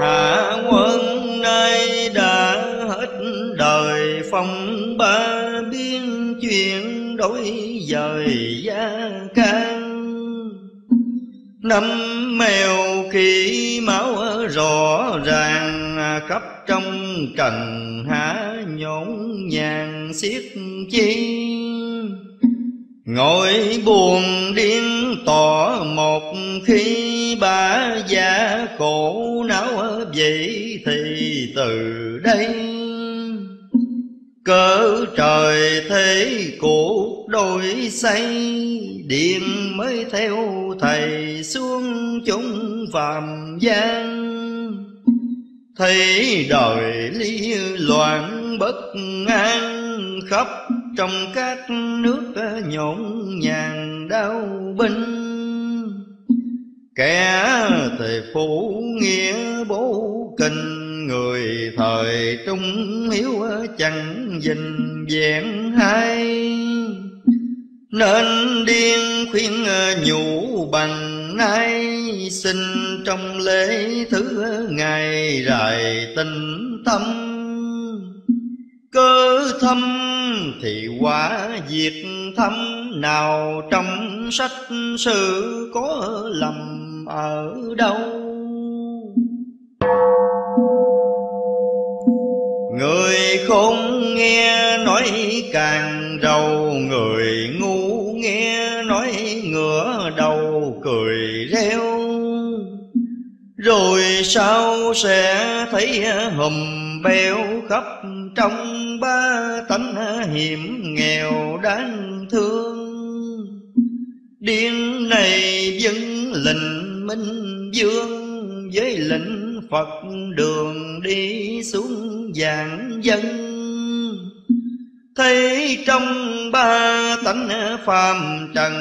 Hạ quân nay đã hết đời phong ba biên chuyện đổi dời gia can. Năm mèo khi máu rõ ràng khắp trong trần há nhổn nhàng xiết chi. Ngồi buồn điên tỏ một khi bả già cổ não vậy thì từ đây cỡ trời thế cuộc đổi xây điện mới theo thầy xuống chúng phàm gian. Thấy đời lý loạn bất an khắp trong các nước nhộn nhàng đau binh. Kẻ thì phụ nghĩa bố kinh, người thời trung hiếu chẳng dình vẹn hai. Nên điên khuyên nhủ bằng nay, xin trong lễ thứ ngày rài tình tâm. Cơ thâm thì quả diệt thâm, nào trong sách sự có lầm ở đâu. Người khôn nghe nói càng rầu, người ngu nghe nói ngửa đầu cười reo. Rồi sao sẽ thấy hùm beo khắp trong ba tánh hiểm nghèo đáng thương. Điên này vẫn lệnh minh vương, với lệnh Phật đường đi xuống vạn dân. Thấy trong ba tánh phàm trần,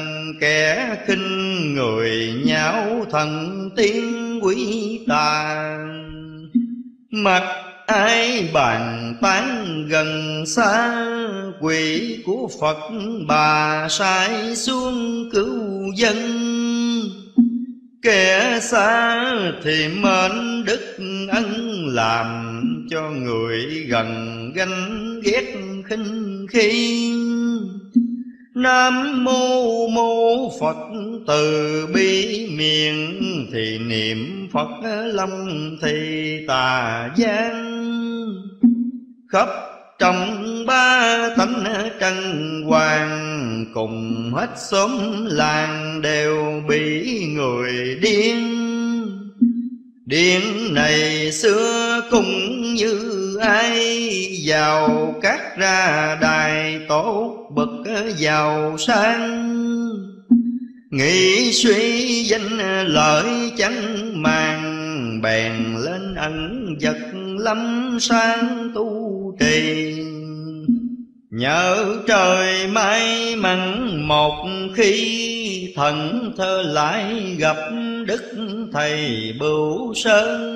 kẻ khinh người nhạo thần tiên quỷ tà. Mặc ai bàn tán gần xa, quỷ của Phật bà sai xuống cứu dân. Kẻ xa thì mến đức ân, làm cho người gần ganh ghét khinh khi. Nam mô mô Phật từ bi, miệng thì niệm Phật lòng thì tà gian. Khắp trong ba tánh trần hoàng, cùng hết xóm làng đều bị người điên. Điên này xưa cũng như ai, giàu cát ra đài tốt bậc giàu sang. Nghĩ suy danh lợi chẳng màng, bèn lên ẩn vật lắm sang tu trì. Nhờ trời may mắn một khi, thần thơ lại gặp đức thầy Bửu Sơn.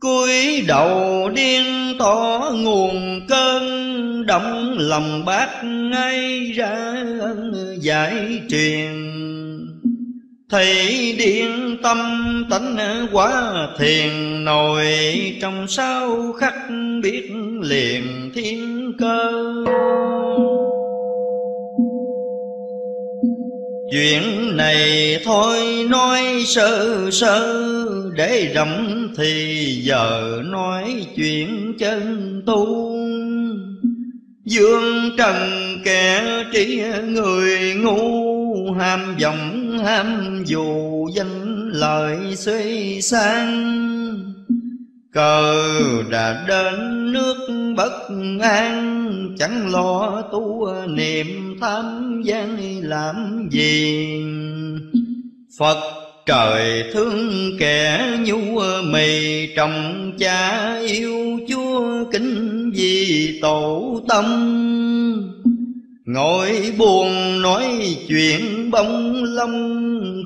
Cúi đầu điên tỏ nguồn cơn, động lòng bác ngay ra giải truyền. Thầy điên tâm tánh quá thiền, nổi trong sao khắc biết liền thiên cơ. Chuyện này thôi nói sơ sơ, để rộng thì giờ nói chuyện chân tu. Dương trần kẻ trí người ngu, ham vọng ham dù danh lợi suy sang. Cờ đã đến nước bất an, chẳng lo tu niệm tham gian làm gì. Phật trời thương kẻ nhu mì, trọng cha yêu chúa kính vì tổ tâm. Ngồi buồn nói chuyện bông lông,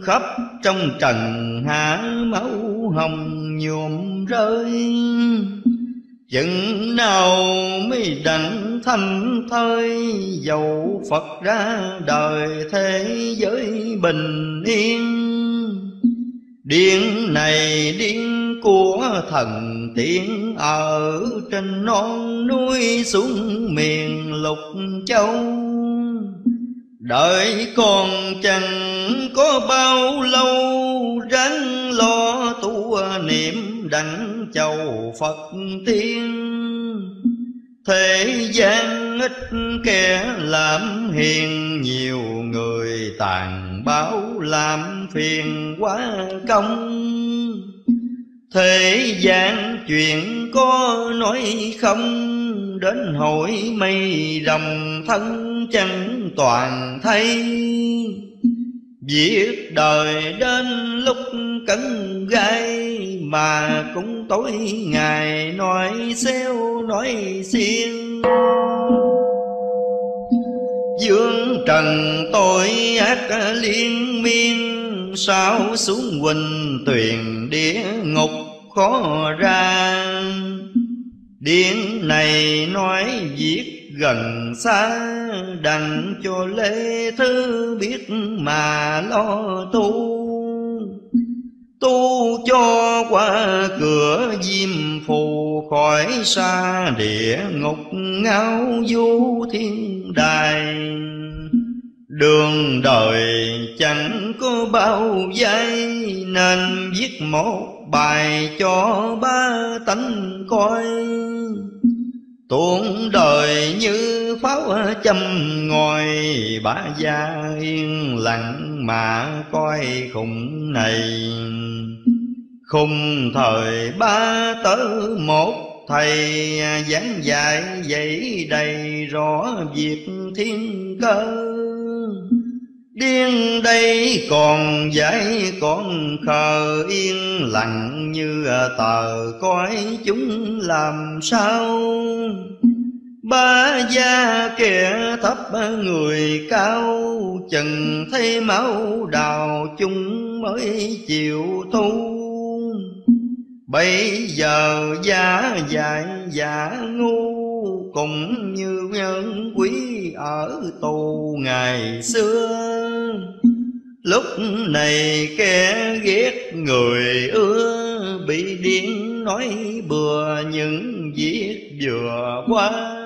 khắp trong trần há máu hồng nhuộm rơi. Chừng nào mới đặng thành thơi, dầu Phật ra đời thế giới bình yên. Điện này điện của thần tiên ở trên non núi xuống miền lục châu. Đợi còn chẳng có bao lâu, ráng lo tu niệm đảnh chầu Phật tiên. Thế gian ít kẻ làm hiền, nhiều người tàn báo làm phiền quá công. Thế gian chuyện có nói không, đến hỏi mây rồng thân chẳng toàn thấy. Việc đời đến lúc cấn gai, mà cũng tối ngày nói xéo nói xiên. Dương trần tội ác liên miên, sao xuống huỳnh tuyền địa ngục khó ra. Điện này nói viết gần xa, đành cho lễ thứ biết mà lo tu. Tu cho qua cửa diêm phù, khỏi xa địa ngục ngao du thiên đài. Đường đời chẳng có bao giây, nên viết một bài cho ba tánh coi. Tuôn đời như pháo châm ngòi, bá gia yên lặng mà coi khùng này. Khùng thời ba tớ một thầy, giảng dạy dạy đầy rõ việc thiên cơ. Điên đây còn dạy con khờ, yên lặng như tờ coi chúng làm sao. Ba gia kẻ thấp người cao, chừng thấy máu đào chúng mới chịu thu. Bây giờ giả dại giả ngu, cũng như nhân quý ở tù ngày xưa. Lúc này kẻ ghét người ưa, bị điên nói bừa những việc vừa qua.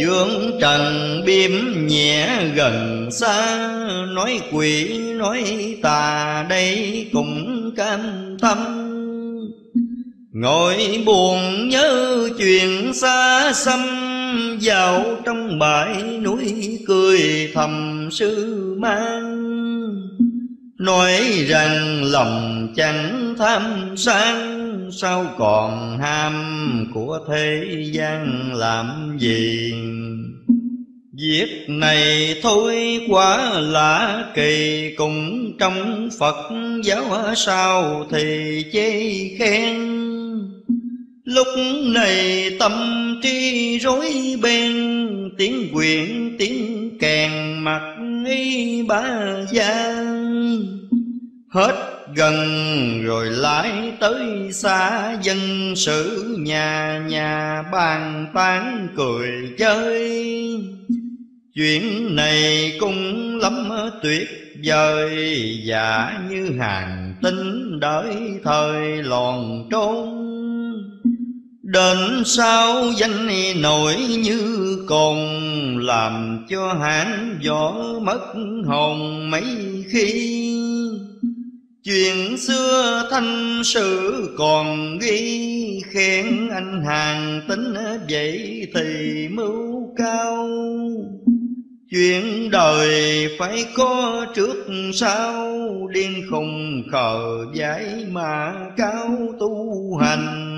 Dương trần biếm nhẹ gần xa, nói quỷ nói tà đây cũng cam tâm. Ngồi buồn nhớ chuyện xa xăm, vào trong bãi núi cười thầm sư mang. Nói rằng lòng chẳng tham sang, sao còn ham của thế gian làm gì. Việc này thôi quá lạ kỳ, cũng trong Phật giáo sao thì chê khen. Lúc này tâm trí rối beng, tiếng quyện tiếng kèn mặc y ba gia. Hết gần rồi lại tới xa, dân sự nhà nhà bàn tán cười chơi. Chuyện này cũng lắm tuyệt vời, giả như hàng tinh đợi thời lòn trốn. Đến sao danh nổi như cồn, làm cho hãng võ mất hồn mấy khi. Chuyện xưa thanh sử còn ghi, khen anh hàng tính vậy thì mưu cao. Chuyện đời phải có trước sau, điên khùng khờ giải mà cao tu hành.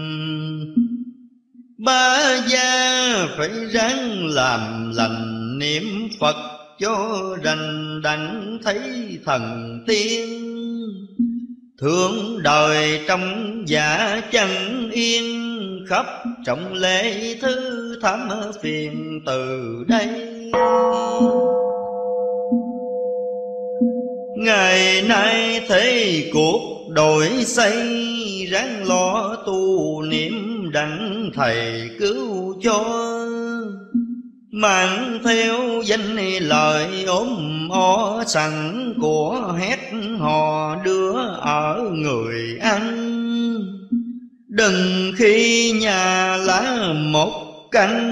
Ba gia phải ráng làm lành, niệm Phật cho rành đặng thấy thần tiên. Thương đời trong giả chẳng yên, khắp trọng lễ thứ thảm phiền từ đây. Ngày nay thế cuộc đổi xây, ráng lo tu niệm đặng thầy cứu cho. Mạng theo danh lời ốm o sẵn của hét hò đưa ở người ăn. Đừng khi nhà lá một căn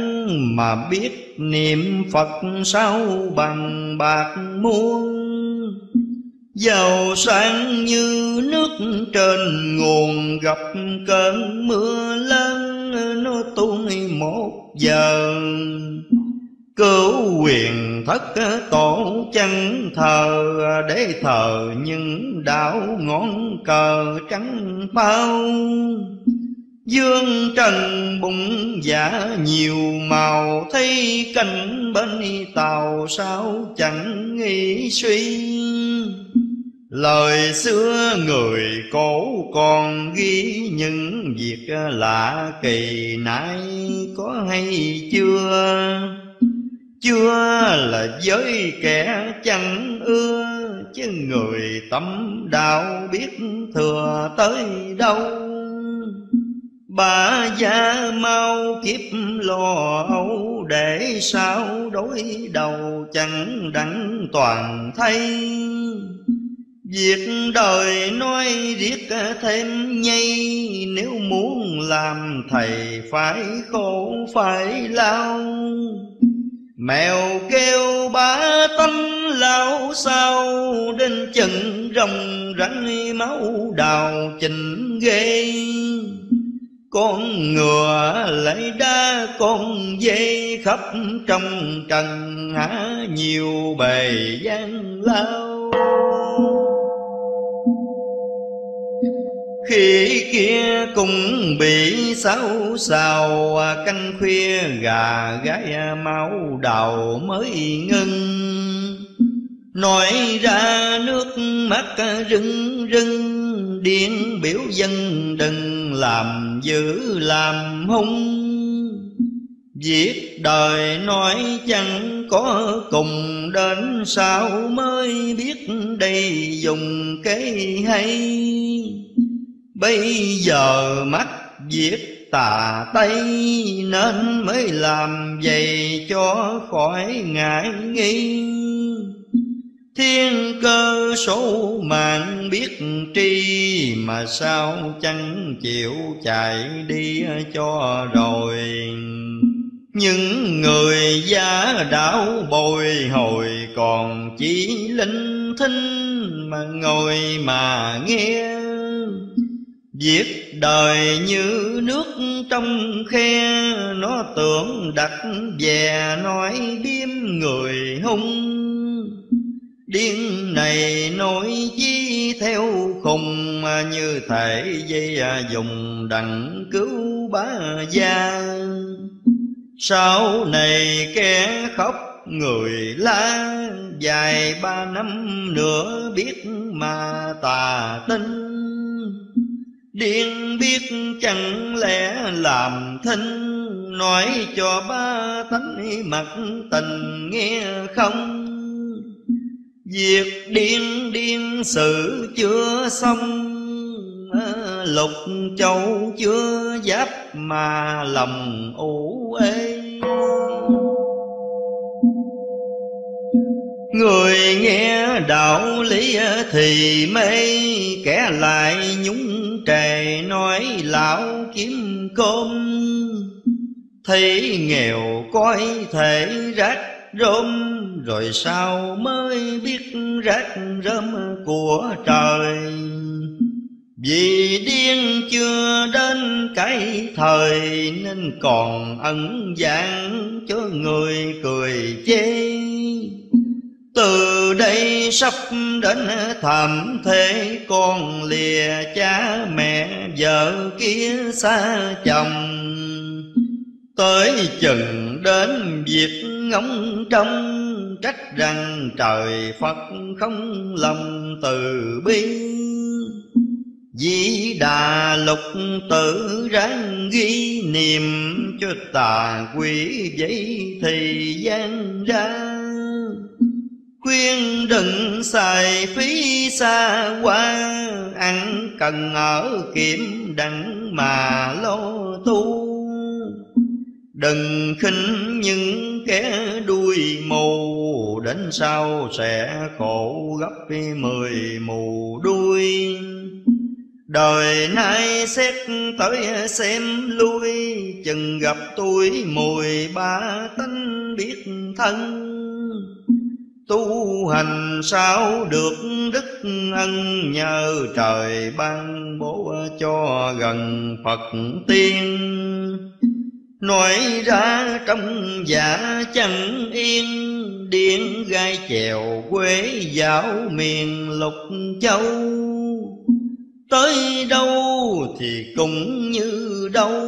mà biết niệm Phật sao bằng bạc muôn. Giàu sang như nước trên nguồn gặp cơn mưa lớn nó tuôn một giờ. Cứu quyền thất tổ chẳng thờ để thờ những đạo ngón cờ trắng bao. Dương trần bụng giả nhiều màu thấy cánh bên tàu sao chẳng nghĩ suy. Lời xưa người cổ còn ghi những việc lạ kỳ nãy có hay chưa? Chưa là giới kẻ chẳng ưa chứ người tâm đạo biết thừa tới đâu. Bà già mau kiếp lo âu để sao đối đầu chẳng đặng toàn thay. Việc đời nói riết thêm nhây nếu muốn làm thầy phải khổ phải lao. Mèo kêu bá tánh lao sao đến chừng rồng rắn máu đào chỉnh ghê. Con ngựa lấy đá con dê khắp trong trần há nhiều bề gian lao. Khi kia cũng bị xấu xào canh khuya gà gái máu đầu mới ngưng. Nói ra nước mắt rưng rưng điên biểu dân đừng làm dữ làm hung. Việc đời nói chẳng có cùng đến sao mới biết đây dùng cái hay. Bây giờ mắt giết tà tây nên mới làm vậy cho khỏi ngại nghi. Thiên cơ số mạng biết tri mà sao chẳng chịu chạy đi cho rồi. Những người giả đạo bồi hồi còn chỉ linh thinh mà ngồi mà nghe. Việc đời như nước trong khe nó tưởng đặt về nói điếm người hung. Điên này nói chi theo khùng như thể dây dùng đặng cứu bá gia. Sau này kẻ khóc người la dài 3 năm nữa biết mà tà tinh. Điên biết chẳng lẽ làm thinh nói cho ba thánh mặt tình nghe không. Việc điên điên sự chưa xong lục châu chưa giáp mà lòng ủ ê. Người nghe đạo lý thì mê kẻ lại nhúng trề nói lão kiếm cơm. Thấy nghèo coi thể rách rôm rồi sao mới biết rách rơm của trời. Vì điên chưa đến cái thời nên còn ẩn dạng cho người cười chê. Từ đây sắp đến thảm thế con lìa cha mẹ vợ kia xa chồng. Tới chừng đến việc ngóng trông trách rằng trời Phật không lòng từ bi. Di Đà lục tự ráng ghi niệm cho tà quỷ giấy thì gian ra. Khuyên đừng xài phí xa quá ăn cần ở kiếm đặng mà lo tu. Đừng khinh những kẻ đuôi mù, đến sau sẽ khổ gấp 10 mù đuôi. Đời nay xét tới xem lui, chừng gặp tôi 13 tánh biết thân. Tu hành sao được đức ân, nhờ trời ban bố cho gần Phật tiên. Nói ra trong giả chẳng yên, điên gai chèo quế dạo miền Lục Châu. Tới đâu thì cũng như đâu,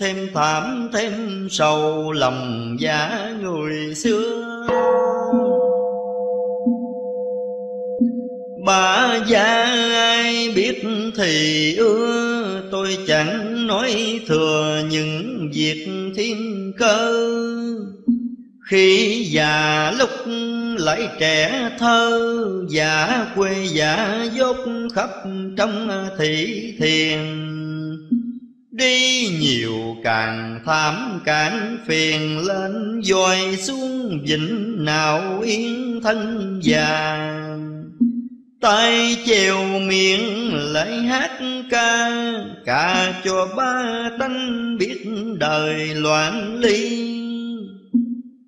thêm thảm thêm sầu lòng giả người xưa. Bà già ai biết thì ưa, tôi chẳng nói thừa những việc thiên cơ. Khi già lúc lại trẻ thơ, giả quê giả dốt khắp trong thị thiền. Đi nhiều càng thảm càng phiền, lên dòi xuống vĩnh nào yên thân già. Tay chèo miệng lại hát ca, cả cho ba tánh biết đời loạn ly.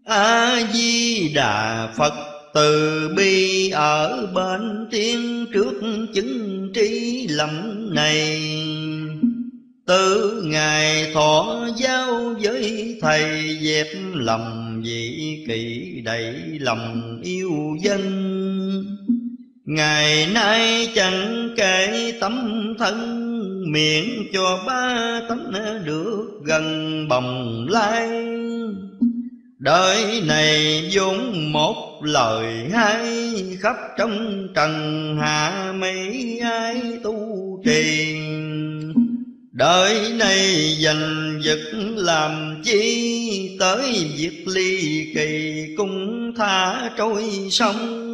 A-di-đà Phật từ bi, ở bên tiên trước chứng trí lầm này. Từ ngày thọ giao với thầy, dẹp lòng dị kỷ đẩy lòng yêu dân. Ngày nay chẳng kể tấm thân, miễn cho ba tánh được gần bồng lai. Đời này vốn một lời hay, khắp trong trần hạ mấy ai tu trì. Đời này dành giật làm chi, tới việc ly kỳ cũng thả trôi sông.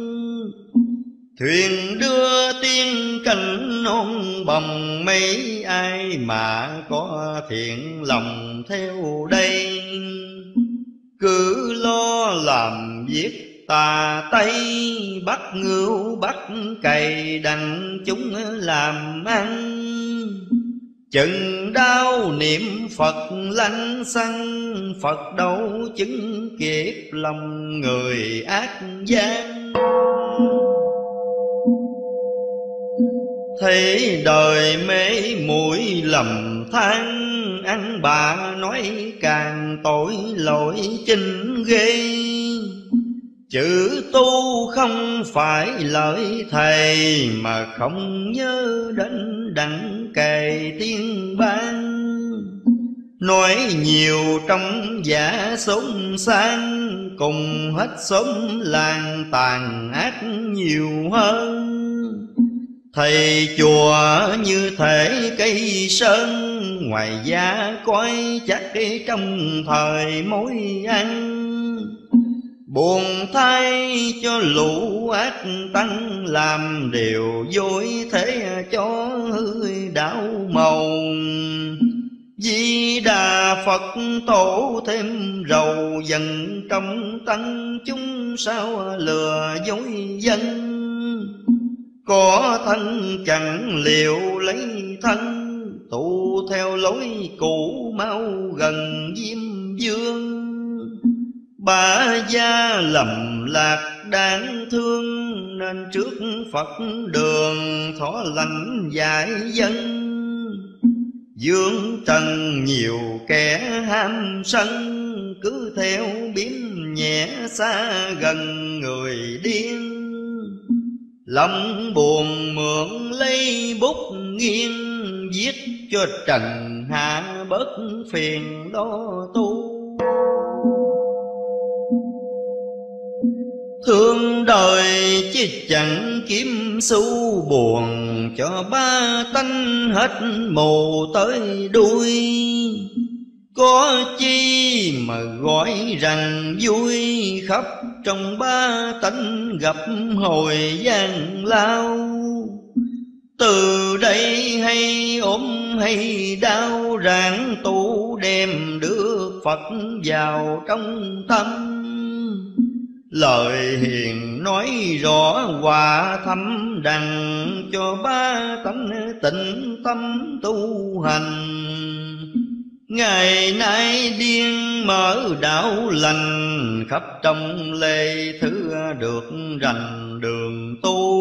Thuyền đưa tiên cảnh non bồng, mấy ai mà có thiện lòng theo đây. Cứ lo làm việc tà tây, bắt ngưu bắt cày đặng chúng làm ăn. Chừng đau niệm Phật lanh xăng, Phật đâu chứng kiếp lòng người ác gian. Thấy đời mê mũi lầm than, ăn bà nói càng tội lỗi chinh ghê. Chữ tu không phải lời thầy, mà không nhớ đến đặng kề tiên ban. Nói nhiều trong giả sống sang, cùng hết sống làng tàn ác nhiều hơn. Thầy chùa như thể cây sơn, ngoài da coi chắc trong thời mối ăn. Buồn thay cho lũ ác tăng, làm điều dối thế cho hơi đảo màu. Di Đà Phật tổ thêm rầu dần, trong tăng chúng sao lừa dối dân. Có thân chẳng liệu lấy thân, tu theo lối cũ mau gần Diêm Vương. Bà gia lầm lạc đáng thương, nên trước Phật đường thọ lãnh giải dân. Dương trần nhiều kẻ ham sân, cứ theo biến nhẹ xa gần người điên. Lòng buồn mượn lấy bút nghiêng, viết cho trần hạ bớt phiền lo tu. Thương đời chứ chẳng kiếm xu, buồn cho ba tánh hết mù tới đuôi. Có chi mà gọi rằng vui, khắp trong ba tánh gặp hồi gian lao. Từ đây hay ốm hay đau, ráng tu đem được Phật vào trong tâm. Lời hiền nói rõ hòa thâm đặng cho ba tánh tịnh tâm tu hành. Ngày nay điên mở đạo lành, khắp trong lê thứ được rành đường tu.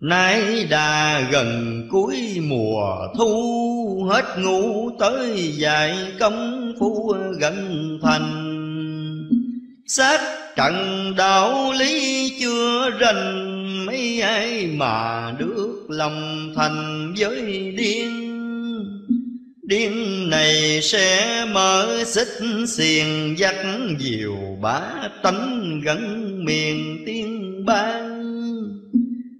Nay đã gần cuối mùa thu, hết ngủ tới dạy công phu gần thành. Xác trận đạo lý chưa rành, mấy ai mà được lòng thành với điên. Điên này sẽ mở xích xiềng, dắt diều bá tánh gần miền tiên ban.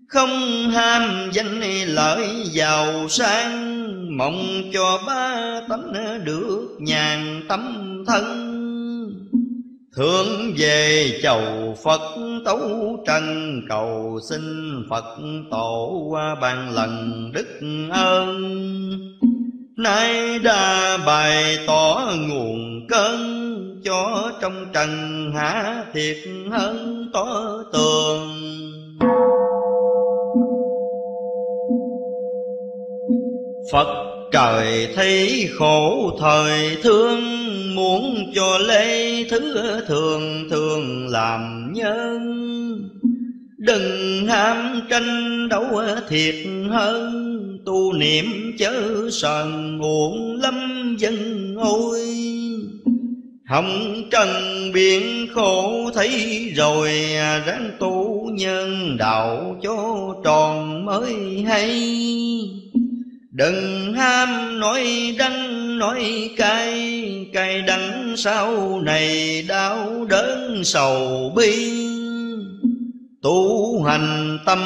Không ham danh lợi giàu sang, mong cho ba tánh được nhàn tâm thân. Hướng về chầu Phật tấu trần, cầu xin Phật tổ ban lần đức ơn. Nay đã bày tỏ nguồn cơn, cho trong trần há thiệt hơn tỏ tường. Phật trời thấy khổ thời thương, muốn cho lấy thứ thường thường làm nhân. Đừng ham tranh đấu thiệt hơn, tu niệm chớ sờn uổng lắm dân ôi. Hồng trần biển khổ thấy rồi, ráng tu nhân đạo cho tròn mới hay. Đừng ham nói đắng nói cay, cay đắng sau này đau đớn sầu bi. Tu hành tâm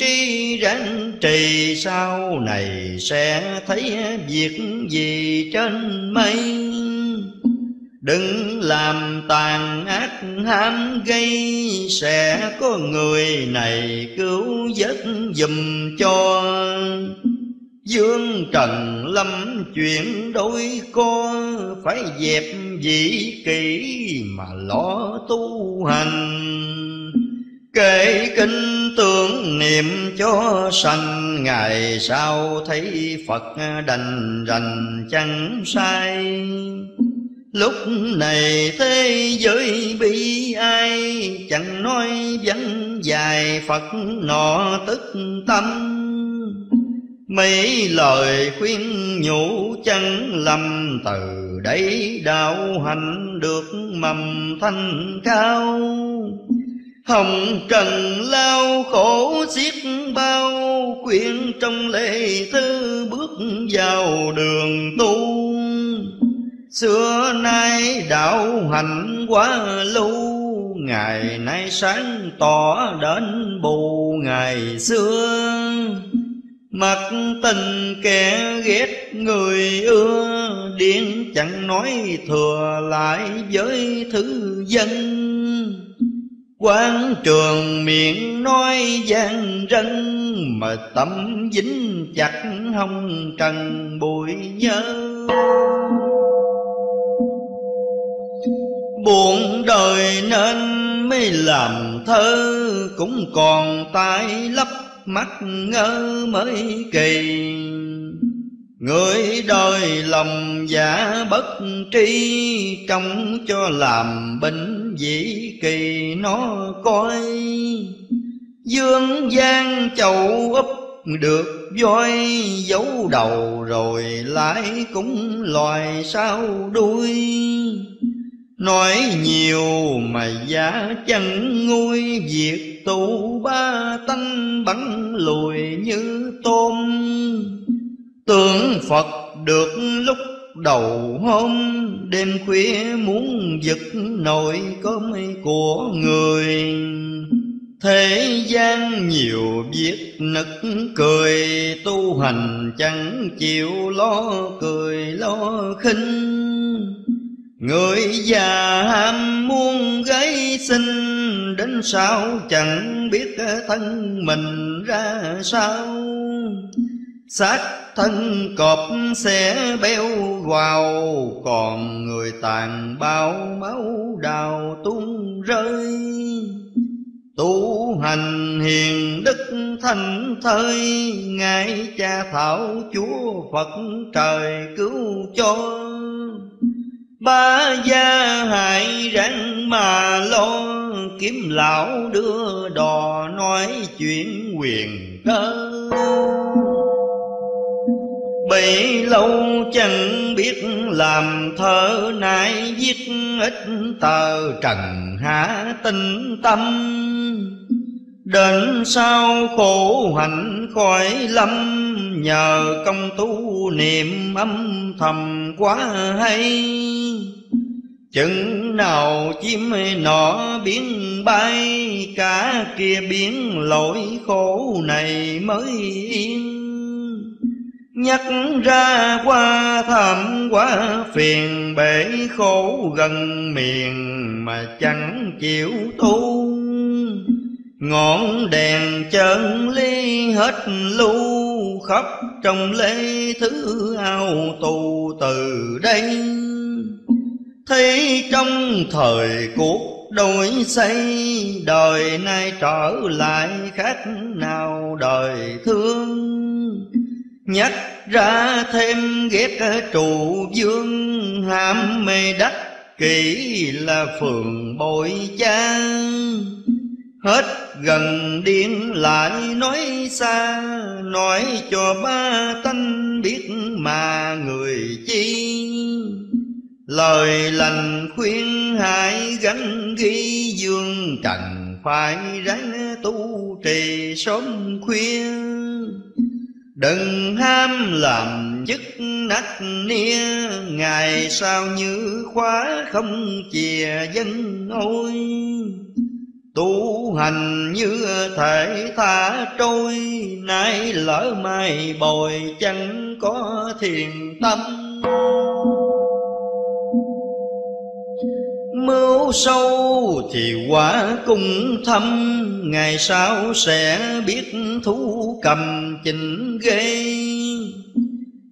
trí ráng trì, sau này sẽ thấy việc gì trên mây. Đừng làm tàn ác ham gây, sẽ có người này cứu vớt giùm cho. Dương trần lâm chuyện đôi co, phải dẹp dĩ kỹ mà lo tu hành. Kể kinh tưởng niệm cho sanh, ngày sau thấy Phật đành rành chẳng sai. Lúc này thế giới bi ai, chẳng nói vắng dài Phật nọ tức tâm. Mấy lời khuyên nhủ chẳng lầm, từ đấy đạo hành được mầm thanh cao. Hồng trần lao khổ xiết bao, quyện trong lễ thứ bước vào đường tu. Xưa nay đạo hành quá lâu, ngày nay sáng tỏ đến bù ngày xưa. Mặc tình kẻ ghét người ưa, điên chẳng nói thừa lại với thứ dân. Quán trường miệng nói gian rân, mà tâm dính chặt hồng trần bụi nhớ. Buồn đời nên mới làm thơ, cũng còn tai lấp mắt ngơ mới kỳ. Người đời lòng giả bất tri, trong cho làm bệnh dĩ kỳ nó coi. Dương gian chậu úp được voi, giấu đầu rồi lại cũng loài sau đuôi. Nói nhiều mà giả chẳng nguôi, việc tu ba tánh bắn lùi như tôm. Tưởng Phật được lúc đầu hôm, đêm khuya muốn giật nồi cơm của người. Thế gian nhiều việc nực cười, tu hành chẳng chịu lo cười lo khinh. Người già ham muốn gái xinh, đến sao chẳng biết thân mình ra sao. xác thân cọp sẽ béo vào, còn người tàn bao máu đào tung rơi. Tu hành hiền đức thành thơi, ngài cha thảo chúa Phật trời cứu cho. Ba gia hại ráng mà lo, kiếm lão đưa đò nói chuyện quyền cơ. Bấy lâu chẳng biết làm thơ, nay viết ít tờ trần hạ tinh tâm. Đến sau khổ hạnh khỏi lâm, nhờ công tu niệm âm thầm quá hay. Chừng nào chim nọ biến bay, cả kia biến lỗi khổ này mới yên. Nhắc ra qua thảm quá phiền, bể khổ gần miền mà chẳng chịu tu. Ngọn đèn chân ly hết lưu, khóc trong lễ thứ ao tù từ đây. Thấy trong thời cuộc đổi xây, đời nay trở lại khác nào đời thương. Nhắc ra thêm ghét trụ dương, ham mê đắc kỹ là phường bội cha. Hết gần điên lại nói xa, nói cho ba tánh biết mà người chi. Lời lành khuyên hãy gánh ghi, dương trần phải ráng tu trì sớm khuya. Đừng ham làm dứt nát nia, ngày sau như khóa không chìa dân ôi. Tu hành như thể thả trôi, nay lỡ mai bồi chẳng có thiền tâm. Mưu sâu thì quả cũng thâm, ngày sau sẽ biết thú cầm chỉnh ghê.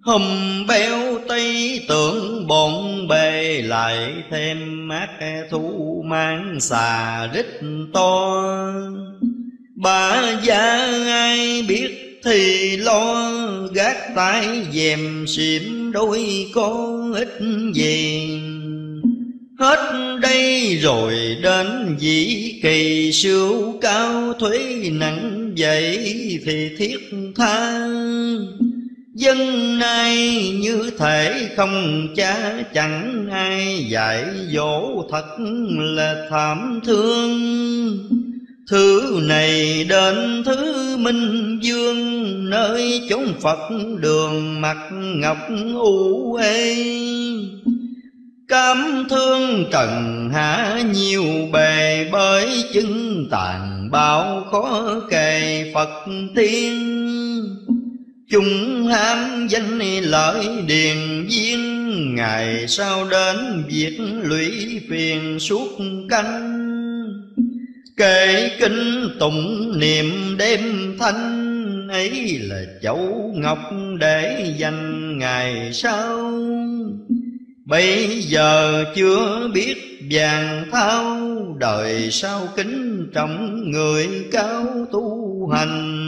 Hùm béo tây tưởng bọn bề, lại thêm mát thú mang xà rít to. Bà già ai biết thì lo, gác tay dèm xỉm đôi con ít gì. Hết đây rồi đến dĩ kỳ, siêu cao thuế nặng vậy thì thiết tha. Dân nay như thể không cha, chẳng ai dạy dỗ thật là thảm thương. Thứ này đến thứ minh dương, nơi chốn Phật đường mặt ngọc u ê. Cảm thương trần hạ nhiều bề, bởi chứng tàn bao khó kề Phật tiên. Chúng ham danh lợi điền viên, ngày sau đến việc lũy phiền suốt canh. Kệ kinh tụng niệm đêm thanh, ấy là châu ngọc để dành ngày sau. Bây giờ chưa biết vàng thao, đời sau kính trọng người cao tu hành.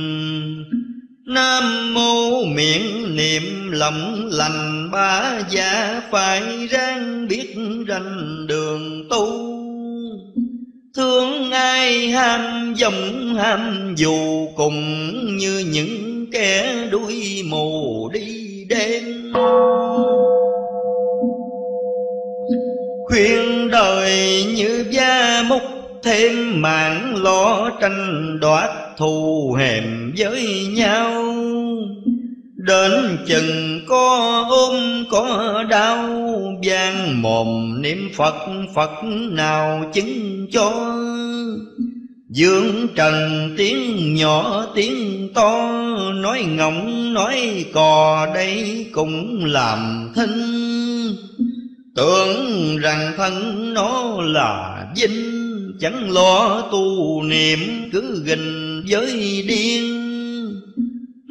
Nam mô miệng niệm lòng lành, bá gia phải ráng biết rành đường tu. Thương ai ham dòng ham dù, cùng như những kẻ đuôi mù đi đêm. Khuyên đời như da múc thêm mạng, lo tranh đoạt thù hèm với nhau. Đến chừng có ôm có đau, vang mồm niệm Phật Phật nào chứng cho. Dương trần tiếng nhỏ tiếng to, nói ngọng nói cò đây cũng làm thinh. Tưởng rằng thân nó là vinh, chẳng lo tu niệm cứ gình với điên.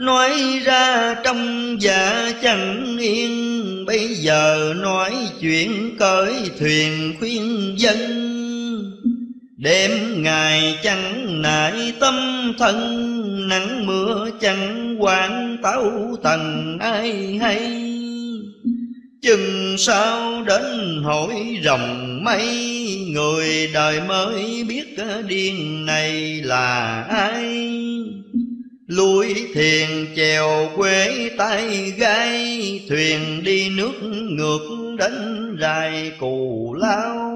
nói ra trong dạ chẳng yên. Bây giờ nói chuyện cởi thuyền khuyên dân, đêm ngày chẳng nại tâm thân, nắng mưa chẳng quản tấu tần ai hay. Chừng sao đến hội rồng mây, người đời mới biết điên này là ai. Lui thuyền chèo quế tay gai, thuyền đi nước ngược đến rài Cù Lao.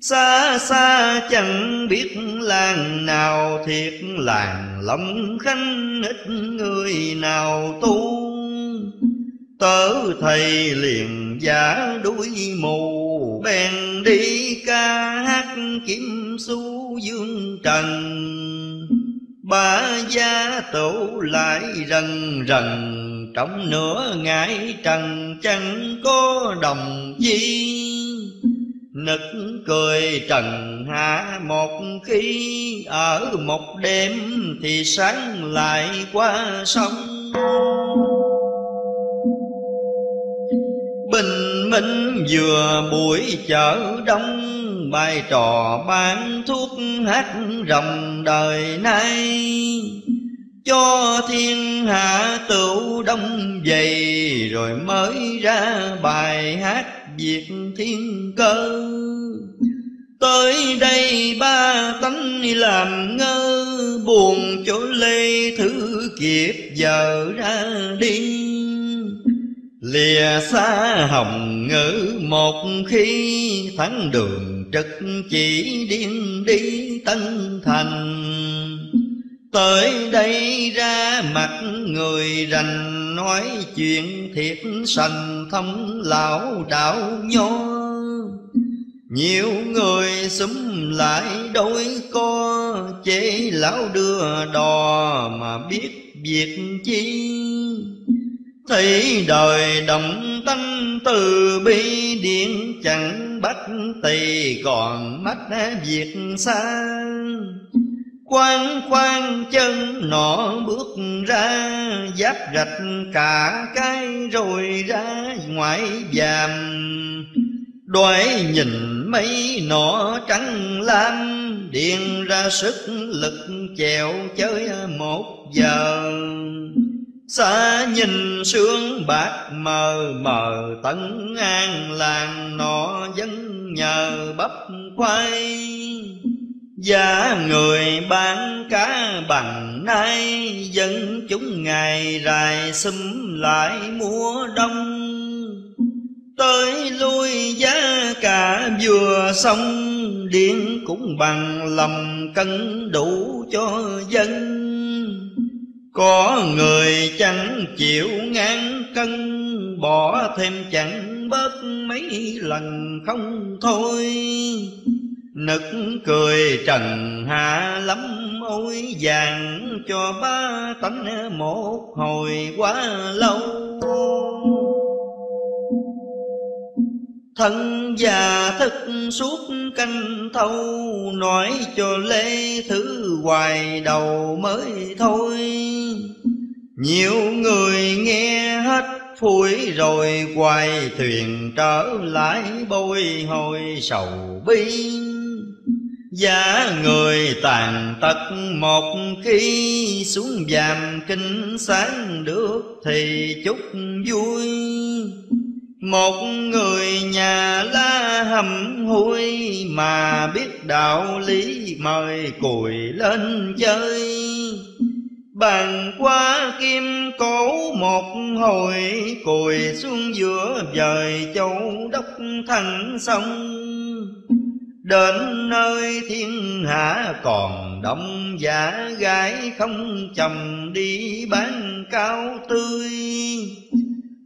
Xa xa chẳng biết làng nào, thiệt làng Long Khánh ít người nào tu. Tớ thầy liền giả đuôi mù, bèn đi ca hát kiếm xu dương trần. Ba gia tổ lại rần rần, trong nửa ngày trần chẳng có đồng chi. Nực cười trần hạ một khi, ở một đêm thì sáng lại qua sông. Bình minh vừa buổi chợ đông, bài trò bán thuốc hát rồng đời nay. Cho thiên hạ tựu đông dày, rồi mới ra bài hát Việt thiên cơ. Tới đây ba tánh làm ngơ, buồn chỗ lê thứ kiếp giờ ra đi. Lìa xa hồng ngữ một khi, thắng đường trực chỉ điên đi Tân Thành. Tới đây ra mặt người rành, nói chuyện thiệt sành thông lão đạo nho. Nhiều người xúm lại đôi co, chế lão đưa đò mà biết việc chi. Thấy đời động tâm từ bi, điện chẳng bắt tỳ còn mắt việc xa. Khoan khoan chân nọ bước ra, giáp rạch cả cái rồi ra ngoài vàm. Đói nhìn mấy nọ trắng lam, điện ra sức lực chèo chơi một giờ. Xa nhìn sương bạc mờ mờ, Tân An làng nọ vẫn nhờ bắp khoai. Giá người bán cá bằng nay, dân chúng ngày rày xúm lại mùa đông. Tới lui giá cả vừa xong, điện cũng bằng lòng cân đủ cho dân. Có người chẳng chịu ngán cân, bỏ thêm chẳng bớt mấy lần không thôi. Nực cười trần hạ lắm ôi vàng, cho ba tánh một hồi quá lâu. Thân già thức suốt canh thâu, nói cho lê thứ hoài đầu mới thôi. Nhiều người nghe hết phủi rồi, quay thuyền trở lại bồi hồi sầu bi. Giá người tàn tật một khi, xuống vàm kinh sáng được thì chúc vui. Một người nhà la hầm hôi, mà biết đạo lý mời cùi lên chơi. Bàn qua kim cổ một hồi, cùi xuống giữa vời châu đốc thẳng sông. Đến nơi thiên hạ còn đông, giả gái không chồng đi bán cao tươi.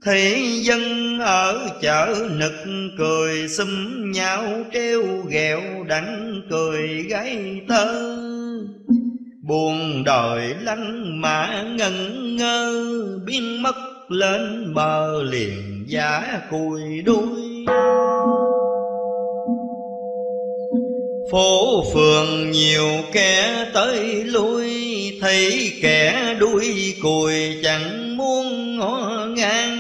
Thị dân ở chợ nực cười, xúm nhau treo ghẹo đắng cười gáy tơ. Buồn đời lăn mã ngẩn ngơ, biến mất lên bờ liền giả cùi đuôi. phố phường nhiều kẻ tới lui, thấy kẻ đuôi cùi chẳng muốn ngó ngang.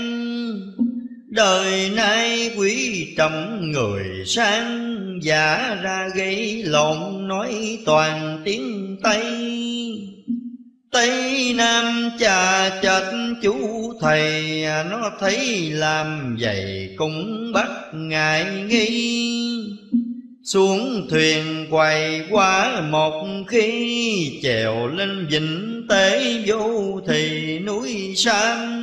Đời nay quý trọng người sang, giả ra gây lộn nói toàn tiếng Tây. Tây Nam chà chệt chú thầy, nó thấy làm vậy cũng bắt ngại nghi. Xuống thuyền quay quá một khi, chèo lên vịnh Tế Vô thì núi Sam.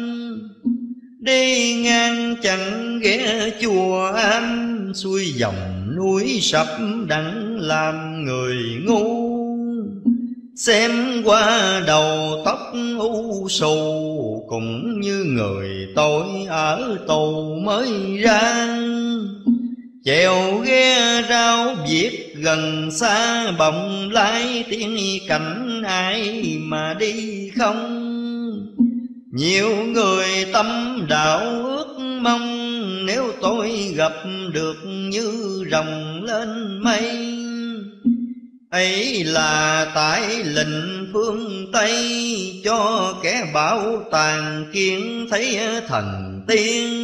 Đi ngang chẳng ghé chùa Am, xuôi dòng núi sập đắng làm người ngu. Xem qua đầu tóc u sù, cũng như người tôi ở tù mới ra. Chèo ghe rao viết gần xa, bồng lái tiếng cảnh ai mà đi không. Nhiều người tâm đạo ước mong, nếu tôi gặp được như rồng lên mây. Ấy là tại lệnh phương Tây, cho kẻ bảo tàng kiến thấy thần tiên.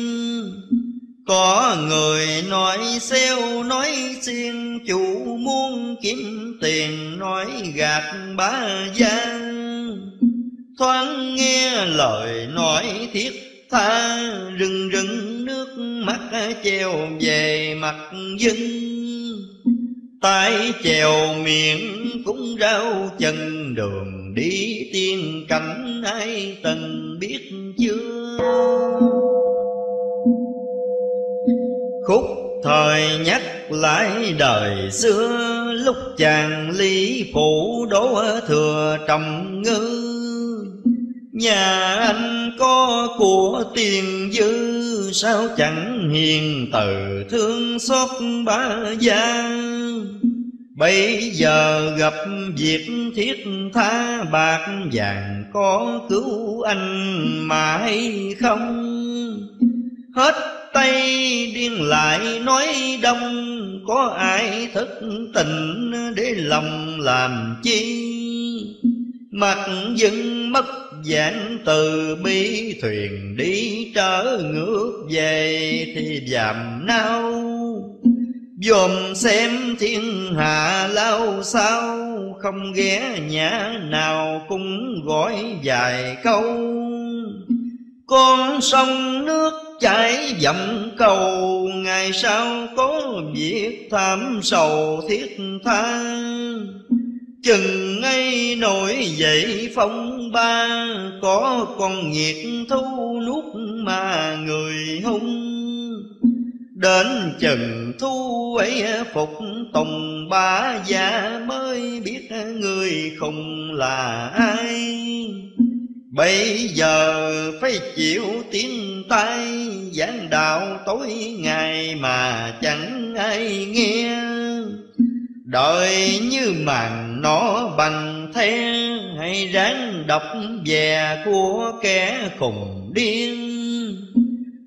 Có người nói xêu nói xiên, chủ muốn kiếm tiền nói gạt bá gian. Thoáng nghe lời nói thiết tha, rưng rưng nước mắt treo về mặt dưng. Tay chèo miệng cũng rau chân, đường đi tiên cảnh ai từng biết chưa. Khúc thời nhắc lại đời xưa, lúc chàng Lý Phủ Đỗ Thừa trầm ngư. Nhà anh có của tiền dư, sao chẳng hiền từ thương xót bá gia. Bây giờ gặp việc thiết tha, bạc vàng có cứu anh mà hay không. Hết Tây điên lại nói Đông, có ai thức tình để lòng làm chi. Mặt dưng mất giảng từ bi, thuyền đi trở ngược về thì giảm nao. Dòm xem thiên hạ lao sao, không ghé nhà nào cũng gọi vài câu. Con sông nước chảy dặm cầu, ngày sau có việc tham sầu thiết tha. Chừng ấy nổi dậy phong ba, có con nhiệt thu nuốt mà người hung. Đến chừng thu ấy phục tùng bá gia, mới biết người khùng là ai. Bây giờ phải chịu tiếng tai, giảng đạo tối ngày mà chẳng ai nghe. Đời như màn nó bằng the, hay ráng đọc về của kẻ khùng điên.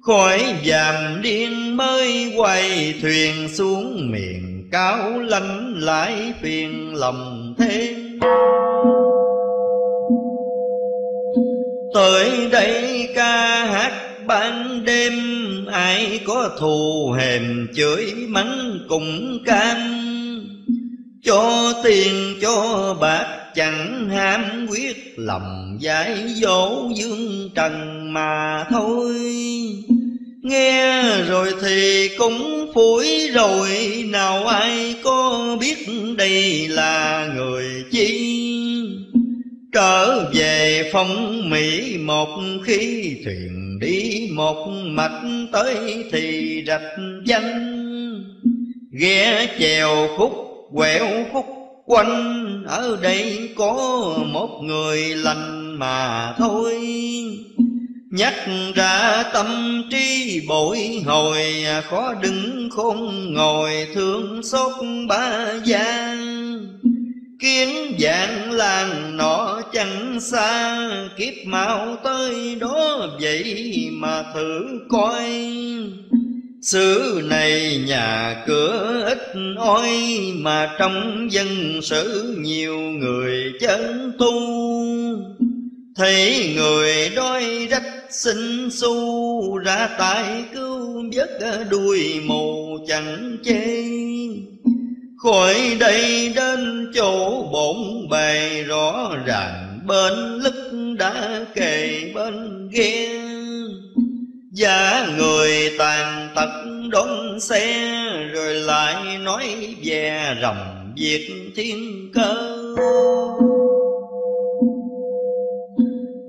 Khỏi vàm điên mới quay thuyền xuống miền Cao Lãnh, lại phiền lòng thêm. Tới đây ca hát ban đêm, ai có thù hèm chửi mắng cũng can. Cho tiền cho bạc chẳng ham, quyết lòng giải dỗ dương trần mà thôi. Nghe rồi thì cũng phủi rồi, nào ai có biết đây là người chi. Trở về phong Mỹ một khi, thuyền đi một mạch tới thì rạch danh. Ghé chèo khúc quẹo khúc quanh, ở đây có một người lành mà thôi. Nhắc ra tâm trí bội hồi, khó đứng khôn ngồi thương xót ba gia. Kiếm vạn làng nọ chẳng xa, kiếp mau tới đó vậy mà thử coi. xứ này nhà cửa ít ỏi, mà trong dân sử nhiều người chớ tu. Thấy người đói rách xin xu, ra tay cứu vớt đuôi mù chẳng chê. Khỏi đây đến chỗ bổn bề, rõ ràng bên lức đã kề bên ghe. Giả người tàn tật đón xe, rồi lại nói về rồng việc thiên cơ.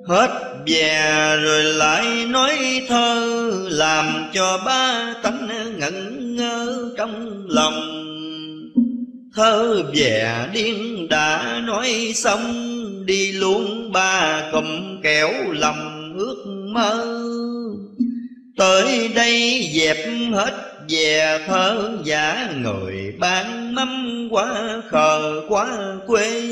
Hết về rồi lại nói thơ, làm cho ba tánh ngẩn ngơ trong lòng. Thơ về điên đã nói xong, đi luôn ba cụm kẻo lòng ước mơ. Tới đây dẹp hết về thơ, giả người bán mắm quá khờ quá quê.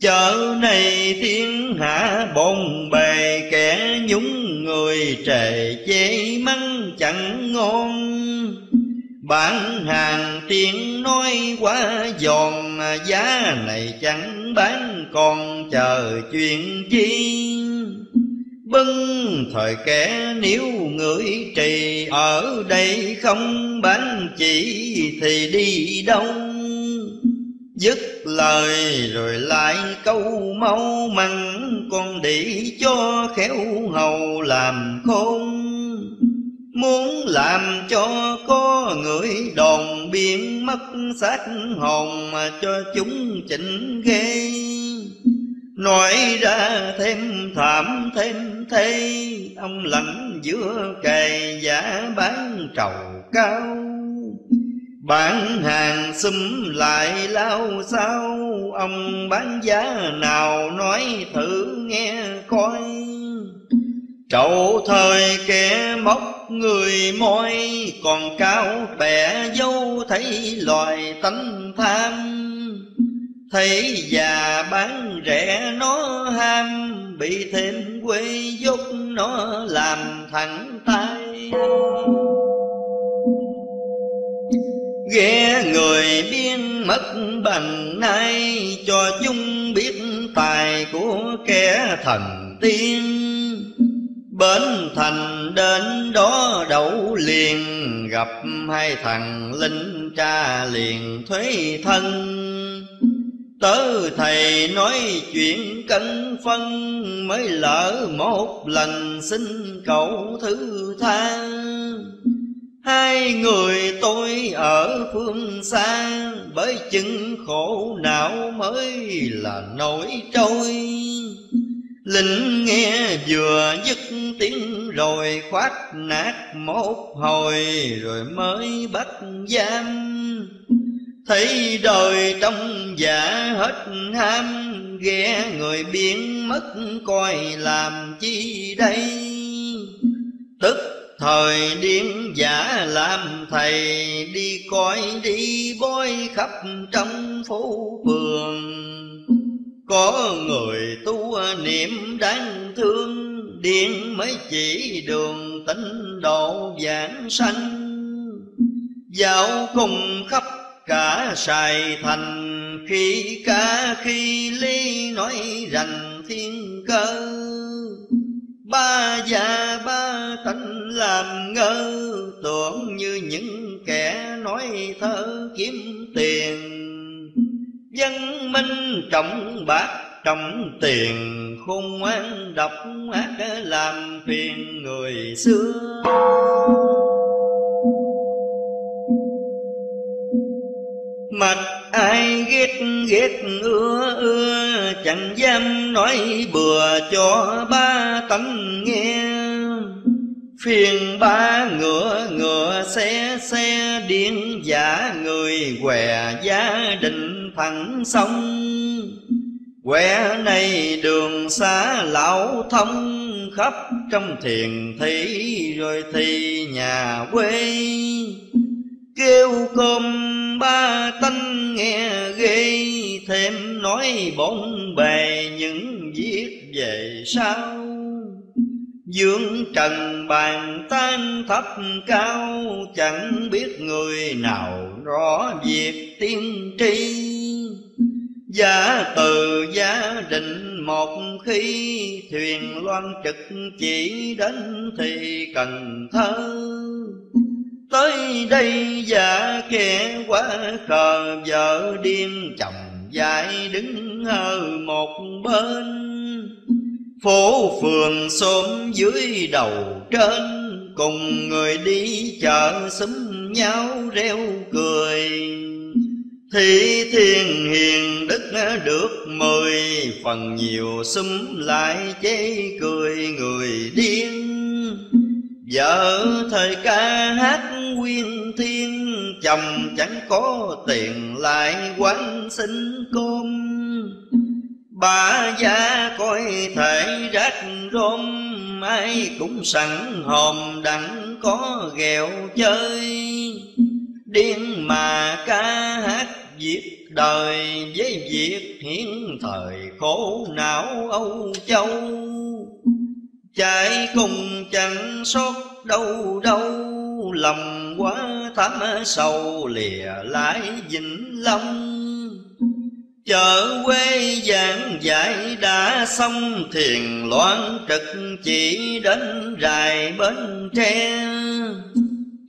Chợ này thiên hạ bồn bề, kẻ nhúng người trề chế mắng chẳng ngon. Bán hàng tiếng nói quá giòn, giá này chẳng bán còn chờ chuyện chi. Bưng thời kẻ nếu người trì, ở đây không bán chỉ thì đi đâu. Dứt lời rồi lại câu mau mắn, con để cho khéo hầu làm khôn. Muốn làm cho có người đòn biến, mất xác hồn mà cho chúng chỉnh ghê. Nói ra thêm thảm thêm thê, ông lãnh giữa cày giả bán trầu cao. Bán hàng xúm lại lao sao, ông bán giá nào nói thử nghe coi. Trậu thời kẻ móc người môi, còn cao bẻ dâu thấy loài tánh tham. Thấy già bán rẻ nó ham, bị thêm quê dốt nó làm thẳng tay. Ghé người biên mất bằng nay, cho chúng biết tài của kẻ thần tiên. Bến thành đến đó đậu liền, gặp hai thằng lính cha liền thuế thân. Tớ thầy nói chuyện cẩn phân, mới lỡ một lần xin cậu thứ tha. Hai người tôi ở phương xa, bởi chứng khổ não mới là nỗi trôi. Linh nghe vừa dứt tiếng rồi, khoát nát một hồi rồi mới bắt giam. Thấy đời trong giả hết ham, ghé người biến mất coi làm chi đây. Tức thời điên giả làm thầy, đi coi đi bói khắp trong phố phường. Có người tu niệm đáng thương, điện mới chỉ đường tịnh độ vãng sanh. Dạo cùng khắp cả Sài Thành, khi ca khi ly nói rành thiên cơ. Ba già ba tánh làm ngơ, tưởng như những kẻ nói thơ kiếm tiền. Dân minh trọng bạc trọng tiền, khôn ngoan độc ác làm phiền người xưa. Mặt ai ghét ghét ưa ưa, chẳng dám nói bừa cho ba tánh nghe. Phiền ba ngựa ngựa xe điên giả người què gia đình thẳng sông. Què này đường xá lão thông, khắp trong thiền thị rồi thì nhà quê. Kêu cơm ba tánh nghe ghê, thêm nói bộn bề những viết về sau. Dưỡng trần bàn tan thấp cao, chẳng biết người nào rõ việc tiên tri. Giả từ giá định một khi, thuyền loan trực chỉ đến thì Cần Thơ. Tới đây giả kẻ quá khờ, vợ điên chồng dại đứng hờ một bên. Phố phường xóm dưới đầu trên, cùng người đi chợ xúm nhau reo cười. Thị thiên hiền đức được mời, phần nhiều xúm lại chê cười người điên. Vợ thời ca hát quyên thiên, chồng chẳng có tiền lại quán xin cơm. Bà già coi thể rách rôm, ai cũng sẵn hòm đặng có ghẹo chơi. Điên mà ca hát việc đời, với việc hiện thời khổ não Âu Châu. Chạy cùng chẳng sót đâu đâu, lòng quá thắm sầu lìa lái Vĩnh Long. Chợ quê giảng dạy đã xong, thiền loan trực chỉ đến rài Bến Tre.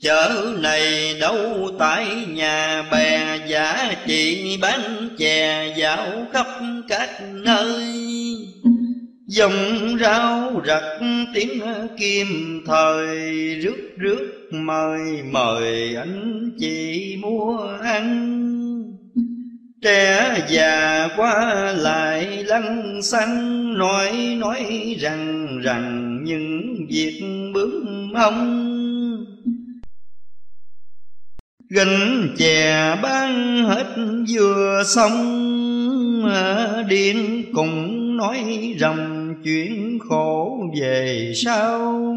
Chợ này đâu tại nhà bè, giả chị bán chè dạo khắp các nơi. Dòng rau rặt tiếng kim thời, rước rước mời mời anh chị mua ăn. Trẻ già qua lại lăng xăng, nói rằng rằng những việc bướng ông. Gánh chè bán hết vừa xong, điên cũng nói rằng chuyện khổ về sau.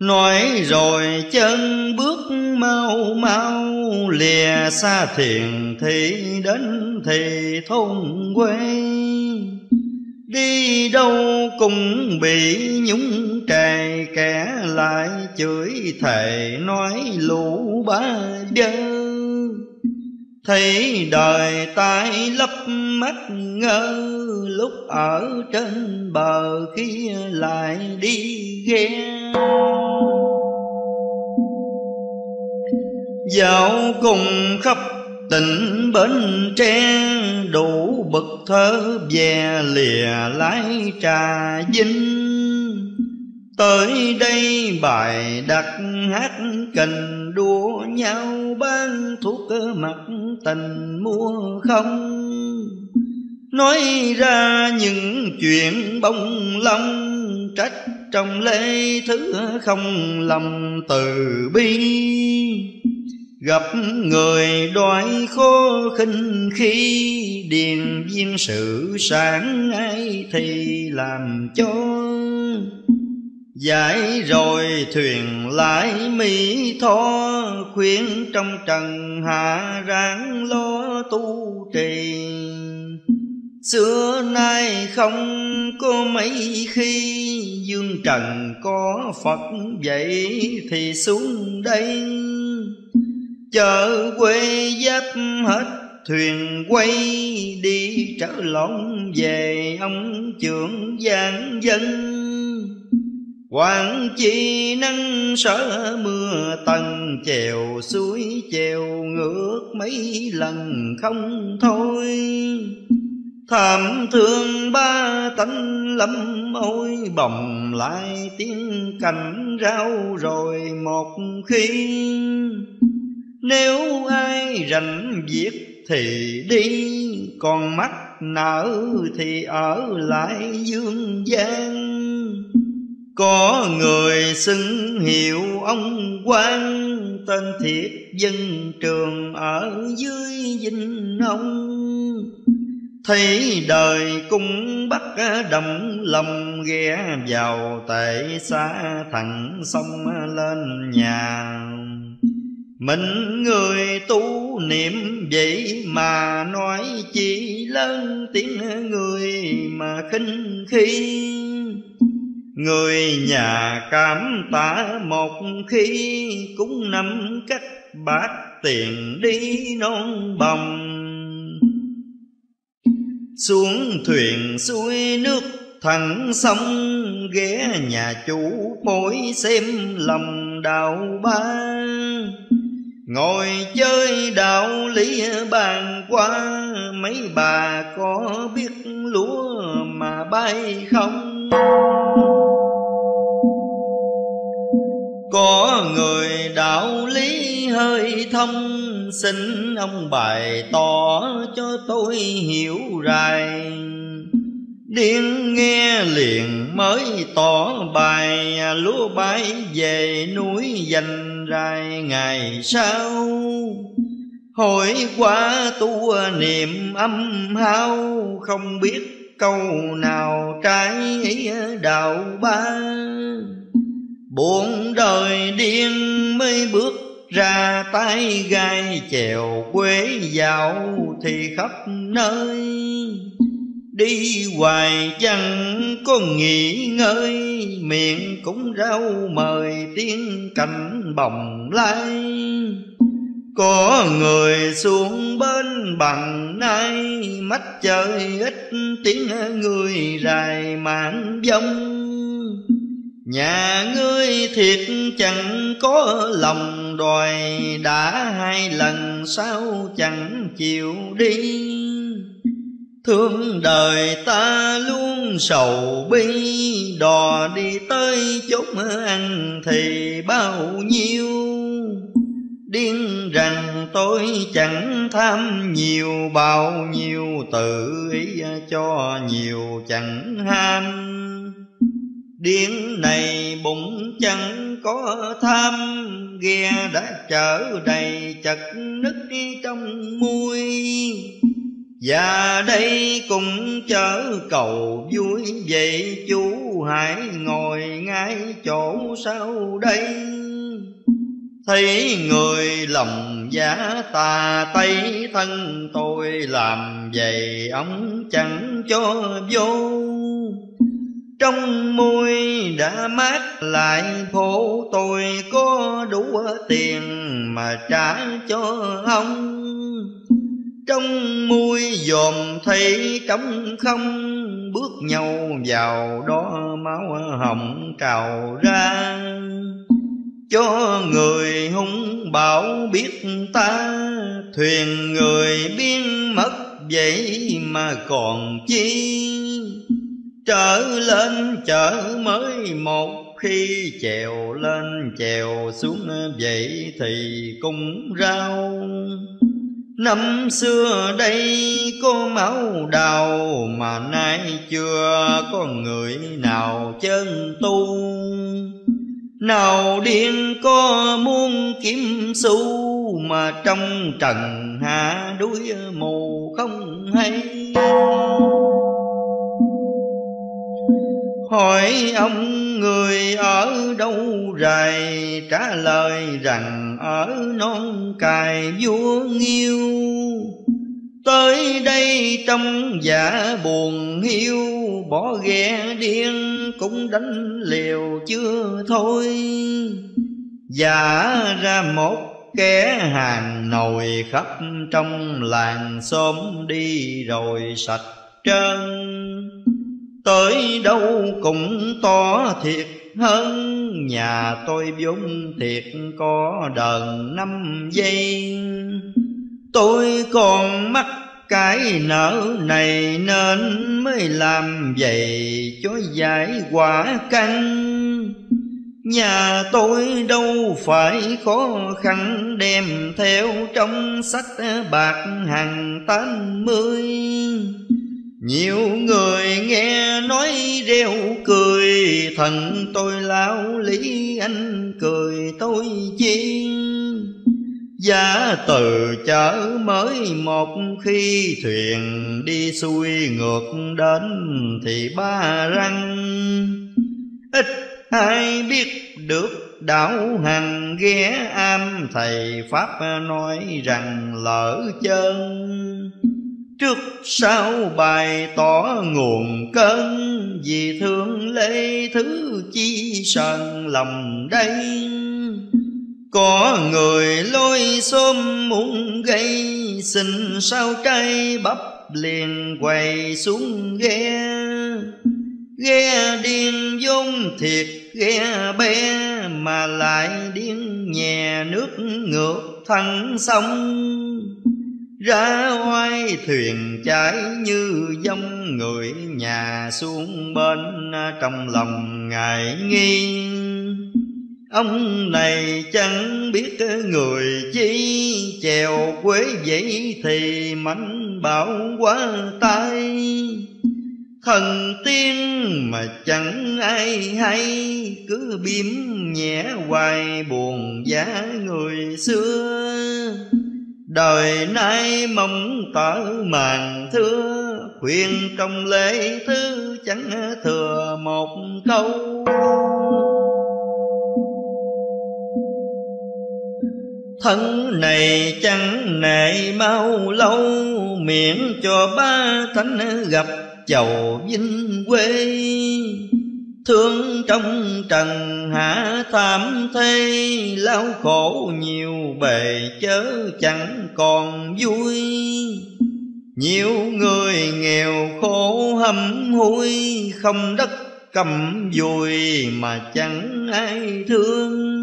Nói rồi chân bước mau mau, lìa xa thiền thì đến thì thôn quê. Đi đâu cũng bị nhúng trề, kẻ lại chửi thề nói lũ ba dơ. Thấy đời tai lấp mắt ngơ, lúc ở trên bờ khi lại đi ghe. Dạo cùng khắp tỉnh Bến Tre, đủ bậc thơ về lìa lái Trà Vinh. Tới đây bài đặt hát kình, đua nhau bán thuốc mặt tình mua không. Nói ra những chuyện bông lông, trách trong lễ thứ không lòng từ bi. Gặp người đói khô khinh khi, điền viên sự sáng ai thì làm cho. Giải rồi thuyền lại Mỹ Tho, khuyên trong trần hạ ráng lo tu trì. Xưa nay không có mấy khi, dương trần có Phật vậy thì xuống đây. Chợ quê giáp hết thuyền quay, đi trở lộn về ông trưởng giang dân. Quảng chi nắng sở mưa tầng, chèo suối chèo ngược mấy lần không thôi. Thảm thương ba tánh lắm ôi, bồng lại tiếng cảnh rau rồi một khi. Nếu ai rảnh việc thì đi, còn mắt nở thì ở lại dương gian. Có người xưng hiệu ông quan, tên thiệt dân trường ở dưới Vinh Ông. Thấy đời cũng bắt đồng lòng, ghé vào tệ xa thẳng sông lên nhà. Mình người tu niệm vậy mà, nói chỉ lớn tiếng người mà khinh khi. Người nhà cảm tạ một khi, cũng nắm cắt bát tiền đi non bồng. Xuống thuyền xuôi nước thẳng sông, ghé nhà chủ mỗi xem lòng đạo ba. Ngồi chơi đạo lý bàn qua, mấy bà có biết lúa mà bay không? Có người đạo lý hơi thông, xin ông bày tỏ cho tôi hiểu rài. Điên nghe liền mới tỏ bài, lúa bay về núi dành rài ngày sau. Hỏi qua tu niệm âm hao, không biết câu nào trái ý đạo ba. Buồn đời điên mới bước ra, tay gai chèo quế dạo thì khắp nơi. Đi hoài chẳng có nghỉ ngơi, miệng cũng rau mời tiếng cảnh bồng lai. Có người xuống bên bằng nay, mắt trời ít tiếng người rài mạn dông. Nhà ngươi thiệt chẳng có lòng đòi, đã hai lần sao chẳng chịu đi. Thương đời ta luôn sầu bi, đò đi tới chốn ăn thì bao nhiêu. Điên rằng tôi chẳng tham nhiều, bao nhiêu tự ý cho nhiều chẳng ham. Điên này bụng chẳng có tham, ghe đã trở đầy chật nứt trong muôi. Và đây cũng chở cầu vui, vậy chú hãy ngồi ngay chỗ sau đây. Thấy người lòng giả tà tây, thân tôi làm vậy ông chẳng cho vô. Trong môi đã mát lại phố, tôi có đủ tiền mà trả cho ông. Trong môi dòm thấy trống không, bước nhau vào đó máu hồng trào ra. Cho người hung bão biết ta, thuyền người biến mất vậy mà còn chi. Trở lên chở mới một khi, chèo lên chèo xuống vậy thì cũng rau. Năm xưa đây có máu đào, mà nay chưa có người nào chân tu. Nào điên có muốn kiếm xu, mà trong trần hạ đuối mù không hay. Hỏi ông người ở đâu rày, trả lời rằng ở non cài vua Nghiêu. Tới đây trong dạ buồn hiu, bỏ ghe điên cũng đánh liều chưa thôi. Giả ra một kẻ hàng nồi, khắp trong làng xóm đi rồi sạch trơn. Tới đâu cũng to thiệt hơn, nhà tôi vốn thiệt có đờn 5 giây. Tôi còn mắc cái nợ này, nên mới làm vậy cho giải quả căng. Nhà tôi đâu phải khó khăn, đem theo trong sách bạc hàng 80. Nhiều người nghe nói reo cười, thần tôi lão lý anh cười tôi chi. Giá từ chở mới một khi, thuyền đi xuôi ngược đến thì ba răng. Ít ai biết được đạo hằng, ghé am thầy pháp nói rằng lỡ chân. Trước sau bài tỏ nguồn cơn, vì thương lấy thứ chi sờn lòng đây. Có người lôi xôm muốn gây, xin sao cây bắp liền quầy xuống ghe. Ghe điên vốn thiệt ghe bé, mà lại điên nhè nước ngược thẳng sông. Ra oai thuyền chảy như dông, người nhà xuống bên trong lòng ngại nghi. Ông này chẳng biết người chi, chèo quế vậy thì mảnh bảo quá tay. Thần tiên mà chẳng ai hay, cứ biếm nhẹ hoài buồn giá người xưa. Đời nay mong tở màn thưa, khuyên trong lễ thứ chẳng thừa một câu. Thân này chẳng nệ mau lâu, miễn cho ba thánh gặp chầu vinh quê. Thương trong trần hạ thảm thê, lao khổ nhiều bề chớ chẳng còn vui. Nhiều người nghèo khổ hầm húi, không đất cầm vùi mà chẳng ai thương.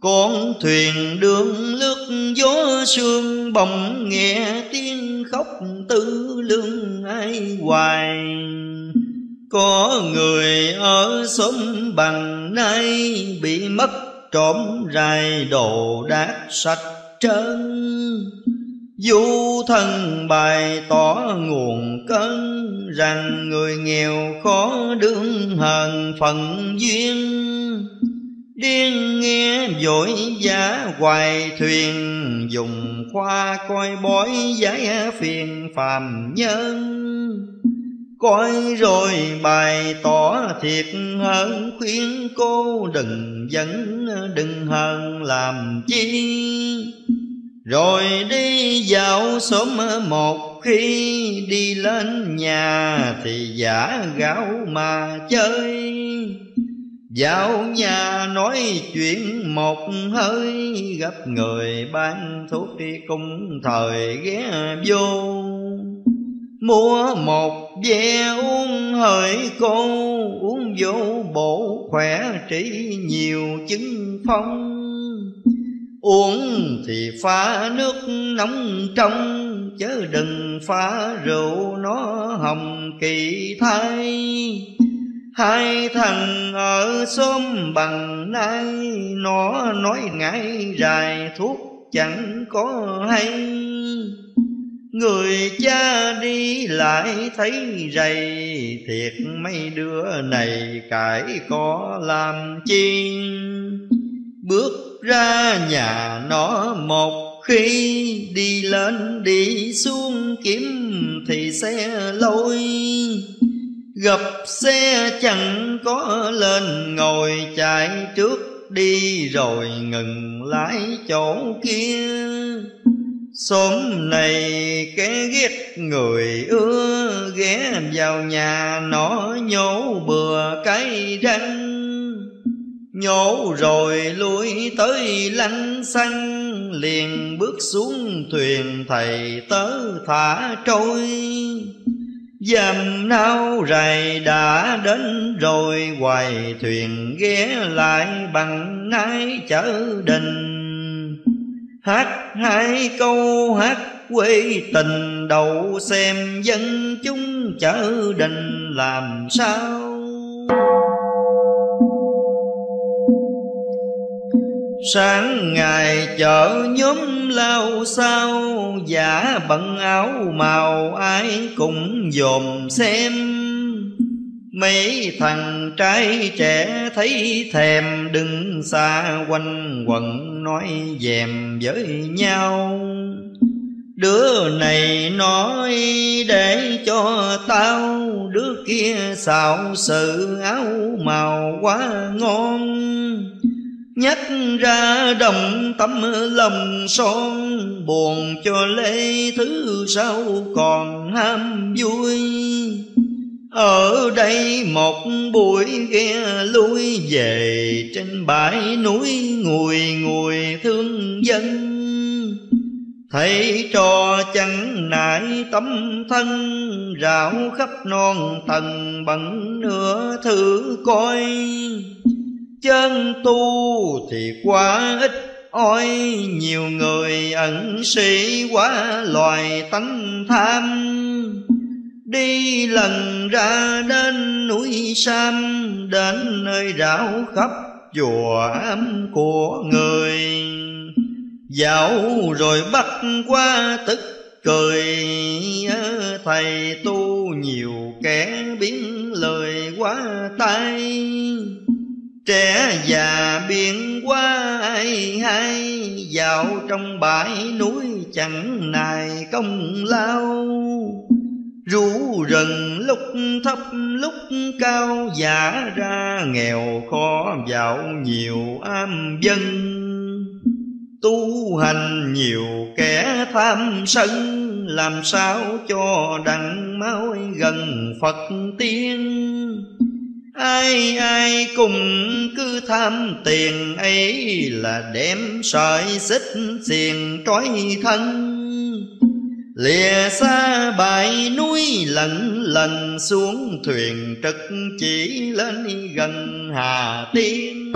Con thuyền đường lướt gió sương, bỗng nghe tiếng khóc tư lương ai hoài. Có người ở xóm bằng nay, bị mất trộm rài đồ đạc sạch trơn. Du thần bài tỏ nguồn cơn, rằng người nghèo khó đương hờn phận duyên. Điên nghe vội vã hoài thuyền, dùng khoa coi bói giải phiền phàm nhân. Coi rồi bày tỏ thiệt hơn, khuyên cô đừng dẫn đừng hờn làm chi. Rồi đi dạo xóm một khi, đi lên nhà thì giả gạo mà chơi. Dạo nhà nói chuyện một hơi, gặp người bán thuốc đi cùng thời ghé vô. Mua một ve uống hỡi cô, uống vô bổ khỏe trị nhiều chứng phong. Uống thì pha nước nóng trong, chớ đừng pha rượu nó hồng kỳ thay. Hai thằng ở xóm bằng nay, nó nói ngại rài thuốc chẳng có hay. Người cha đi lại thấy rầy, thiệt mấy đứa này cãi có làm chi. Bước ra nhà nó một khi, đi lên đi xuống kiếm thì xe lôi. Gặp xe chẳng có lên ngồi, chạy trước đi rồi ngừng lái chỗ kia. Xóm này cái ghét người ưa, ghé vào nhà nó nhổ bừa cái răng. Nhổ rồi lui tới lăng xăng, liền bước xuống thuyền thầy tớ thả trôi. Dầm nao rày đã đến rồi, hoài thuyền ghé lại bằng nái chở đình. Hát hai câu hát quê tình, đậu xem dân chúng chở đình làm sao. Sáng ngày chợ nhóm lao sao, giả bận áo màu ai cũng dòm xem. Mấy thằng trai trẻ thấy thèm, đừng xa quanh quẩn nói dèm với nhau. Đứa này nói để cho tao, đứa kia xạo sự áo màu quá ngon. Nhắc ra đồng tấm lòng son, buồn cho lấy thứ sau còn ham vui. Ở đây một buổi kia lui về, trên bãi núi ngùi ngùi thương dân. Thấy trò chẳng nại tấm thân, rảo khắp non tầng bằng nửa thử coi. Chân tu thì quá ít ôi, nhiều người ẩn sĩ quá loài tánh tham. Đi lần ra đến núi Sam, đến nơi rảo khắp chùa ấm của người. Dạo rồi bắt qua tức cười, thầy tu nhiều kẻ biến lời quá tay. Trẻ già biến quá ai hay, dạo trong bãi núi chẳng nài công lao. Rú rừng lúc thấp lúc cao, giả ra nghèo khó dạo nhiều am dân. Tu hành nhiều kẻ tham sân, làm sao cho đặng mau gần Phật tiên. Ai ai cùng cứ tham tiền ấy, là đem sợi xích xiềng trói thân. Lìa xa bãi núi lần lần, xuống thuyền trực chỉ lên gần Hà Tiên.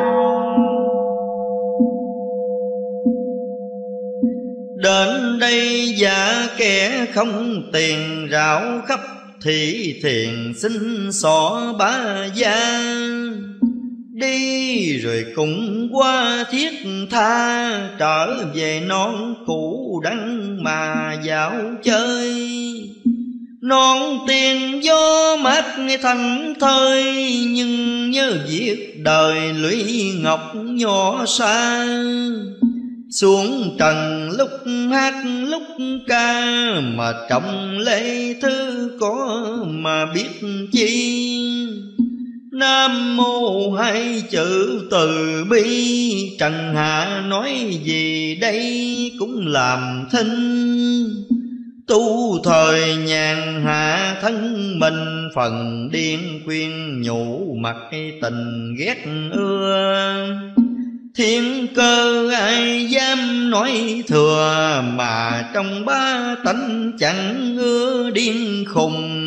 Đến đây giả kẻ không tiền, rảo khắp thị thiền xin xỏ ba gia. Đi rồi cũng qua thiết tha, trở về non cũ đắng mà dạo chơi. Non tiền gió mát thành thơi, nhưng nhớ việc đời lũy ngọc nhỏ xa. Xuống trần lúc hát lúc ca, mà trọng lấy thứ có mà biết chi. Nam mô hai chữ từ bi, trần hạ nói gì đây cũng làm thinh. Tu thời nhàn hạ thân mình, phần điên khuyên nhủ mặc tình ghét ưa. Thiên cơ ai dám nói thừa, mà trong ba tánh chẳng ưa điên khùng.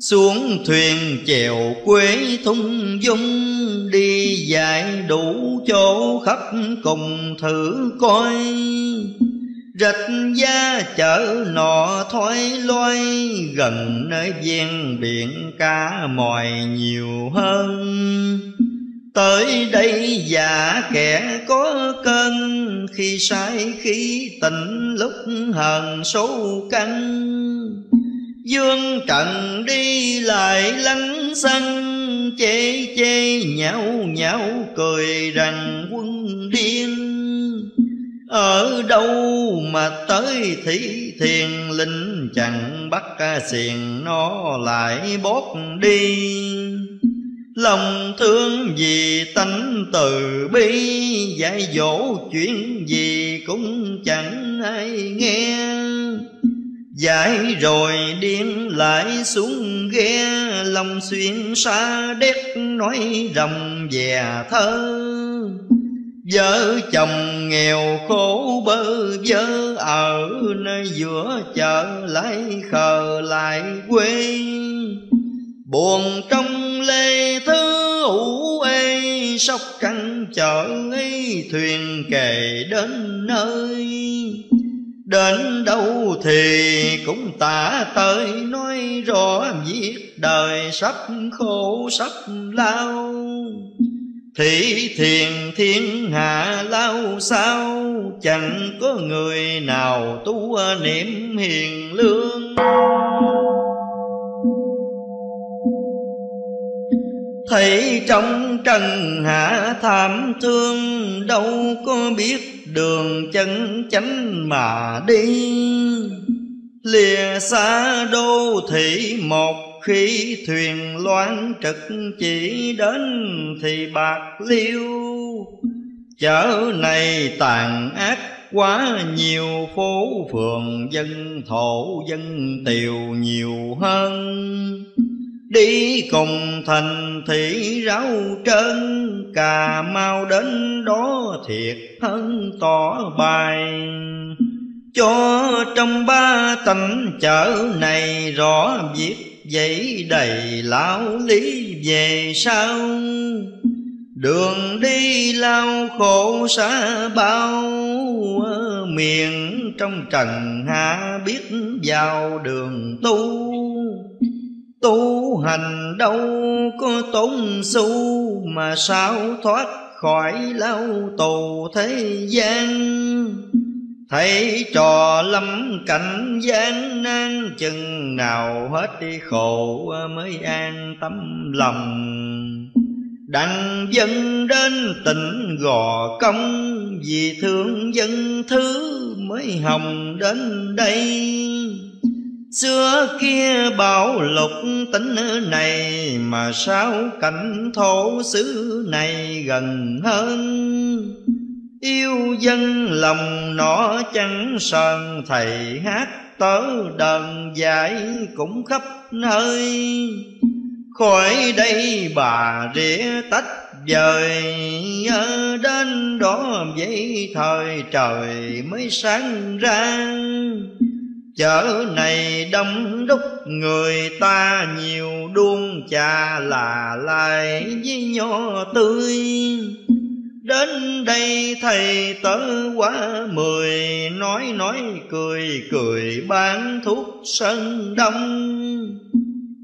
Xuống thuyền chèo quê thung dung, đi dạy đủ chỗ khắp cùng thử coi. Rạch da chở nọ thoái loay, gần nơi ven biển cá mòi nhiều hơn. Tới đây già kẻ có cơn, khi say khi tỉnh lúc hờn số căn. Dương trần đi lại lắng xăng, chê chê nhão nhão cười rằng quân điên. Ở đâu mà tới thí thiền, linh chẳng bắt xiềng nó lại bót đi. Lòng thương vì tánh từ bi, dạy dỗ chuyện gì cũng chẳng ai nghe. Dạy rồi điên lại xuống ghe, lòng xuyên xa đét nói rồng về thơ. Vợ chồng nghèo khổ bơ vơ, ở nơi giữa chợ lại khờ lại quê. Buồn trong lê thứ ủ ê, sóc trăng chở ấy thuyền kề đến nơi. Đến đâu thì cũng tả tới, nói rõ việc đời sắp khổ sắp lao. Thị thiền thiên hạ lao sao, chẳng có người nào tu niệm hiền lương. Thấy trong trần hạ thảm thương, đâu có biết đường chân chánh mà đi. Lìa xa đô thị một khi, thuyền loan trực chỉ đến thì bạc liêu. Chợ này tàn ác quá nhiều, phố phường dân thổ dân tiều nhiều hơn. đi cùng thành thị ráo trơn, Cà Mau đến đó thiệt thân tỏ bài. Cho trong ba tánh chợ này rõ viết giấy đầy lão lý về sau. Đường đi lao khổ xa bao, miền trong trần hạ biết vào đường tu. Tu hành đâu có tốn xu, mà sao thoát khỏi lao tù thế gian. Thấy trò lắm cảnh gian nan, chừng nào hết đi khổ mới an tấm lòng. Đặng dân đến tỉnh Gò Công, vì thương dân thứ mới hồng đến đây. Xưa kia bảo lục tính này, mà sao cảnh thổ xứ này gần hơn. Yêu dân lòng nó chẳng sờn, thầy hát tớ đờn dại cũng khắp nơi. Khỏi đây bà rỉa tách vời, đến đó vậy thời trời mới sáng ra. Chợ này đông đúc người ta nhiều, đuông trà là lại với nho tươi. Đến đây thầy tớ quá mười, nói cười cười bán thuốc sơn đông.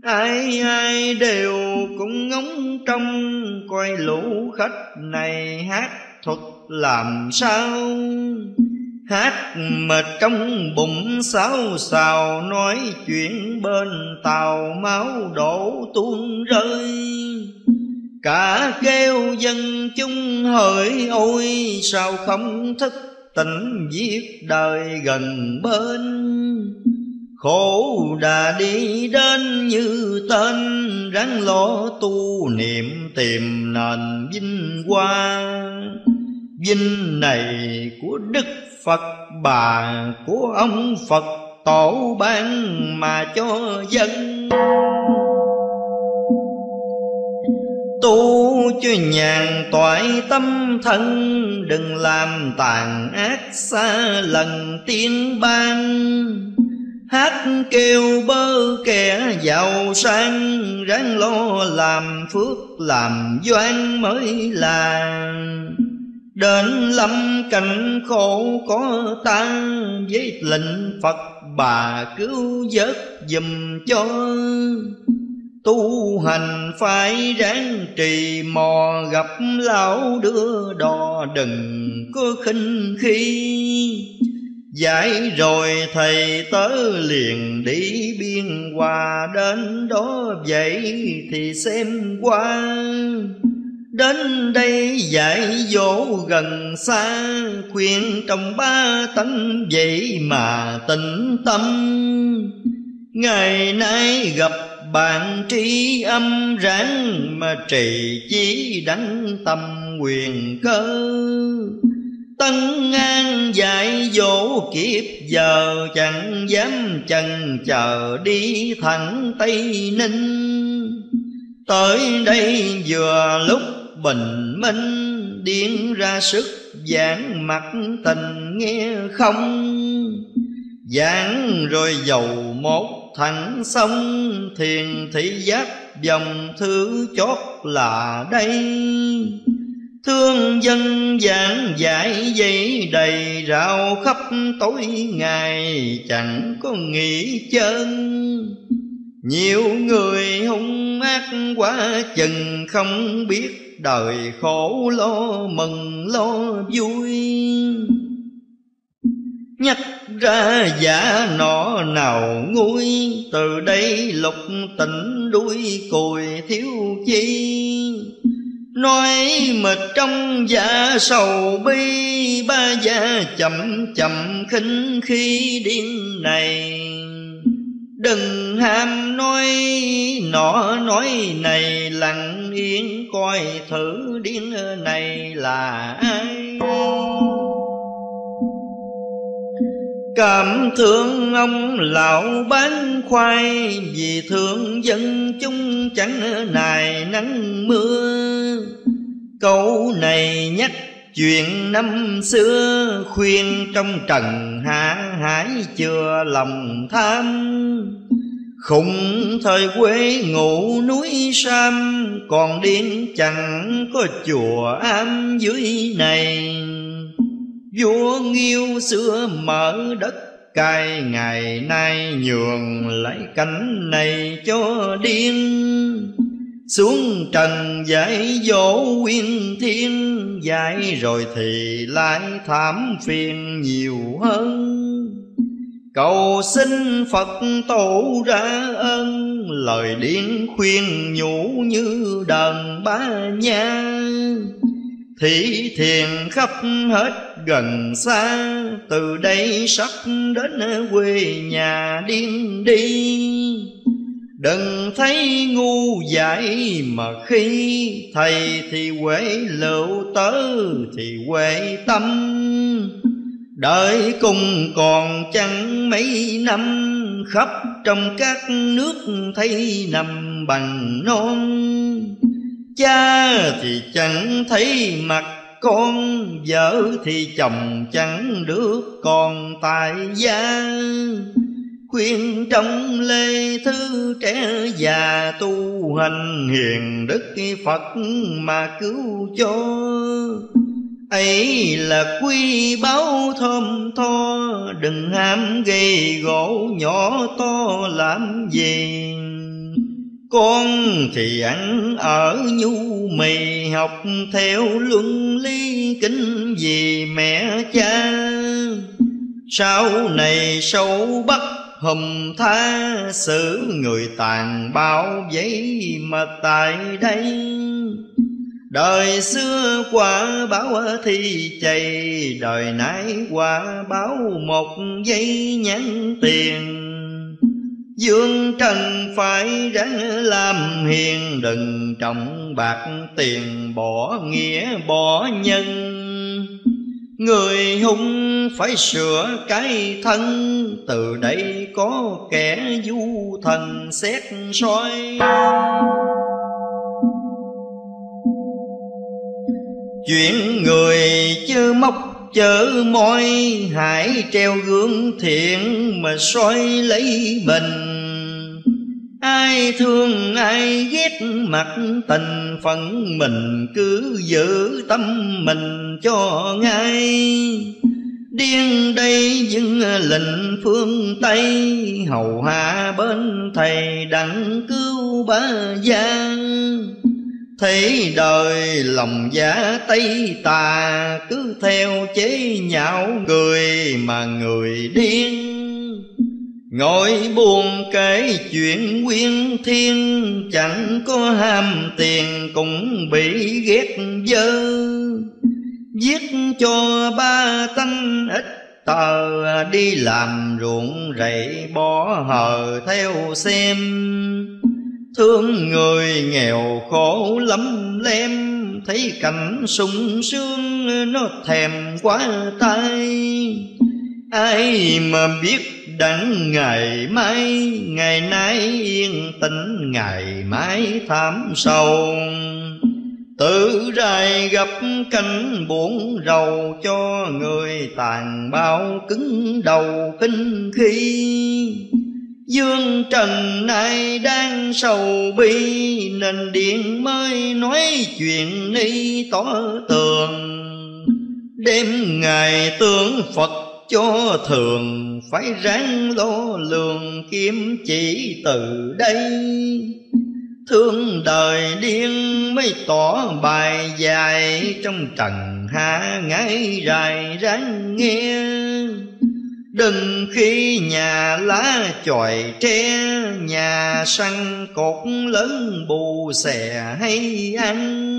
Ai ai đều cũng ngóng trong, coi lũ khách này hát thuật làm sao. Hát mà trong bụng xáo xào, nói chuyện bên tàu máu đổ tuôn rơi. Cả kêu dân chúng hỡi ôi, sao không thức tỉnh giết đời gần bên. Khổ đã đi đến như tên, ráng lo tu niệm tìm nền vinh hoa. Vinh này của Đức Phật Bà, của ông Phật Tổ ban mà cho dân. Tu cho nhàn toại tâm thân, đừng làm tàn ác xa lần tiên ban. Hát kêu bơ kẻ giàu sang, ráng lo làm phước làm doan mới là. Đến lâm cảnh khổ có ta, với lệnh Phật Bà cứu vớt dùm cho. Tu hành phải ráng trì mò, gặp lão đưa đò đừng có khinh khi. Giải rồi thầy tớ liền đi biên hòa, đến đó vậy thì xem qua. Đến đây dạy dỗ gần xa, khuyên trong ba tánh vậy mà tĩnh tâm. Ngày nay gặp bạn trí âm, ráng mà trì chí đắng tâm quyền cơ. Tân an dạy dỗ kiếp giờ, chẳng dám chần chờ đi thẳng Tây Ninh. Tới đây vừa lúc bình minh, điên ra sức giảng mặt tình nghe không. Giảng rồi dầu một thẳng sông, thiền thị giác dòng thứ chót là đây. Thương dân giảng giải dây đầy, rào khắp tối ngày chẳng có nghỉ chân. Nhiều người hung ác quá chừng, không biết đời khổ lo mừng lo vui. Nhắc ra giả nọ nào nguôi, từ đây lục tỉnh đuôi cùi thiếu chi. Nói mệt trong dạ sầu bi, ba gia chậm chậm khinh khi điên này. Đừng ham nói nọ nói này, lặng yên coi thử điên này là ai. cảm thương ông lão bán khoai, vì thương dân chúng chẳng nài nắng mưa. Câu này nhắc chuyện năm xưa, khuyên trong trần hạ hãy chừa lòng tham. Khủng thời quê ngủ núi Sam, còn điên chẳng có chùa am dưới này. Vua Nghiêu xưa mở đất cai, ngày nay nhường lại cảnh này cho điên. Xuống trần dạy dỗ quyên thiên, dạy rồi thì lại thảm phiền nhiều hơn. Cầu xin Phật tổ ra ân, lời điên khuyên nhủ như đàn bá nha. Thị thiền khắp hết gần xa, từ đây sắp đến quê nhà điên đi. Đừng thấy ngu dại mà khi, thầy thì huệ lựu tớ thì huệ tâm. Đợi cùng còn chẳng mấy năm, khắp trong các nước thấy nằm bằng non. Cha thì chẳng thấy mặt con, vợ thì chồng chẳng được còn tại gia. Khuyên trong lê thứ trẻ già, tu hành hiền đức Phật mà cứu cho. Ấy là quý báu thơm tho, đừng ham gây gỗ nhỏ to làm gì. Con thì ăn ở nhu mì, học theo luân lý kính vì mẹ cha. Sau này sâu bắt hùm tha, xử người tàn bao giấy mà tại đây. Đời xưa quả báo thì chày, đời nãy quả báo một giây nhắn tiền. Dương trần phải ráng làm hiền, đừng trọng bạc tiền bỏ nghĩa bỏ nhân. Người hung phải sửa cái thân, từ đây có kẻ du thần xét soi. Chuyện người chớ móc chớ môi, hãy treo gương thiện mà soi lấy mình. Ai thương ai ghét mặt tình phận mình, cứ giữ tâm mình cho ngay. Điên đây dưng lệnh phương Tây, hầu hạ bên thầy đặng cứu ba gia. Thấy đời lòng giả Tây tà, cứ theo chế nhạo người mà người điên. Ngồi buồn kể chuyện quyên thiên, chẳng có ham tiền cũng bị ghét dơ. Viết cho ba tánh ít tờ, đi làm ruộng rẫy bỏ hờ theo xem. Thương người nghèo khổ lắm lem, thấy cảnh sung sướng nó thèm quá tay. Ai mà biết đặng ngày mai, ngày nay yên tĩnh ngày mai thảm sầu. Tự rày gặp cảnh buồn rầu, cho người tàn bao cứng đầu kinh khi. Dương trần này đang sầu bi, nên điện mới nói chuyện ni tỏ tường. Đêm ngày tưởng Phật cho thường, phải ráng lo lường kiếm chỉ từ đây. Thương đời điên mới tỏ bài dài, trong trần hạ ngái rài ráng nghe. Đừng khi nhà lá chòi tre, nhà săn cột lớn bù xè hay ăn.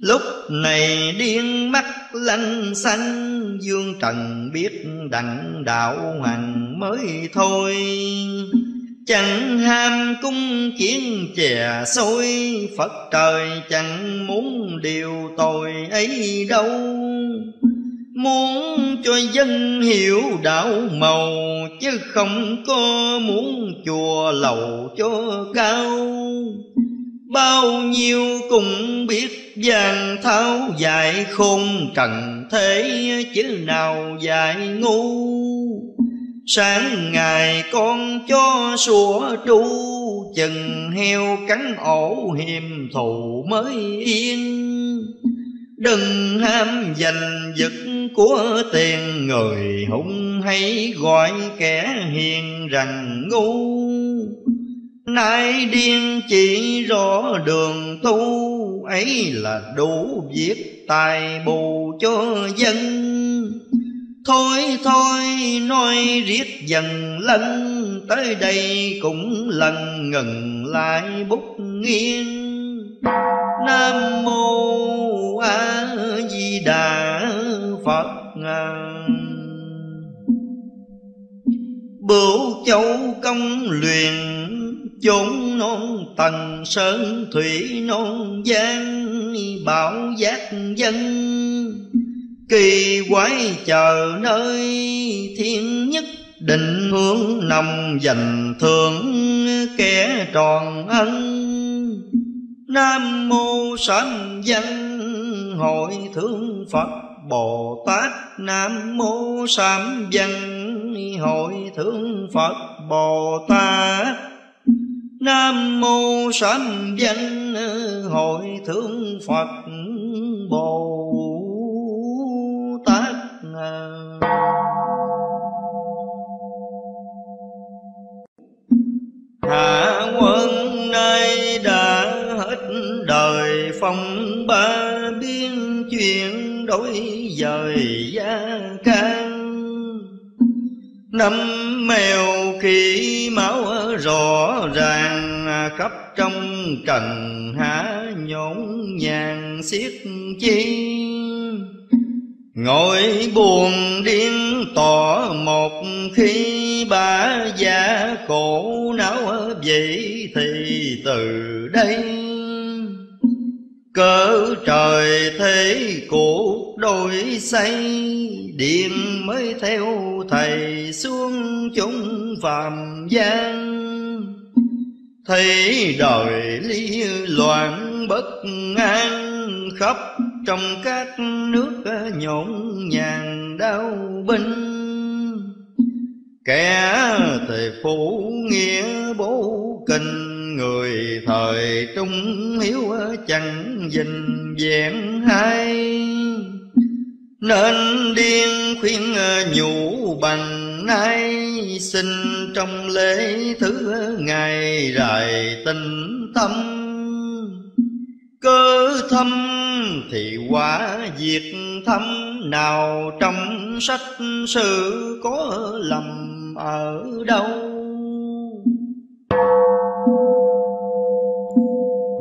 Lúc này điên mắt lanh xanh, dương trần biết đặng đạo hành mới thôi. Chẳng ham cung kiến chè xôi, Phật trời chẳng muốn điều tội ấy đâu. Muốn cho dân hiểu đạo màu, chứ không có muốn chùa lầu cho cao. Bao nhiêu cũng biết vàng tháo dại khôn trần thế, chứ nào dại ngu. Sáng ngày con cho sủa tru, chừng heo cắn ổ hiềm thù mới yên. Đừng ham giành giật của tiền, người hung hay gọi kẻ hiền rằng ngu. Nay điên chỉ rõ đường tu, ấy là đủ việc tài bù cho dân. Thôi thôi nói riết dần lân, tới đây cũng lần ngừng lại bút nghiêng. Nam Mô A Di Đà Phật. Bửu Châu công luyện chốn non Tần Sơn Thủy non Giang, bảo giác dân kỳ quái chờ nơi thiên nhất. Định hướng nằm dành thưởng kẻ tròn ân. Nam Mô Sanh Văn Hội Thượng Phật Bồ Tát. Nam Mô Sanh Văn Hội Thượng Phật Bồ Tát. Nam Mô Sanh Văn Hội Thượng Phật Bồ Tát. Hạ quân nay đã hết đời, phong ba biến chuyển đổi dời gia can. Năm mèo khỉ máu rõ ràng, khắp trong trần há nhổn nhàng xiết chi. Ngồi buồn điên tỏ một khi, bả giả cổ não vậy thì từ đây. Cỡ trời thế cuộc đổi xây, điện mới theo thầy xuống chúng phàm gian. Thấy đời ly loạn bất an, khắp trong các nước nhộn nhàng đau binh. Kẻ thì phủ nghĩa bố kinh, người thời trung hiếu chẳng dình vẹn hay. Nên điên khuyên nhủ bằng nay, xin trong lễ thứ ngày rài tình tâm. Cơ thâm thì quả diệt thâm, nào trong sách sử có lầm ở đâu.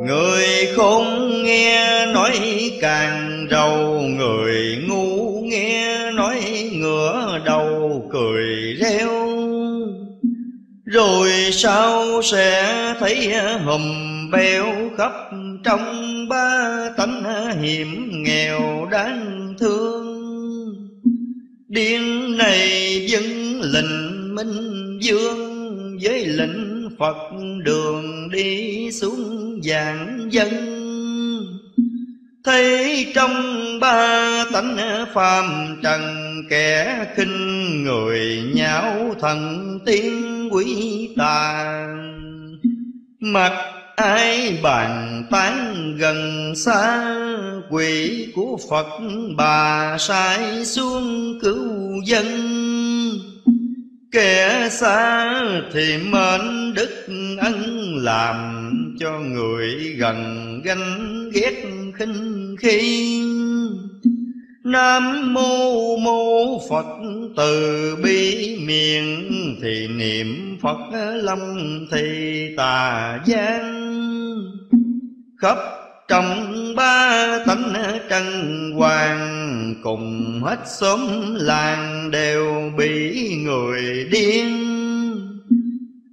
Người khôn nghe nói càng rầu, người ngu nghe nói ngửa đầu cười reo. Rồi sao sẽ thấy hùm beo khắp trong ba tánh hiểm nghèo đáng thương. Điên này vẫn lệnh Minh Dương, với lệnh Phật đường đi xuống vạn dân. Thấy trong ba tánh phàm trần, kẻ khinh người nhạo thần tiên quỷ tà. Mặc ai bàn tán gần xa, quỷ của Phật bà sai xuống cứu dân. Kẻ xa thì mến đức ân, làm cho người gần ganh ghét khinh khi. Nam Mô Mô Phật từ bi miệng, thì niệm Phật lòng thì tà gian. Khắp trong ba tánh trần hoàng, cùng hết xóm làng đều bị người điên.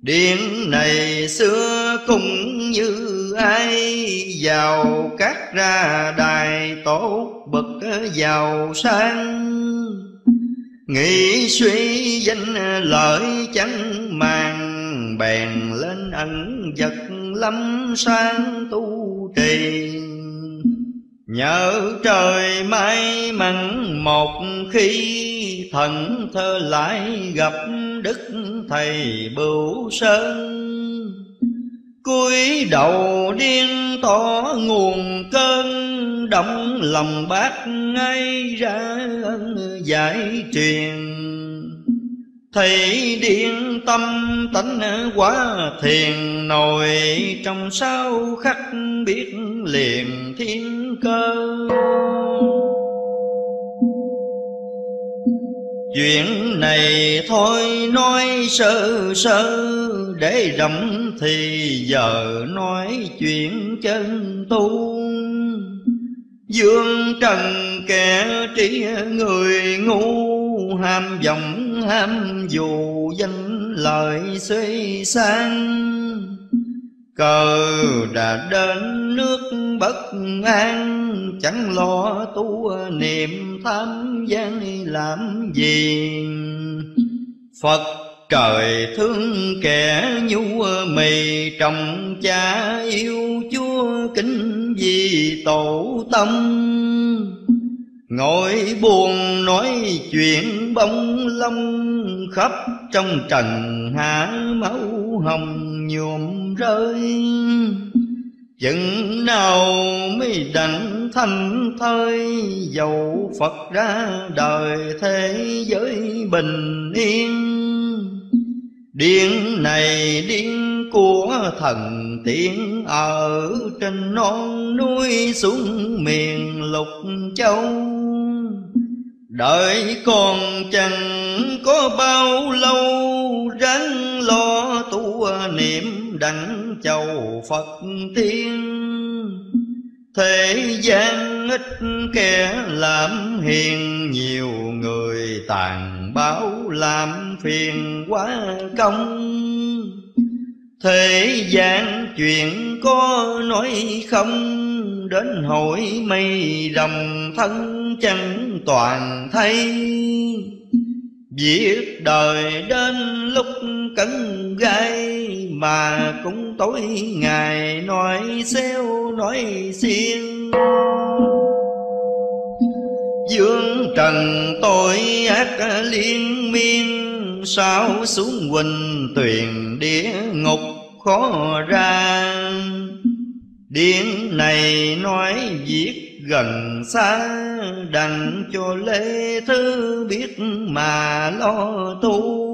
Điên này xưa cũng như ai, vào các ra đài tốt bậc giàu sang. Nghĩ suy danh lợi chẳng màng, bèn lên ẩn vật lắm sang tu trì. Nhớ trời may mắn một khi, thần thơ lại gặp đức thầy Bửu Sơn. Cúi đầu điên tỏ nguồn cơn, động lòng bác ngay ra giải truyền. Thầy điên tâm tánh quá thiền, nổi trong sao khắc biết liền thiên cơ. Chuyện này thôi nói sơ sơ, để rộng thì giờ nói chuyện chân tu. Dương trần kẻ trí người ngu, ham vọng ham dù danh lợi suy sang. Cờ đã đến nước bất an, chẳng lo tu niệm tham gian làm gì. Phật trời thương kẻ nhu mì, trọng cha yêu chúa kính vì tổ tâm. Ngồi buồn nói chuyện bông lông, khắp trong trần hạ máu hồng nhuộm rơi. Chừng nào mới đặng thanh thơi, dầu Phật ra đời thế giới bình yên. Điên này điên của thần tiên, ở trên non núi xuống miền lục châu. Đợi còn chẳng có bao lâu, ráng lo tu niệm đặng chầu Phật tiên. Thế gian ít kẻ làm hiền, nhiều người tàn báo làm phiền quá công. Thế gian chuyện có nói không, đến hỏi mây rồng thân chẳng toàn thấy. Việc đời đến lúc cấn gai, mà cũng tối ngày nói xéo nói xiên. Dương trần tội ác liên miên, sao xuống huỳnh tuyền địa ngục khó ra. Điên này nói việc gần xa, đặng cho lễ thứ biết mà lo tu.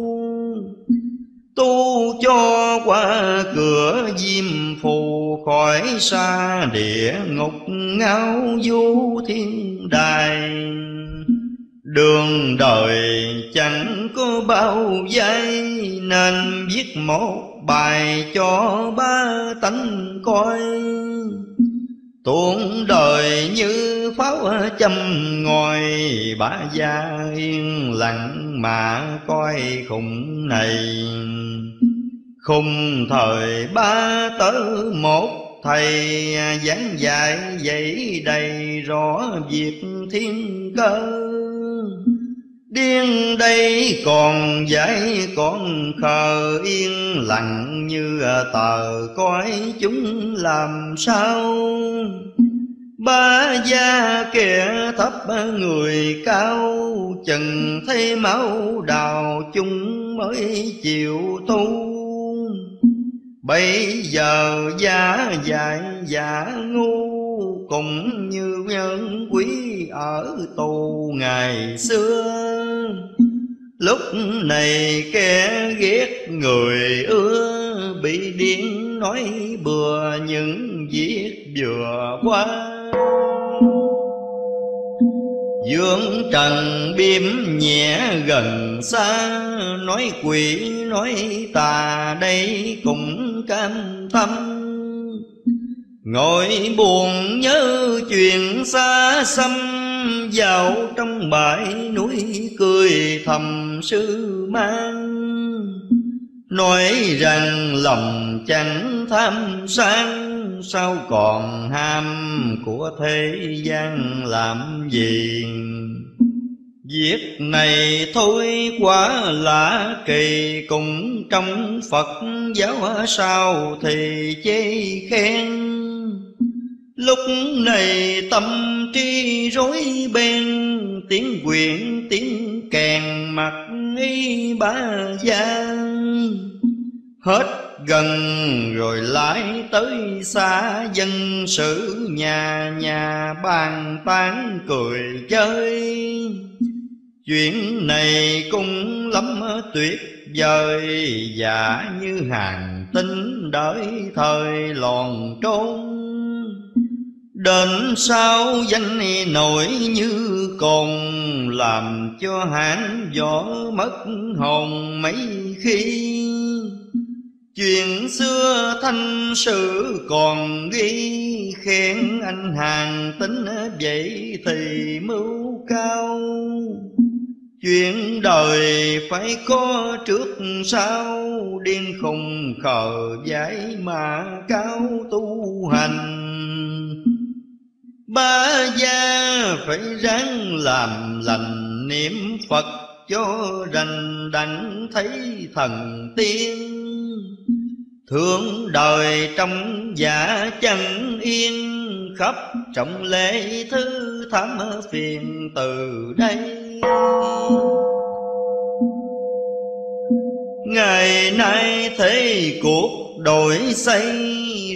Tu cho qua cửa diêm phù, khỏi xa địa ngục ngao du thiên đài. Đường đời chẳng có bao giây, nên viết một bài cho ba tánh coi. Tuôn đời như pháo châm ngòi, bả gia yên lặng mà coi khùng này. Khùng thời ba tớ một thầy, giảng dạy dạy đầy rõ việc thiên cơ. Điên đây còn dạy còn khờ, yên lặng như tờ coi chúng làm sao. Ba gia kẻ thấp người cao, chừng thấy máu đào chúng mới chịu tu. Bây giờ giả dại giả ngu, cũng như nhân quý ở tù ngày xưa. Lúc này kẻ ghét người ưa, bị điên nói bừa những việc vừa qua. Dương trần biếm nhẹ gần xa, nói quỷ nói tà đây cũng cam tâm. Ngồi buồn nhớ chuyện xa xăm, vào trong bãi núi cười thầm sư mang. Nói rằng lòng chẳng tham sang, sao còn ham của thế gian làm gì? Việc này thôi quá lạ kỳ, cũng trong Phật giáo sao thì chê khen. Lúc này tâm trí rối beng, tiếng quyện tiếng kèn mặt y ba gian. Hết gần rồi lại tới xa, dân sự nhà nhà bàn tán cười chơi. Chuyện này cũng lắm tuyệt vời, giả như hàng tinh đợi thời lòn trốn. Đến sau danh nổi như cồn, làm cho hãng võ mất hồn mấy khi. Chuyện xưa thanh sử còn ghi, khen anh hàng tính vậy thì mưu cao. Chuyện đời phải có trước sau, điên khùng khờ giải mà cao tu hành. Ba gia phải ráng làm lành, niệm Phật cho rành đặng thấy thần tiên. Thương đời trong giả chẳng yên, khắp trọng lễ thứ thảm phiền từ đây. Ngày nay thế cuộc đổi xây,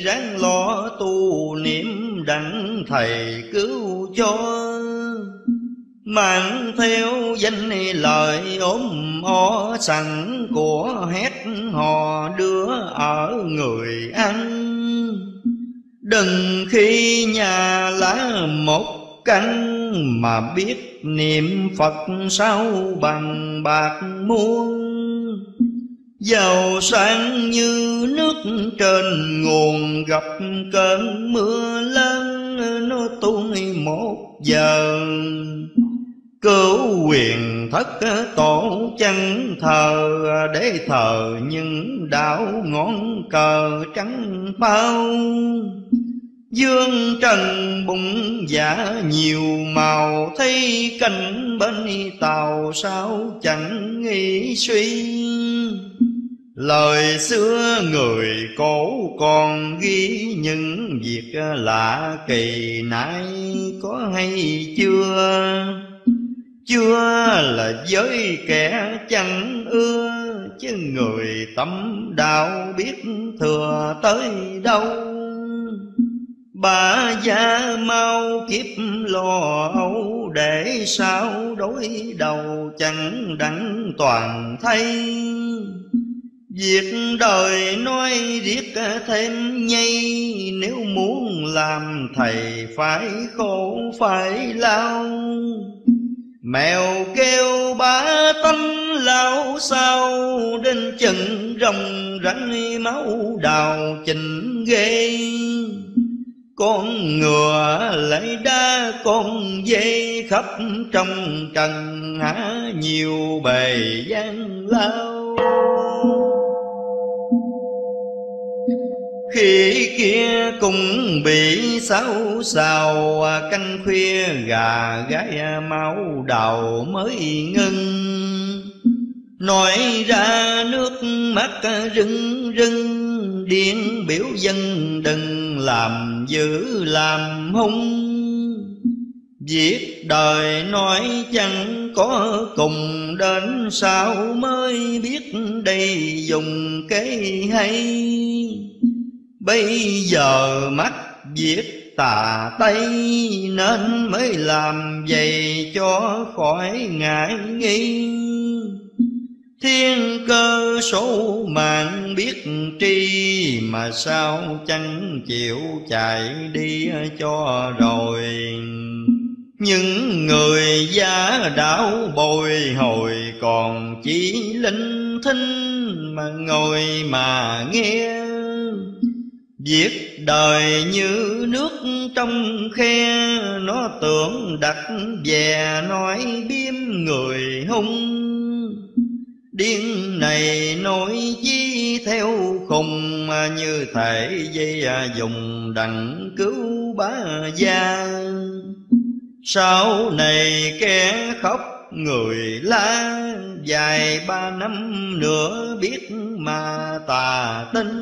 ráng lo tu niệm đặng thầy cứu cho. Mang theo danh lời ốm o sẵn, của hét hò đưa ở người ăn. Đừng khi nhà lá một căn, mà biết niệm Phật sao bằng bạc muôn. Giàu sang như nước trên nguồn, gặp cơn mưa lớn nó tuôn một giờ. Cứu quyền thất tổ chẳng thờ, để thờ những đạo ngón cờ trắng bao. Dương trần bụng giả nhiều màu, thấy cành bên tàu sao chẳng nghĩ suy. Lời xưa người cổ còn ghi, những việc lạ kỳ nãy có hay chưa? Chưa là giới kẻ chẳng ưa, chứ người tâm đạo biết thừa tới đâu. Bà già mau kiếp lo âu, để sao đối đầu chẳng đặng toàn thay. Việc đời nói riết thêm nhây, nếu muốn làm thầy phải khổ phải lao. Mèo kêu bá tánh lao sao, đến chừng rồng rắn máu đào chỉnh ghê. Con ngựa lấy đá con dê, khắp trong trần há nhiều bề gian lao. Khi kia cũng bị xấu xào, canh khuya gà gái máu đầu mới ngưng. Nói ra nước mắt rưng rưng, điện biểu dân đừng làm dữ làm hung. Việc đời nói chẳng có cùng, đến sao mới biết đây dùng cái hay. Bây giờ mắc giết tà tây, nên mới làm vậy cho khỏi ngại nghi. Thiên cơ số mạng biết tri, mà sao chẳng chịu chạy đi cho rồi. Những người giả đạo bồi hồi, còn chỉ linh thính mà ngồi mà nghe. Việc đời như nước trong khe, nó tưởng đặt về nói biếm người hung. điên này nổi chí theo khùng, như thể dây dùng đặng cứu bá gia. Sau này kẻ khóc người la, dài ba năm nữa biết mà tà tinh.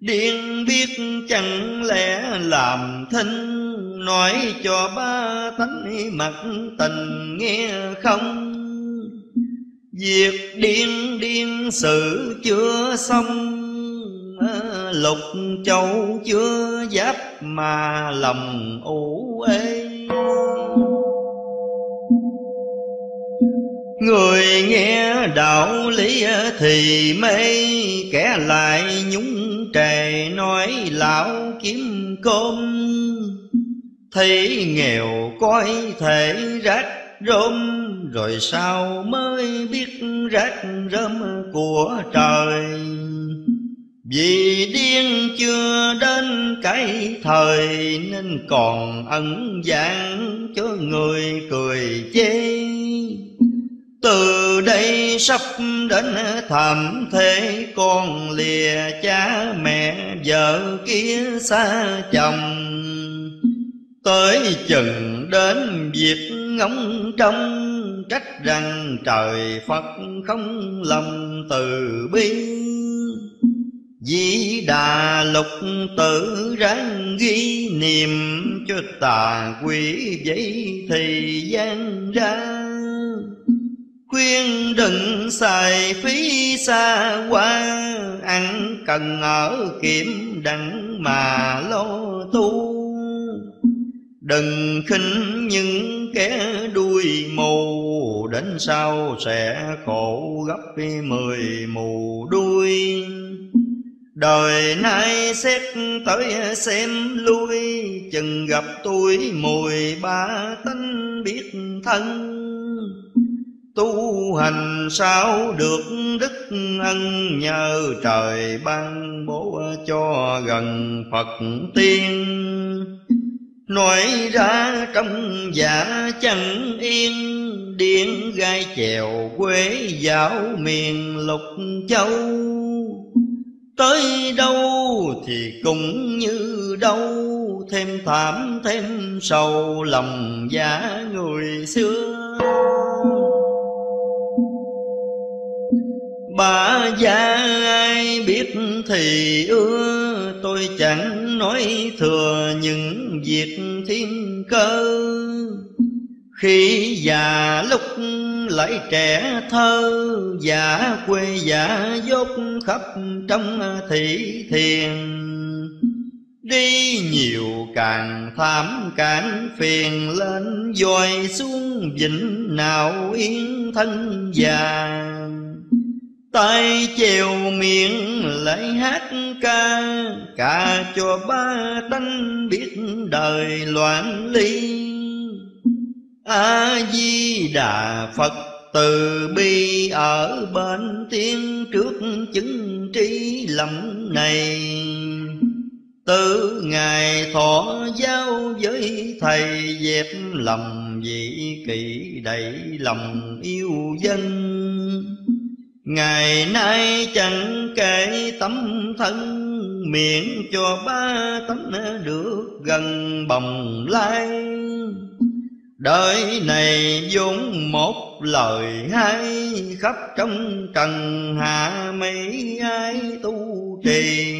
Điên biết chẳng lẽ làm thinh, nói cho ba tánh mặt tình nghe không. Việc điên điên sự chưa xong, lục châu chưa giáp mà lòng ủ ê. Người nghe đạo lý thì mê, kẻ lại nhúng trề nói lão kiếm cơm. Thấy nghèo coi thể rách rôm, rồi sao mới biết rách rơm của trời. Vì điên chưa đến cái thời, nên còn ẩn dạng cho người cười chê. Từ đây sắp đến thảm thế, con lìa cha mẹ vợ kia xa chồng. Tới chừng đến việc ngóng trông, trách rằng trời Phật không lòng từ bi. Di Đà lục tự ráng ghi niệm, cho tà quỷ giấy thì gian ra. Khuyên đừng xài phí xa quá, ăn cần ở kiểm đặng mà lo tu. Đừng khinh những kẻ đuôi mù, đến sau sẽ khổ gấp 10 mù đuôi. Đời nay xét tới xem lui, chừng gặp tuổi mùi ba tánh biết thân. Tu hành sao được đức ân, nhờ trời ban bố cho gần Phật tiên. Nói ra trong giả chẳng yên, điên gai chèo quế dạo miền lục châu. Tới đâu thì cũng như đâu, thêm thảm thêm sầu lòng giả người xưa. Bà già ai biết thì ưa, tôi chẳng nói thừa những việc thiên cơ. Khi già lúc lại trẻ thơ, giả quê giả dốt khắp trong thị thiền. Đi nhiều càng thảm càng phiền, lên dòi xuống vĩnh nào yên thân già. Tay chèo miệng lại hát ca, cả cho ba tánh biết đời loạn ly. A-di-đà Phật từ bi, ở bên tiên trước chứng trí lầm này. Từ ngày thọ giao với thầy, dẹp lòng vị kỷ đầy lòng yêu dân. Ngày nay chẳng kể tấm thân, miễn cho ba tánh được gần bồng lai. Đời này vốn một lời hay, khắp trong trần hạ mấy ai tu trì.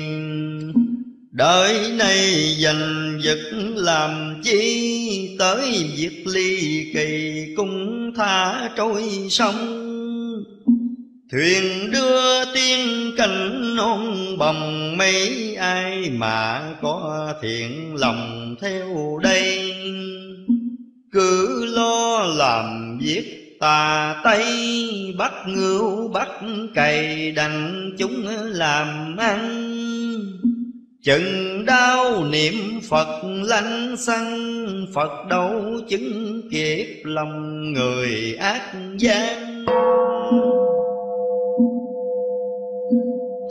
Đời này dành giật làm chi, tới việc ly kỳ cũng thả trôi sông. Thuyền đưa tiên cảnh non bồng, mấy ai mà có thiện lòng theo đây. Cứ lo làm việc tà tây, bắt ngưu bắt cày đành chúng làm ăn. Chừng đau niệm Phật lanh xăng, Phật đâu chứng kiếp lòng người ác gian.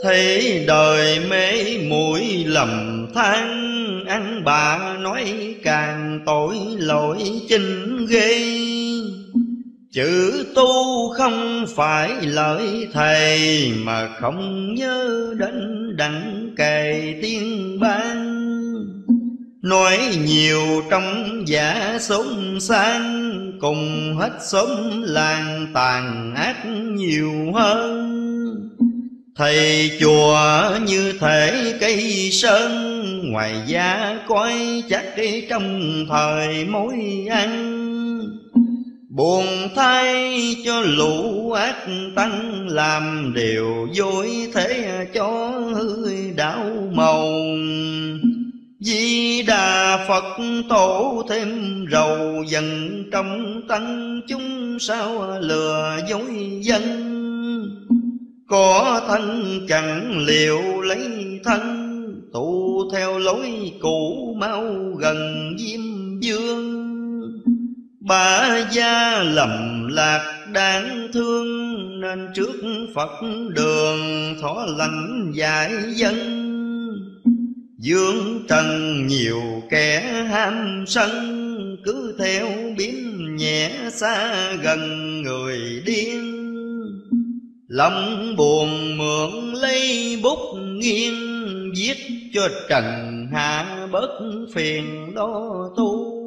Thấy đời mê mũi lầm than, ăn bà nói càng tội lỗi chinh ghê. Chữ tu không phải lợi thầy, mà không nhớ đến đặng kề tiên ban. Nói nhiều trong giả sống sang, cùng hết sống làng tàn ác nhiều hơn. Thầy chùa như thể cây sơn, ngoài da coi chắc trong thời mối ăn. Buồn thay cho lũ ác tăng, làm điều dối thế cho hư đảo màu. Di Đà Phật tổ thêm rầu dần, trong tăng chúng sao lừa dối dân. Có thân chẳng liệu lấy thân, tu theo lối cũ mau gần Diêm Vương. Bả gia lầm lạc đáng thương, nên trước Phật đường thọ lãnh giải dân. Dương trần nhiều kẻ ham sân, cứ theo biến nhẹ xa gần người điên. Lòng buồn mượn lấy bút nghiêng, viết cho trần hạ bớt phiền lo tu.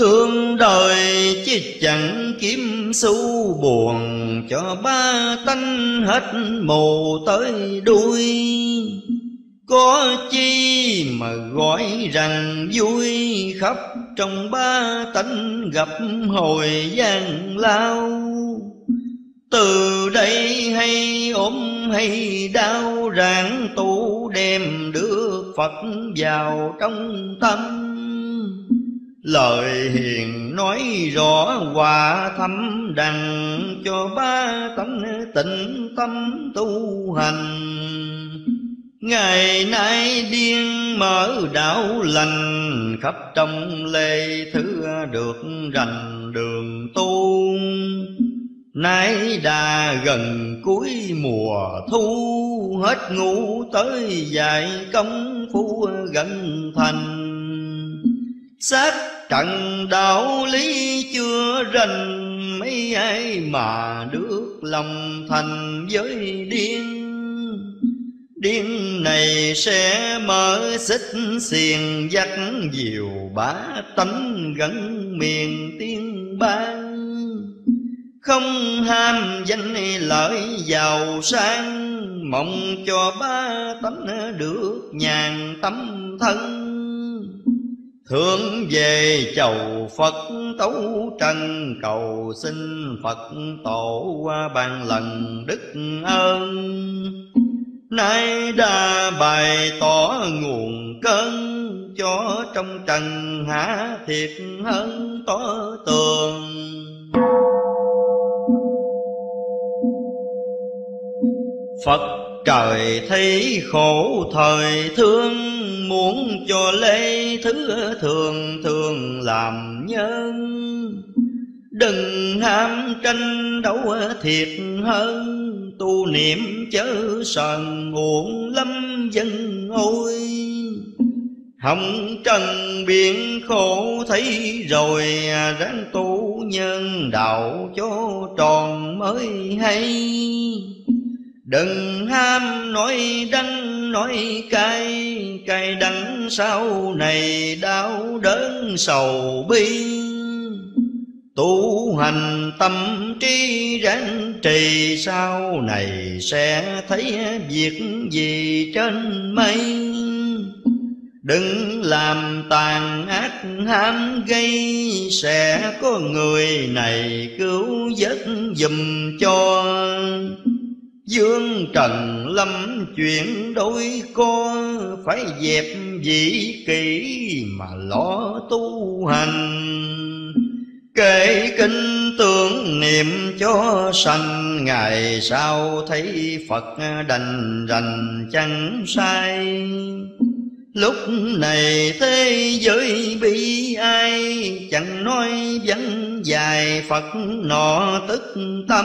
Thương đời chứ chẳng kiếm xu, buồn cho ba tánh hết mù tới đuôi. Có chi mà gọi rằng vui, khắp trong ba tánh gặp hồi gian lao. Từ đây hay ốm hay đau, ráng tu đem đưa Phật vào trong tâm. Lời hiền nói rõ hòa thấm đặng, cho ba tánh tịnh tâm tu hành. Ngày nay điên mở đạo lành, khắp trong lê thưa được rành đường tu. Nay đã gần cuối mùa thu, hết ngủ tới dạy công phu gần thành. Xác trần đạo lý chưa rành, mấy ai mà được lòng thành với điên. Điên này sẽ mở xích xiềng, dắt diều bá tánh gần miền tiên ban. Không ham danh lợi giàu sang, mong cho ba tánh được nhàn tâm thân. Thương về chầu Phật tấu trần, cầu xin Phật tổ ban lần đức ơn. Nay đã bày tỏ nguồn cơn, cho trong trần hạ thiệt hơn tỏ tường. Phật trời thấy khổ thời thương, muốn cho lấy thứ thường thường làm nhân. Đừng ham tranh đấu thiệt hơn, tu niệm chớ sờn uổng lắm dân ôi. Hồng trần biển khổ thấy rồi, ráng tu nhân đạo cho tròn mới hay. Đừng ham nói đắng nói cay, cay đắng sau này đau đớn sầu bi. Tu hành tâm trí ráng trì, sau này sẽ thấy việc gì trên mây. Đừng làm tàn ác ham gây, sẽ có người này cứu vớt giùm cho. Dương trần lâm chuyện đôi co, phải dẹp dĩ kỹ mà lo tu hành. Kể kinh tưởng niệm cho sanh, ngày sau thấy Phật đành rành chẳng sai. Lúc này thế giới bi ai, chẳng nói vắng dài Phật nọ tức tâm.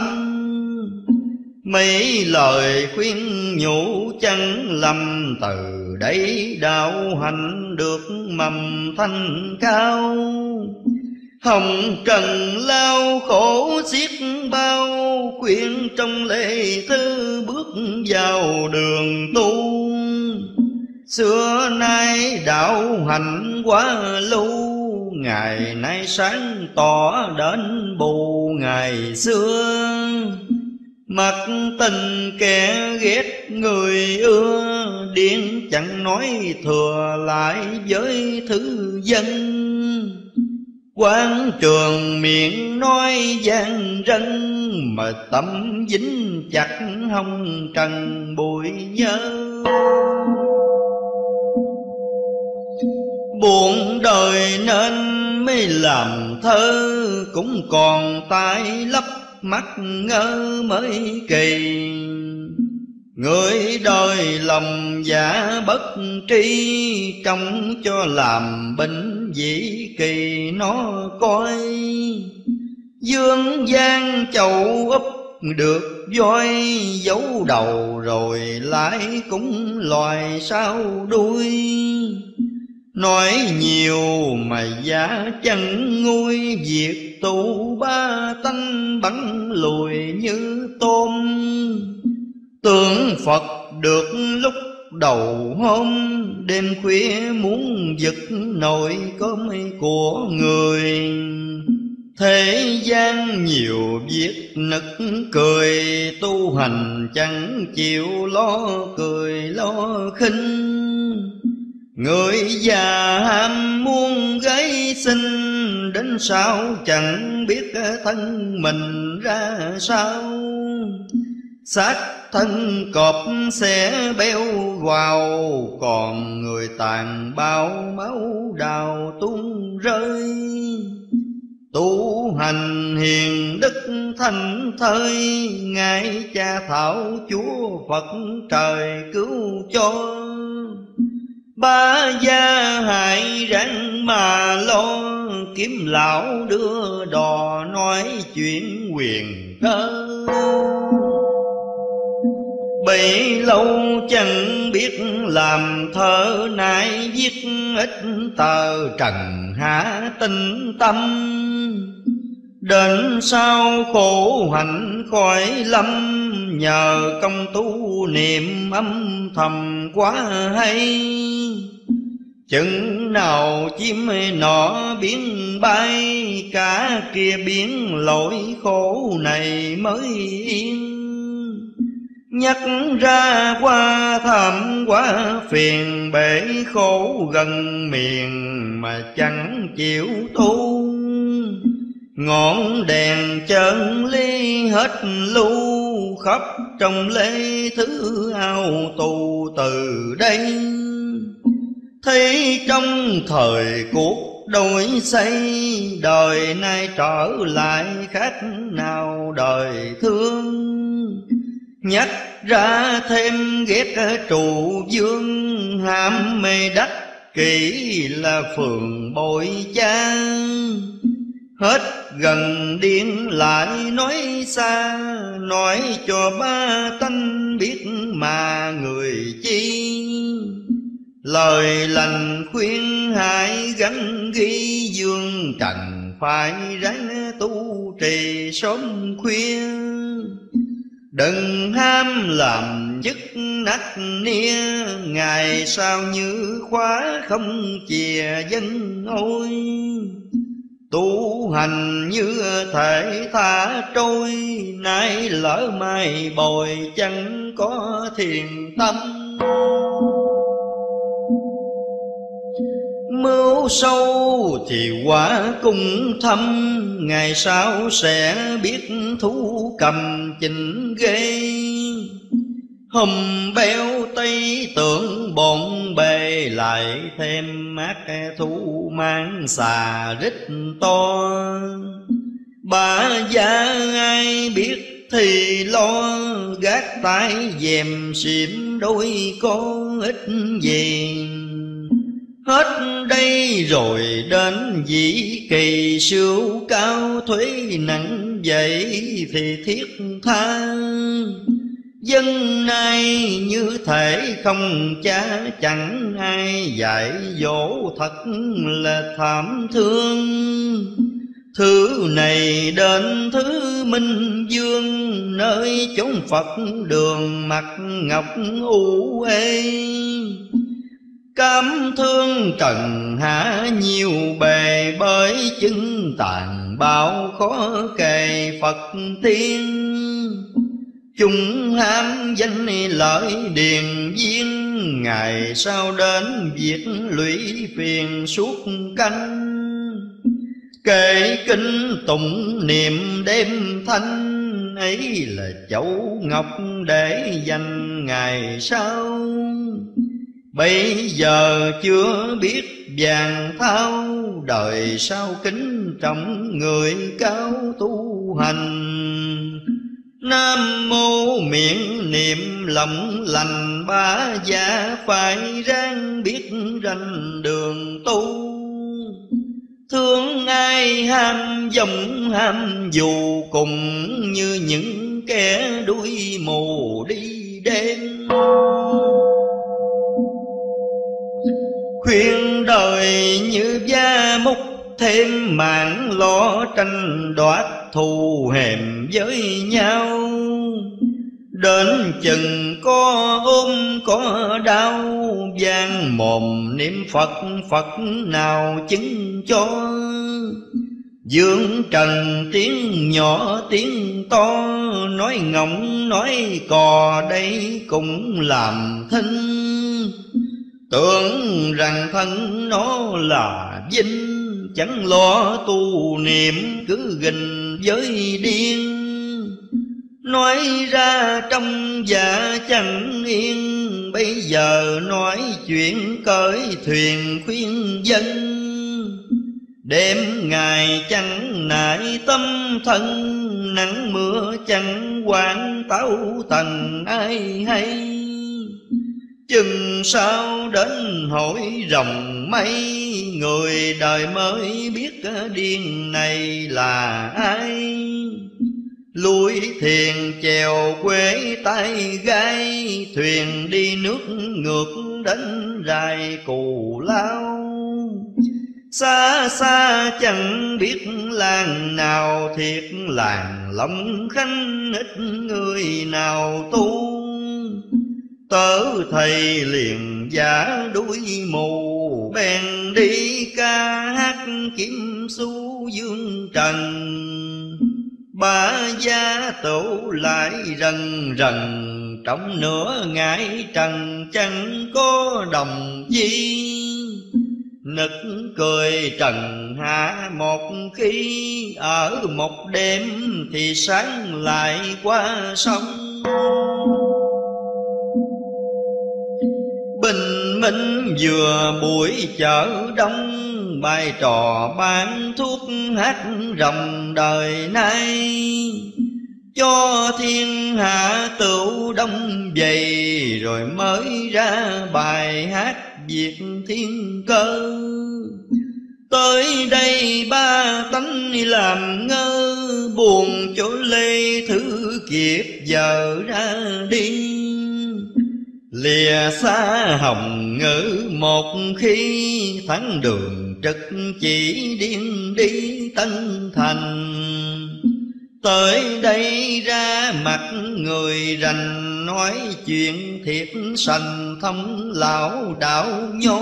Mấy lời khuyên nhủ chẳng lầm, từ đây đạo hành được mầm thanh cao. Hồng trần lao khổ xiết bao, quyện trong lễ tư bước vào đường tu. Xưa nay đạo hành quá lưu, ngày nay sáng tỏ đến bù ngày xưa. Mặc tình kẻ ghét người ưa, điên chẳng nói thừa lại với thứ dân. Quán trường miệng nói gian rân, mà tâm dính chặt hồng trần bụi nhớ. Buồn đời nên mới làm thơ, cũng còn tai lấp mắt ngơ mới kỳ. Người đời lòng giả bất tri, trong cho làm bệnh dĩ kỳ nó coi. Dương gian chậu úp được voi, giấu đầu rồi lại cũng loài sau đuôi. Nói nhiều mà giả chẳng nguôi, việc tu ba tánh bắn lùi như tôm. Tưởng Phật được lúc đầu hôm, đêm khuya muốn giật nồi cơm của người. Thế gian nhiều việc nực cười, tu hành chẳng chịu lo cười lo khinh. Người già ham muốn gái sinh, đến sao chẳng biết thân mình ra sao. Xác thân cọp sẽ béo vào, còn người tàn bao máu đào tuôn rơi. Tu hành hiền đức thành thơi, ngài cha thảo chúa Phật trời cứu cho. Ba gia hại ráng mà lo, kiếm lão đưa đò nói chuyện quyền cơ. Bấy lâu chẳng biết làm thơ, nay viết ít tờ trần hạ tinh tâm. Đến sau khổ hạnh khỏi lâm, nhờ công tu niệm âm thầm quá hay. Chừng nào chim nọ biến bay, cả kia biến lỗi khổ này mới yên. Nhắc ra qua thảm quá phiền, bể khổ gần miền mà chẳng chịu tu. Ngọn đèn chân ly hết lưu, khắp trong lễ thứ ao tù từ đây. Thấy trong thời cuộc đổi xây, đời nay trở lại khác nào đời thương. Nhắc ra thêm ghét trụ dương, ham mê đắc kỹ là phường bội cha. Hết gần điên lại nói xa, nói cho ba tánh biết mà người chi. Lời lành khuyên hãy gắn ghi, dương trần phải ráng tu trì sớm khuya. Đừng ham làm dứt nát nia, ngày sau như khóa không chìa dân ôi. Tu hành như thể thả trôi, nay lỡ mai bồi chẳng có thiền tâm. Mưu sâu thì quả cũng thâm, ngày sau sẽ biết thú cầm chỉnh ghê. Hùm béo tây tưởng bộn bề, lại thêm mát thú mang xà rít to. Bà già ai biết thì lo, gác tay dèm xỉm đôi có ích gì. Hết đây rồi đến dĩ kỳ, siêu cao thuế nặng vậy thì thiết tha. dân nay như thể không cha, chẳng ai dạy dỗ thật là thảm thương. Thứ này đến thứ Minh Dương, nơi chốn Phật đường mặt ngọc u ê. Cám thương trần hạ nhiều bề, bởi chứng tàn bao khó kề Phật tiên. Chúng ham danh lợi điền viên, ngày sau đến việc lũy phiền suốt canh. Kệ kinh tụng niệm đêm thanh, ấy là châu ngọc để dành ngày sau. Bây giờ chưa biết vàng thao, đời sau kính trọng người cao tu hành. Nam mô miệng niệm lòng lành, bá gia phải ráng biết rành đường tu. Thương ai ham dòng ham dù, cùng như những kẻ đuôi mù đi đêm. Khuyên đời như da múc thêm mạng, lo tranh đoạt thù hèm với nhau. Đến chừng có ôm có đau, vang mồm niệm Phật Phật nào chứng cho. Dương trần tiếng nhỏ tiếng to, nói ngọng nói cò đây cũng làm thinh. Tưởng rằng thân nó là vinh, chẳng lo tu niệm cứ gình với điên. Nói ra trong dạ chẳng yên, bây giờ nói chuyện cởi thuyền khuyên dân. Đêm ngày chẳng nại tâm thân, nắng mưa chẳng quản táo thần ai hay. Chừng sao đến hỏi rồng mây, người đời mới biết điên này là ai. Lui thuyền chèo quế tay gai, thuyền đi nước ngược đến rài cù lao. Xa xa chẳng biết làng nào, thiệt làng Long Khánh ít người nào tu. Tớ thầy liền giả đuôi mù, bèn đi ca hát kiếm xu dương trần. Ba gia tổ lại rần rần, trong nửa ngày trần chẳng có đồng chi. Nực cười trần hạ một khi, ở một đêm thì sáng lại qua sông. Bình minh vừa buổi chợ đông, bài trò bán thuốc hát rồng đời nay. Cho thiên hạ tựu đông dày, rồi mới ra bài hát việc thiên cơ. Tới đây ba tánh làm ngơ, buồn chỗ lê thứ kiếp giờ ra đi. Lìa xa hồng ngữ một khi, thẳng đường trực chỉ điên đi Tân Thành. Tới đây ra mặt người rành, nói chuyện thiệt sành thông lão đạo nho.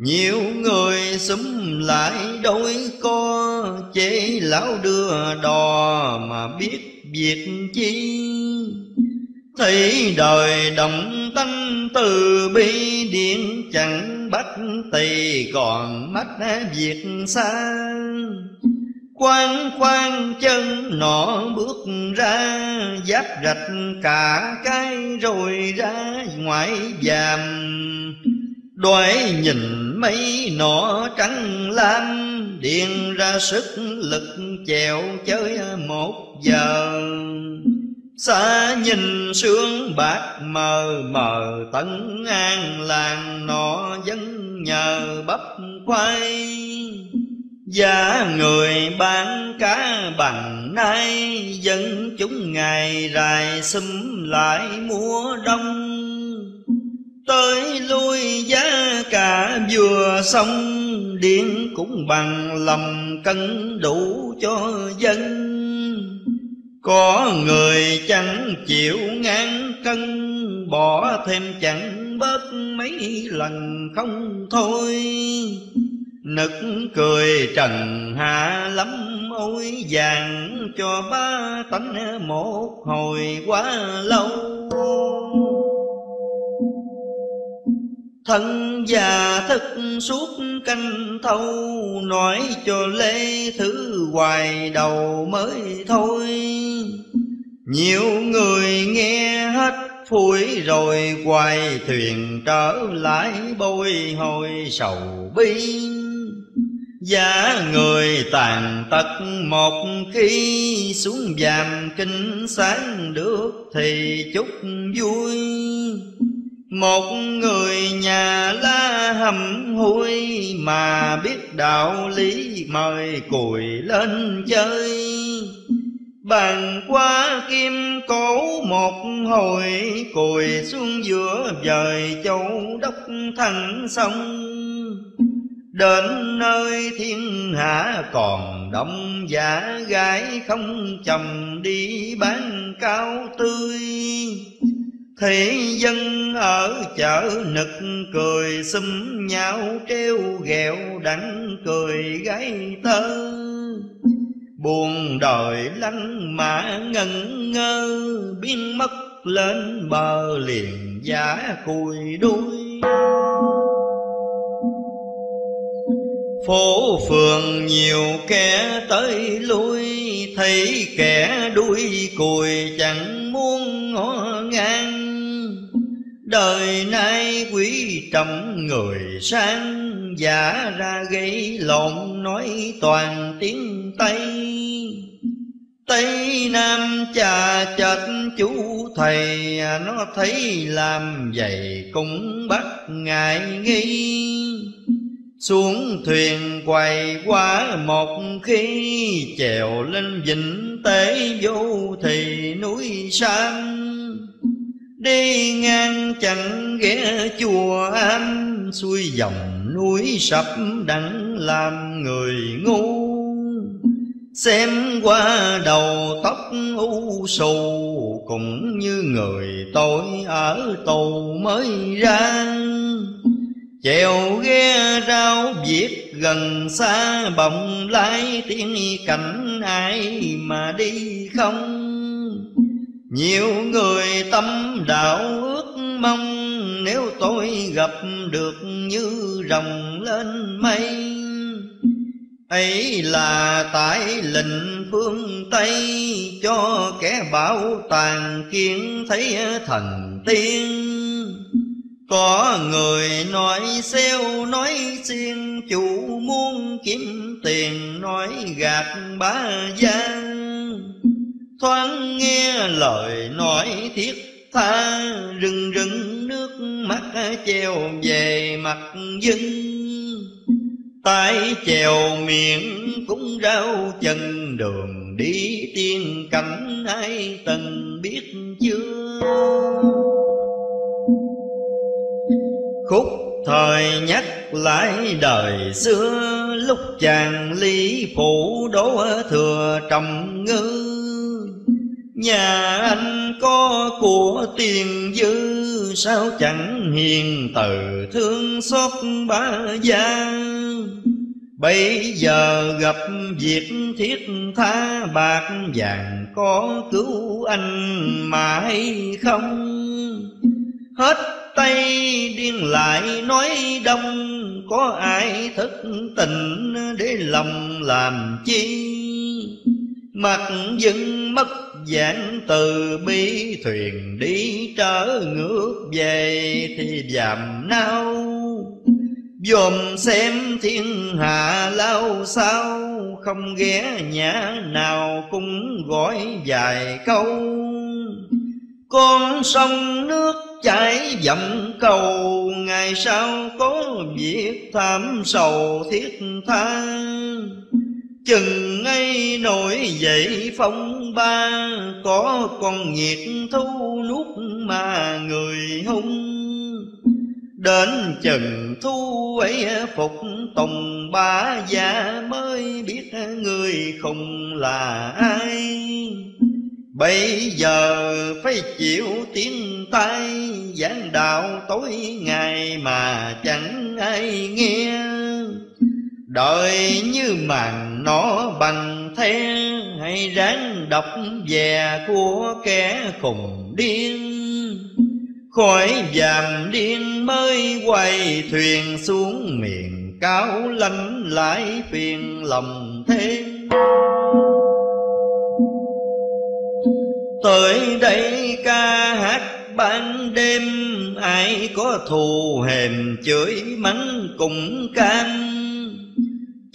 Nhiều người xúm lại đôi co, chế lão đưa đò mà biết việc chi. Thấy đời động tánh từ bi, điên chẳng bắt tì còn mắt việc xa. Khoan khoan chân nọ bước ra, giáp rạch cả cái rồi ra ngoài vàm. Đoái nhìn mấy nọ trắng lam, điên ra sức lực chèo chơi một giờ. Xa nhìn sương bạc mờ mờ, Tấn An làng nọ vẫn nhờ bắp khoai. Giá người bán cá bằng nay, dân chúng ngày rày xúm lại mua đông. Tới lui giá cả vừa xong, điện cũng bằng lòng cân đủ cho dân. Có người chẳng chịu ngán cân, bỏ thêm chẳng bớt mấy lần không thôi. Nực cười trần hạ lắm ôi vàng, cho ba tánh một hồi quá lâu. Thân già thức suốt canh thâu, nói cho lê thứ hoài đầu mới thôi. Nhiều người nghe hết phủi rồi quay thuyền trở lại bồi hồi sầu bi. Giá người tàn tật một khi, xuống vàm kinh sáng được thì chúc vui. Một người nhà la hầm hôi, mà biết đạo lý mời cùi lên chơi. Bàn qua kim cổ một hồi, cùi xuống giữa vời châu đốc thành sông. Đến nơi thiên hạ còn đông giả, gái không chồng đi bán cao tươi. Thị dân ở chợ nực cười, xúm nhau treo ghẹo đắng cười gái tơ. Buồn đời lăng mã ngẩn ngơ, biến mất lên bờ liền giả cùi đuôi. Phố phường nhiều kẻ tới lui, thấy kẻ đuôi cùi chẳng muốn ngó ngang. Đời nay quý trọng người sang, giả ra gây lộn nói toàn tiếng Tây. Tây Nam chà chật chú thầy, nó thấy làm vậy cũng bắt ngại nghi. Xuống thuyền quay quá một khi, chèo lên vịnh Tế vô thì núi Sam. Đi ngang chẳng ghé chùa Am, xuôi dòng núi sập đắng làm người ngu. Xem qua đầu tóc u sù, cũng như người tôi ở tù mới ra. Chèo ghe rau viết gần xa, bồng lái tiếng cảnh ai mà đi không. Nhiều người tâm đạo ước mong, nếu tôi gặp được như rồng lên mây. Ấy là tại lệnh phương Tây, cho kẻ bảo tàng kiến thấy thần tiên. Có người nói xêu nói xiên, chủ muốn kiếm tiền nói gạt bá gian. Thoáng nghe lời nói thiết tha, rưng rưng nước mắt treo về mặt dưng. Tay trèo miệng cũng rau chân, đường đi tiên cảnh ai từng biết chưa. Khúc thời nhắc lại đời xưa, lúc chàng Lý Phụ đỗ thừa trầm ngư. Nhà anh có của tiền dư, sao chẳng hiền từ thương xót bá gia. Bây giờ gặp việc thiết tha, bạc vàng có cứu anh mà hay không. Hết Tây điên lại nói Đông, có ai thức tình để lòng làm chi. Mặt dưng mất giảng từ bi, thuyền đi trở ngược về thì giảm nao. Dòm xem thiên hạ lao sao, không ghé nhà nào cũng gọi vài câu. Con sông nước trái dặm cầu, ngày sau có việc tham sầu thiết tha. Chừng ấy nổi dậy phong ba, có con nhiệt thu nuốt mà người hung. Đến chừng thu ấy phục tùng ba gia, mới biết người khùng là ai. Bây giờ phải chịu tiếng tai, giảng đạo tối ngày mà chẳng ai nghe. Đợi như màn nó bằng the, hay ráng đọc về của kẻ khùng điên. Khỏi vàm điên mới quay thuyền xuống miền cao lánh, lại phiền lòng thêm. Tới đây ca hát ban đêm, ai có thù hèm chửi mắng cũng can.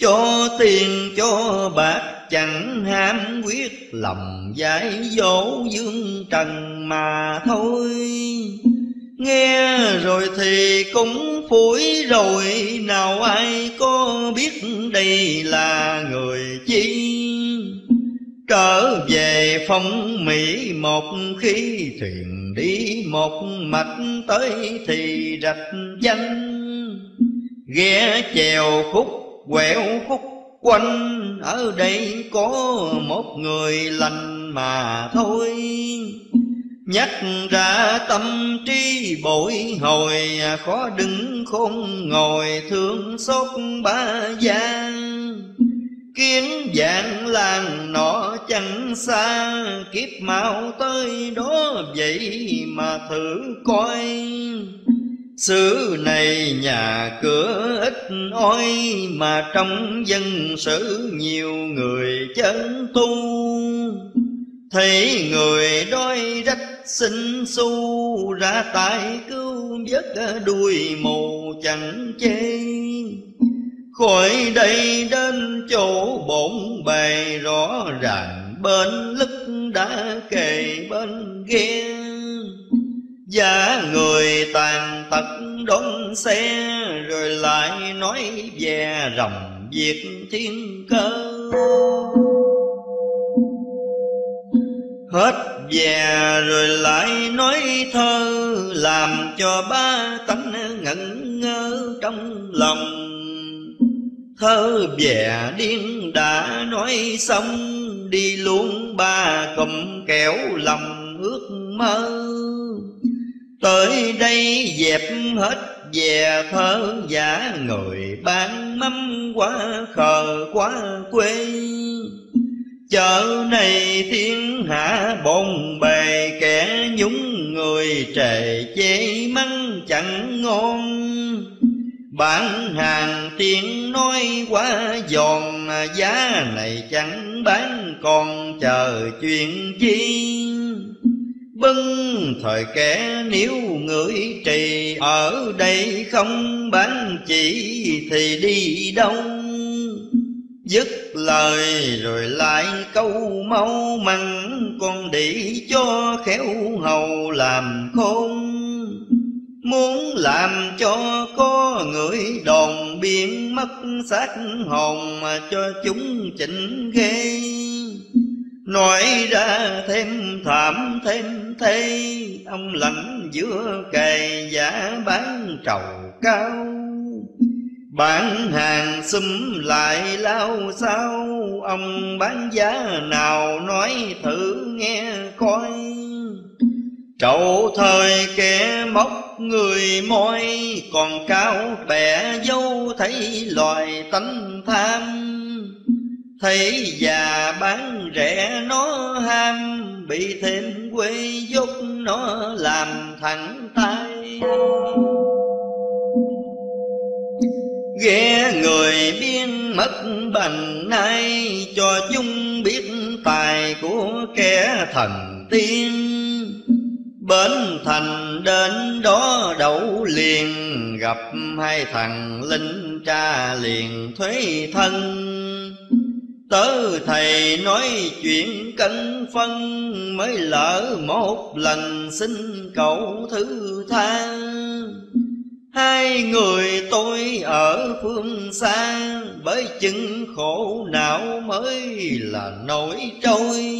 Cho tiền cho bạc chẳng ham, quyết lòng giải dỗ dương trần mà thôi. Nghe rồi thì cũng phủi rồi, nào ai có biết đây là người chi. Trở về phong Mỹ một khi, thuyền đi một mạch tới thì rạch danh. Ghé chèo khúc quẹo khúc quanh, ở đây có một người lành mà thôi. Nhắc ra tâm trí bội hồi, khó đứng khôn ngồi thương xót ba gia. Kiến dạng làng nọ chẳng xa, kiếp mau tới đó vậy mà thử coi. Xứ này nhà cửa ít oi, mà trong dân sự nhiều người chớ tu. Thấy người đói rách xin xu, ra tay cứu vớt đuôi mù chẳng chê. Khỏi đây đến chỗ bổn bề, rõ ràng bên lức đã kề bên ghe. Giá người tàn tật đón xe, rồi lại nói về rồng việc thiên cơ. Hết về rồi lại nói thơ, làm cho ba tánh ngẩn ngơ trong lòng. Thơ về điên đã nói xong, đi luôn ba cụm kẻo lòng ước mơ. Tới đây dẹp hết về thơ, giả người bán mắm quá khờ quá quê. Chợ này thiên hạ bồn bề, kẻ nhúng người trề chế mắng chẳng ngon. Bán hàng tiếng nói quá giòn, giá này chẳng bán còn chờ chuyện chi. Bưng thời kẻ nếu người trì, ở đây không bán chỉ thì đi đâu. Dứt lời rồi lại câu mau mắn, con để cho khéo hầu làm khôn. Muốn làm cho có người đồn, biến mất xác hồn mà cho chúng chỉnh ghê. Nói ra thêm thảm thêm thê, ông lãnh giữa cày giả bán trầu cao. Bán hàng xúm lại lao sao, ông bán giá nào nói thử nghe coi. Trậu thời kẻ móc người môi, còn cao bẻ dâu thấy loài tánh tham. Thấy già bán rẻ nó ham, bị thêm quê giúp nó làm thẳng tay. Ghé người biên mất bằng nay, cho chúng biết tài của kẻ thần tiên. Bến thành đến đó đậu liền, gặp hai thằng linh tra liền thuế thân. Tớ thầy nói chuyện cân phân, mới lỡ một lần xin cậu thứ than. Hai người tôi ở phương xa, bởi chứng khổ não mới là nổi trôi.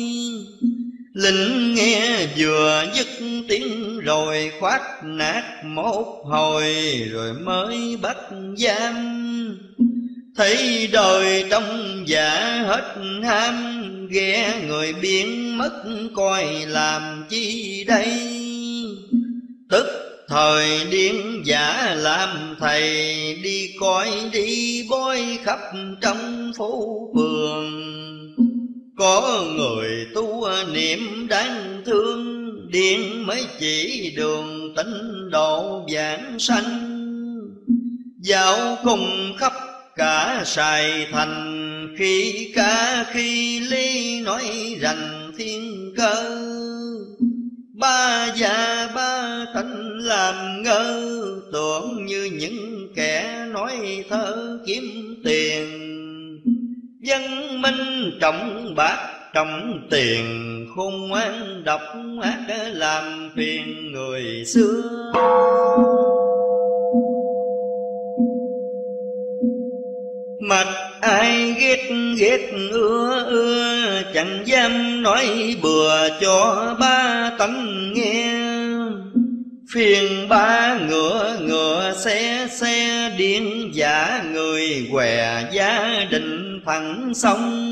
Lĩnh nghe vừa dứt tiếng rồi khoát nát một hồi, rồi mới bắt giam. Thấy đời trong giả hết ham, ghé người biến mất coi làm chi đây. Tức thời điên giả làm thầy, đi coi đi bói khắp trong phố phường. Có người tu niệm đáng thương, điên mới chỉ đường tịnh độ vãng sanh. Dạo cùng khắp cả Sài Thành, khi ca khi ly nói rằng thiên cơ. Ba già ba thành làm ngơ, tưởng như những kẻ nói thơ kiếm tiền. Văn minh trọng bạc trọng tiền, khôn ngoan độc ác làm phiền người xưa. Mặt ai ghét ghét ưa ưa, chẳng dám nói bừa cho ba tánh nghe. Phiền ba ngựa ngựa xe điên giả người què gia đình thẳng sông.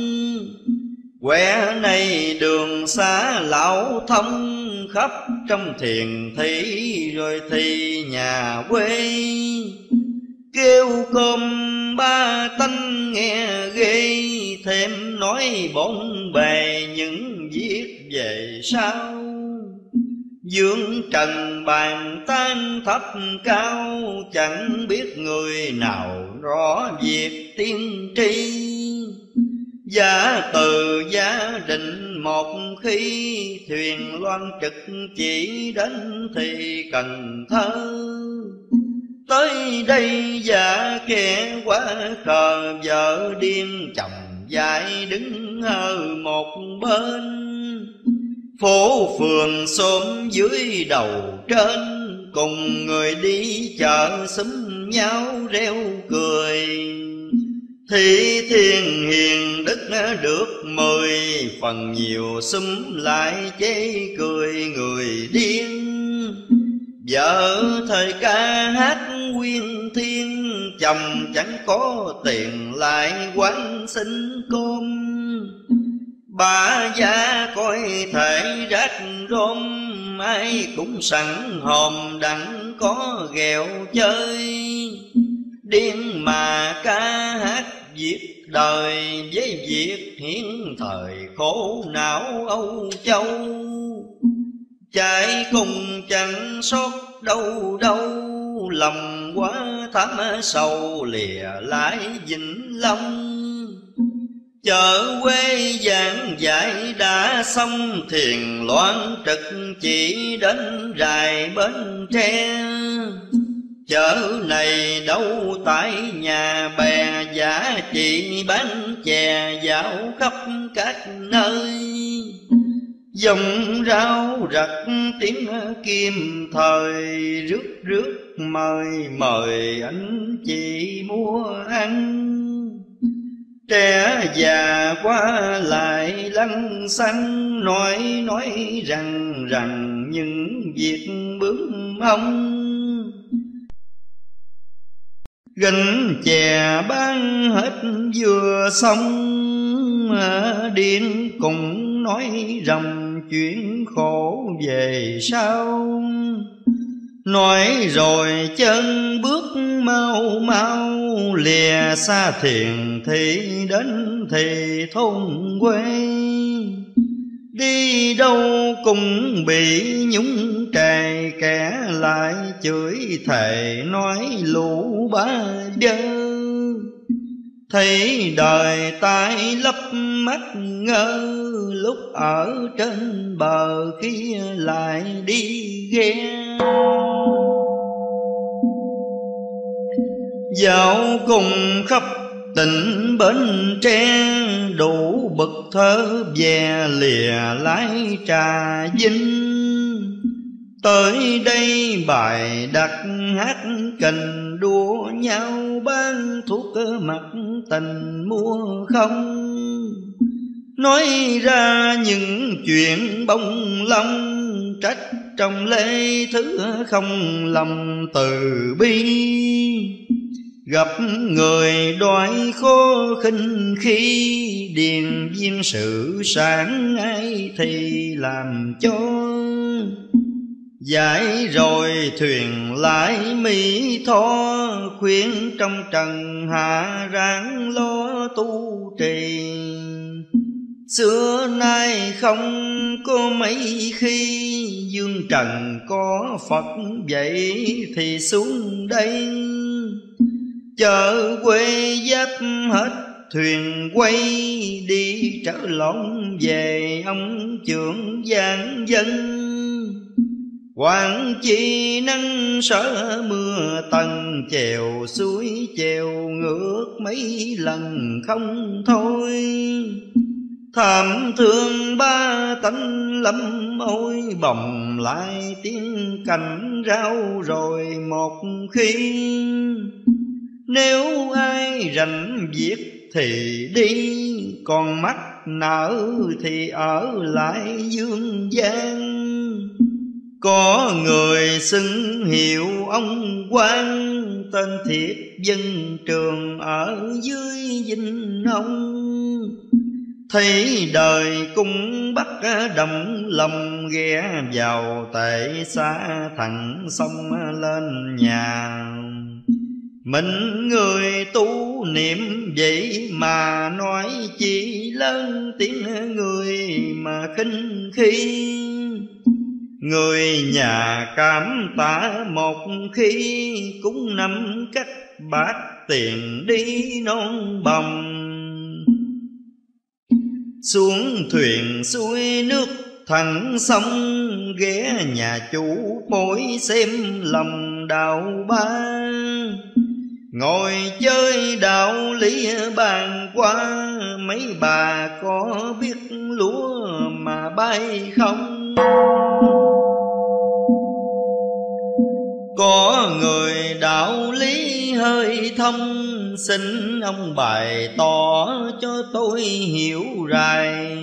Què này đường xá lão thông, khắp trong thiền thị rồi thì nhà quê. Kêu cơm ba tánh nghe ghê, thêm nói bộn bề những viết về sau. Dương trần bàn tan thấp cao, chẳng biết người nào rõ việc tiên tri. Giả từ gia đình một khi, thuyền loan trực chỉ đến thì Cần Thơ. Tới đây giả kẻ quá cờ, vợ điên chồng dại đứng ở một bên. Phố phường xóm dưới đầu trên, cùng người đi chợ xúm nhau reo cười. Thị thiên hiền đức được mời, phần nhiều xúm lại chế cười người điên. Vợ thời ca hát quyên thiên, chồng chẳng có tiền lại quán xin cơm. Bà già coi thể rách rôm, ai cũng sẵn hòm đặng có ghẹo chơi. Điên mà ca hát việc đời, với việc hiến thời khổ não Âu Châu. Chạy cùng chẳng sót đâu đâu, lòng quá thắm sầu lìa lái Vĩnh Long. Chợ quê giảng giải đã xong, thiền loan trực chỉ đến rài Bến Tre. Chợ này đâu tại nhà bè, giả chỉ bán chè dạo khắp các nơi. Dòng rau rặt tiếng kim thời, rước rước mời mời anh chị mua ăn. Trẻ già qua lại lăng xăng, nói rằng những việc bướng ông. Gánh chè bán hết vừa xong, điên cũng nói rằng chuyện khổ về sau. Nói rồi chân bước mau mau, lìa xa thiền thị đến thì thôn quê. Đi đâu cũng bị nhúng trề, kẻ lại chửi thề nói lũ bá dơ. Thấy đời tai lấp mắt ngơ, lúc ở trên bờ kia lại đi ghe. Dạo cùng khắp tỉnh Bến Tre, đủ bậc thơ về lìa lái Trà Vinh. Tới đây bài đặt hát cành đua nhau, bán thuốc mặt tình mua không. Nói ra những chuyện bông lông, trách trong lễ thứ không lòng từ bi. Gặp người đói khô khinh khi, điền viên sự sáng ai thì làm cho. Giải rồi thuyền lái Mỹ Tho, khuyên trong trần hạ ráng lo tu trì. Xưa nay không có mấy khi, dương trần có Phật vậy thì xuống đây. Chợ quê giáp hết thuyền quay, đi trở lộn về ông trưởng giang dân. Quảng chi nắng sở mưa tầng, chèo suối chèo ngược mấy lần không thôi. Thảm thương ba tánh lắm ôi, bồng lại tiếng cảnh rau rồi một khi. Nếu ai rảnh việc thì đi, còn mắt nở thì ở lại dương gian. Có người xưng hiệu ông quan, tên thiệt dân trường ở dưới dinh ông. Thấy đời cũng bắt động lòng, ghé vào tệ xa thẳng sông lên nhà. Mình người tu niệm vậy mà, nói chỉ lớn tiếng người mà khinh khi. Người nhà cảm tạ một khi, cũng nắm cách bát tiền đi non bồng. Xuống thuyền xuôi nước thẳng sông, ghé nhà chủ bối xem lòng đạo ba. Ngồi chơi đạo lý bàn qua, mấy bà có biết lúa mà bay không? Có người đạo lý hơi thông, xin ông bày tỏ cho tôi hiểu rài.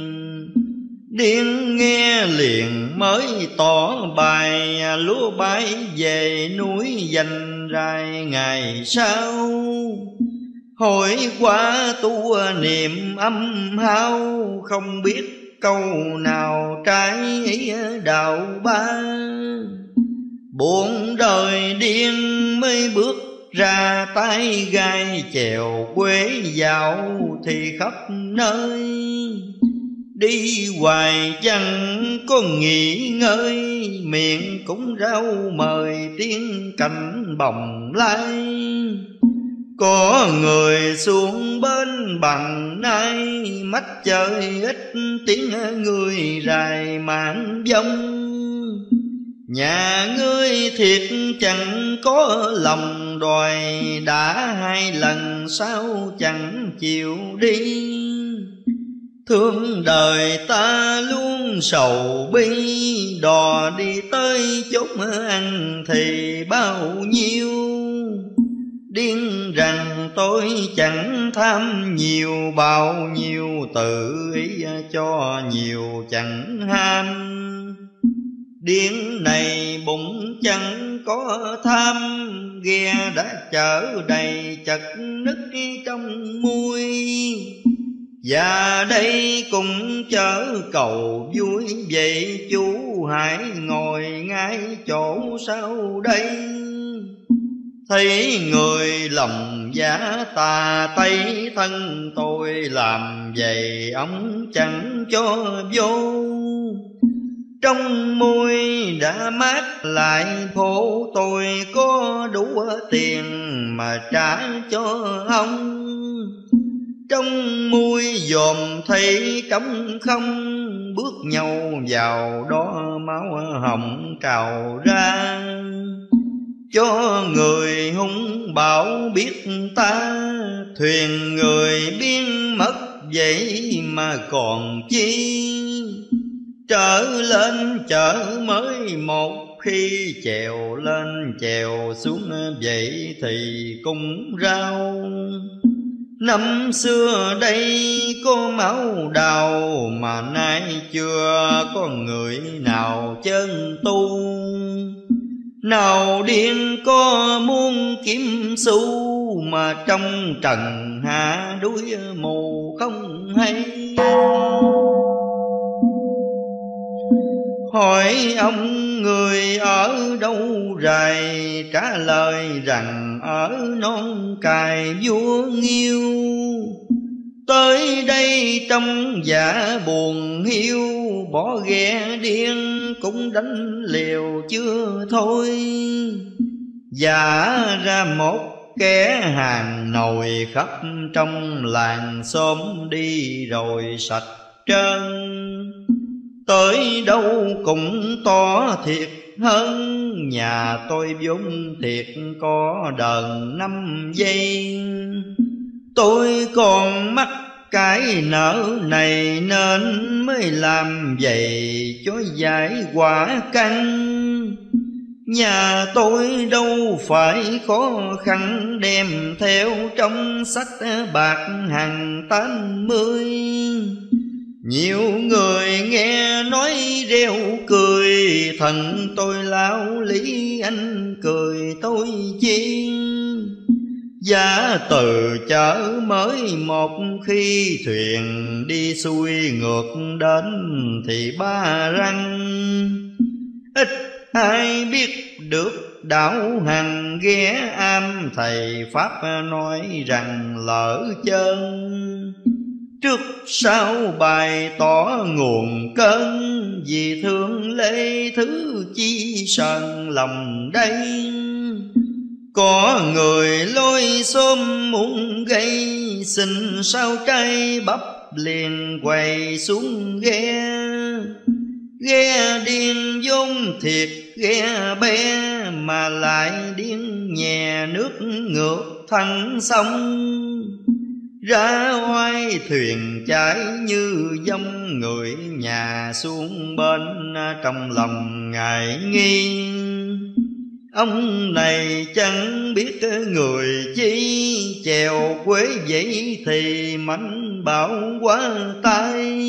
Điên nghe liền mới tỏ bài, lúa bay về núi dành rài ngày sau. Hỏi qua tu niệm âm hao, không biết câu nào trái ý đạo ba. Buồn đời điên mới bước ra, tay gai chèo quế dạo thì khắp nơi. Đi hoài chẳng có nghỉ ngơi, miệng cũng rau mời tiếng cảnh bồng lai. Có người xuống bên bằng nay, mắt chơi ít tiếng người rài mạn dông. Nhà ngươi thiệt chẳng có lòng đòi, đã hai lần sao chẳng chịu đi. Thương đời ta luôn sầu bi, đò đi tới chốt ăn thì bao nhiêu. Điên rằng tôi chẳng tham nhiều, bao nhiêu tự ý cho nhiều chẳng ham. Điên này bụng chẳng có tham, ghe đã chở đầy chật nứt trong muôi. Và đây cũng chở cầu vui, vậy chú hãy ngồi ngay chỗ sau đây. Thấy người lòng giả tà tây, thân tôi làm vậy ông chẳng cho vô. Trong môi đã mát lại phố, tôi có đủ tiền mà trả cho ông. Trong môi dòm thấy trống không, bước nhau vào đó máu hồng trào ra. Cho người hung bão biết ta, thuyền người biến mất vậy mà còn chi. Trở lên chợ mới một khi trèo lên trèo xuống vậy thì cũng rau. Năm xưa đây có máu đào mà nay chưa có người nào chân tu. Nào điên có muốn kiếm xu mà trong trần hạ đuối mù không hay. Hỏi ông người ở đâu rày, trả lời rằng ở non cài vua Nghiêu. Tới đây trong dạ buồn hiu, bỏ ghe điên cũng đánh liều chưa thôi. Giả ra một kẻ hàng nồi khắp trong làng xóm đi rồi sạch trơn. Tới đâu cũng to thiệt hơn, nhà tôi vốn thiệt có đờn 5 giây. Tôi còn mắc cái nợ này nên mới làm vậy cho giải quả căng. Nhà tôi đâu phải khó khăn, đem theo trong sách bạc hàng 80. Nhiều người nghe nói reo cười, thần tôi lão lý anh cười tôi chi. Giả từ chợ mới một khi thuyền đi xuôi ngược đến thì ba răng. Ít ai biết được đảo hằng ghé am, thầy Pháp nói rằng lỡ chân. Trước sau bài tỏ nguồn cơn, vì thương lê thứ chi sờn lòng đây. Có người lôi xôm muốn gây, xin sao trai bắp liền quầy xuống ghe. Ghe điên vốn thiệt ghe bé, mà lại điên nhè nước ngược thẳng sông. Ra oai thuyền chảy như dông, người nhà xuống bên trong lòng ngại nghi. Ông này chẳng biết người chi, chèo quế vậy thì mảnh bảo quá tay.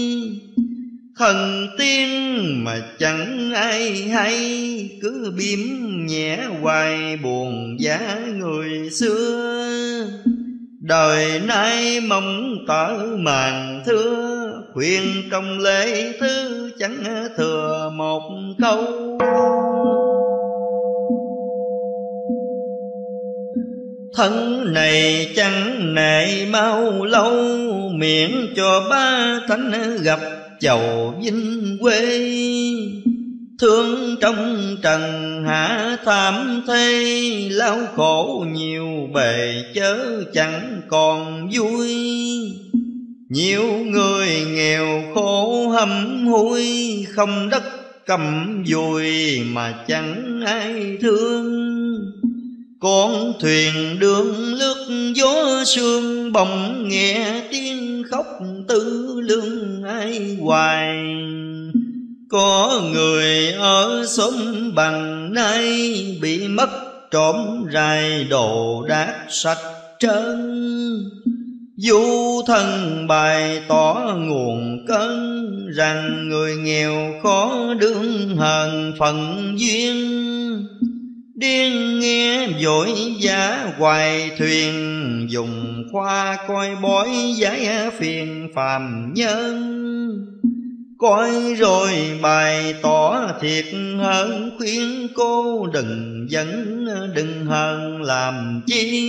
Thần tiên mà chẳng ai hay, cứ biếm nhẹ hoài buồn giá người xưa. Đời nay mong tỏ màn thưa, khuyên trong lễ thứ chẳng thừa một câu. Thân này chẳng nệ mau lâu, miễn cho ba thánh gặp chầu vinh quê. Thương trong trần hạ thảm thê, lao khổ nhiều bề chớ chẳng còn vui. Nhiều người nghèo khổ hầm húi, không đất cầm dùi mà chẳng ai thương. Con thuyền đường lướt gió sương, bỗng nghe tiếng khóc tư lương ai hoài. Có người ở xóm bằng nay, bị mất trộm rài đồ đạc sạch trơn. Du thân bài tỏ nguồn cơn, rằng người nghèo khó đương hờn phận duyên. Điên nghe vội vã hoài thuyền, dùng khoa coi bói giải phiền phàm nhân. Coi rồi bài tỏ thiệt hơn, khuyên cô đừng dẫn đừng hờn làm chi.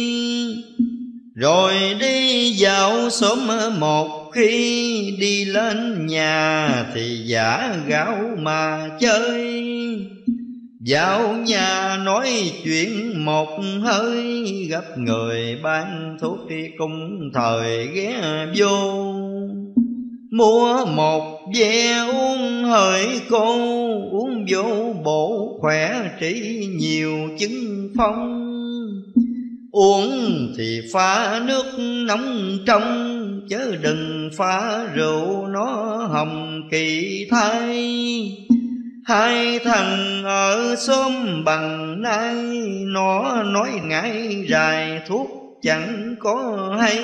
Rồi đi dạo xóm một khi, đi lên nhà thì giả gạo mà chơi. Dạo nhà nói chuyện một hơi, gặp người bán thuốc thì cũng thời ghé vô. Mua một ve uống hỡi cô, uống vô bổ khỏe trị nhiều chứng phong. Uống thì pha nước nóng trong, chớ đừng pha rượu nó hồng kỳ thai. Hai thằng ở xóm bằng nay, nó nói ngại rài thuốc chẳng có hay.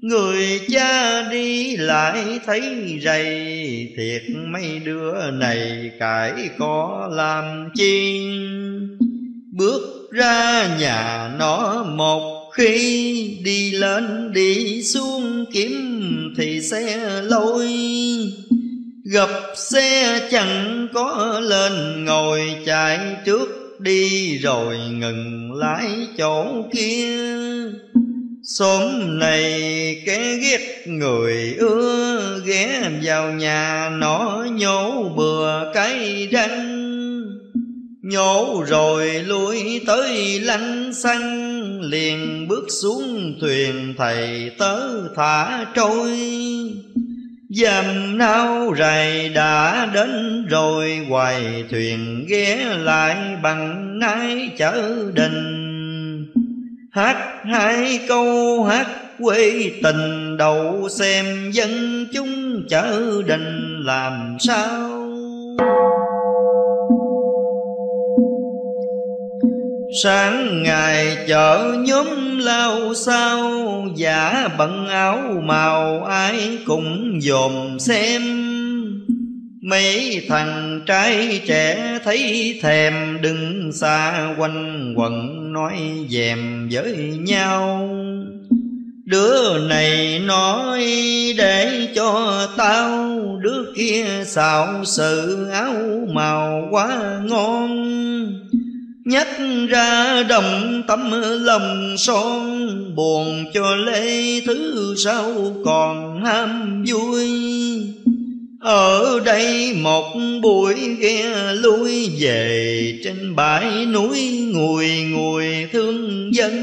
Người cha đi lại thấy rầy, thiệt mấy đứa này cãi có làm chi. Bước ra nhà nó một khi, đi lên đi xuống kiếm thì xe lôi. Gặp xe chẳng có lên ngồi, chạy trước đi rồi ngừng lái chỗ kia. Xóm này cái ghét người ưa, ghé vào nhà nó nhổ bừa cái răng. Nhổ rồi lui tới lanh xăng, liền bước xuống thuyền thầy tớ thả trôi. Dầm nao rày đã đến rồi, hoài thuyền ghé lại bằng nái chở đình. Hát hai câu hát quê tình, đầu xem dân chúng chở đình làm sao. Sáng ngày chợ nhóm lao sao, giả bận áo màu ai cũng dòm xem. Mấy thằng trai trẻ thấy thèm, đừng xa quanh quẩn nói dèm với nhau. Đứa này nói để cho tao, đứa kia xạo sự áo màu quá ngon. Nhắc ra đồng tấm lòng son, buồn cho lấy thứ sau còn ham vui. Ở đây một buổi ghe lui về, trên bãi núi ngùi ngùi thương dân.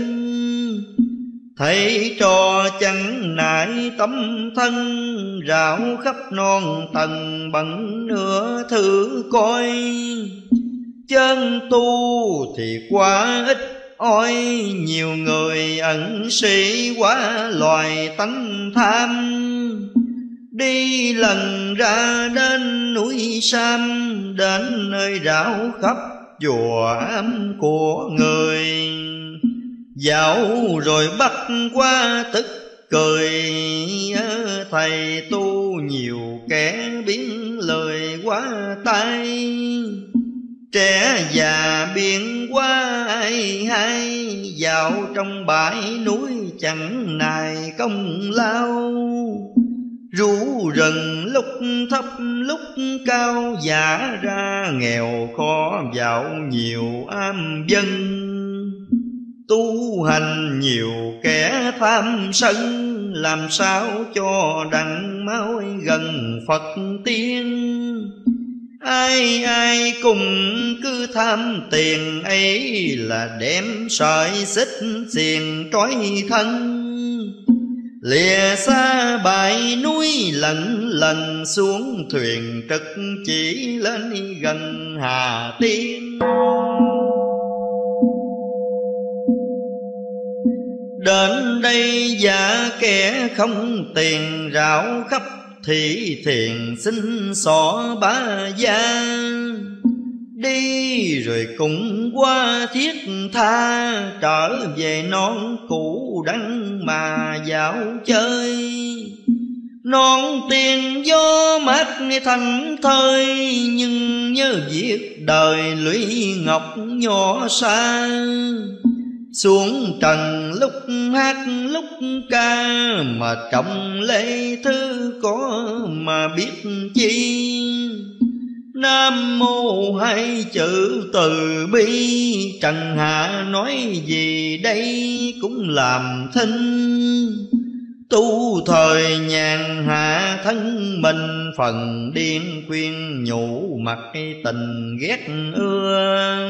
Thấy trò chẳng nải tấm thân, rảo khắp non tầng bằng nửa thử coi. Chân tu thì quá ít oi, nhiều người ẩn sĩ quá loài tánh tham. Đi lần ra đến núi Sam, đến nơi rảo khắp chùa ấm của người. Dạo rồi bắt qua tức cười, thầy tu nhiều kẻ biến lời quá tay. Trẻ già biển quá ai hay, dạo trong bãi núi chẳng nài công lao. Rú rừng lúc thấp lúc cao, giả ra nghèo khó dạo nhiều am dân. Tu hành nhiều kẻ tham sân, làm sao cho đặng mau gần Phật tiên. Ai ai cùng cứ tham tiền ấy, là đem sợi xích xiềng trói thân. Lìa xa bãi núi lần lần, xuống thuyền trực chỉ lên gần Hà Tiên. Đến đây giả kẻ không tiền, rảo khắp thị thiền xin xỏ ba gia. Đi rồi cũng qua thiết tha, trở về non cũ đắng mà dạo chơi. Non tiền gió mát thành thơi, nhưng nhớ việc đời lũy ngọc nhỏ xa. Xuống trần lúc hát lúc ca, mà trọng lấy thứ có mà biết chi. Nam mô hai chữ từ bi, trần hạ nói gì đây cũng làm thinh. Tu thời nhàn hạ thân mình, phần điên khuyên nhủ mặc tình ghét ưa.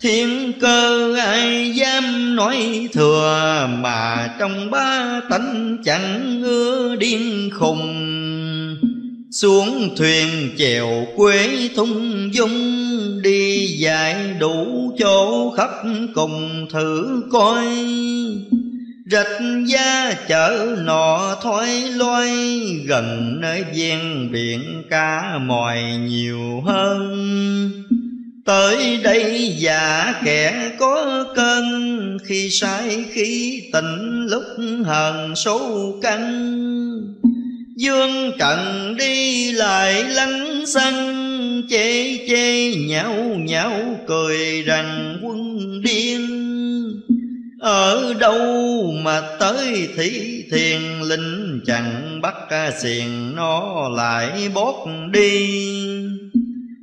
Thiên cơ ai dám nói thừa, mà trong ba tánh chẳng ưa điên khùng. Xuống thuyền chèo quế thung dung, đi dạy đủ chỗ khắp cùng thử coi. Rạch giá chở nọ thoái loay, gần nơi ven biển cá mòi nhiều hơn. Tới đây giả kẻ có cân, khi sai khí tỉnh lúc hờn số căn. Dương cận đi lại lánh xanh, chê chê nhão nhão cười rằng quân điên. Ở đâu mà tới thí thiền linh, chẳng bắt xiềng nó lại bót đi.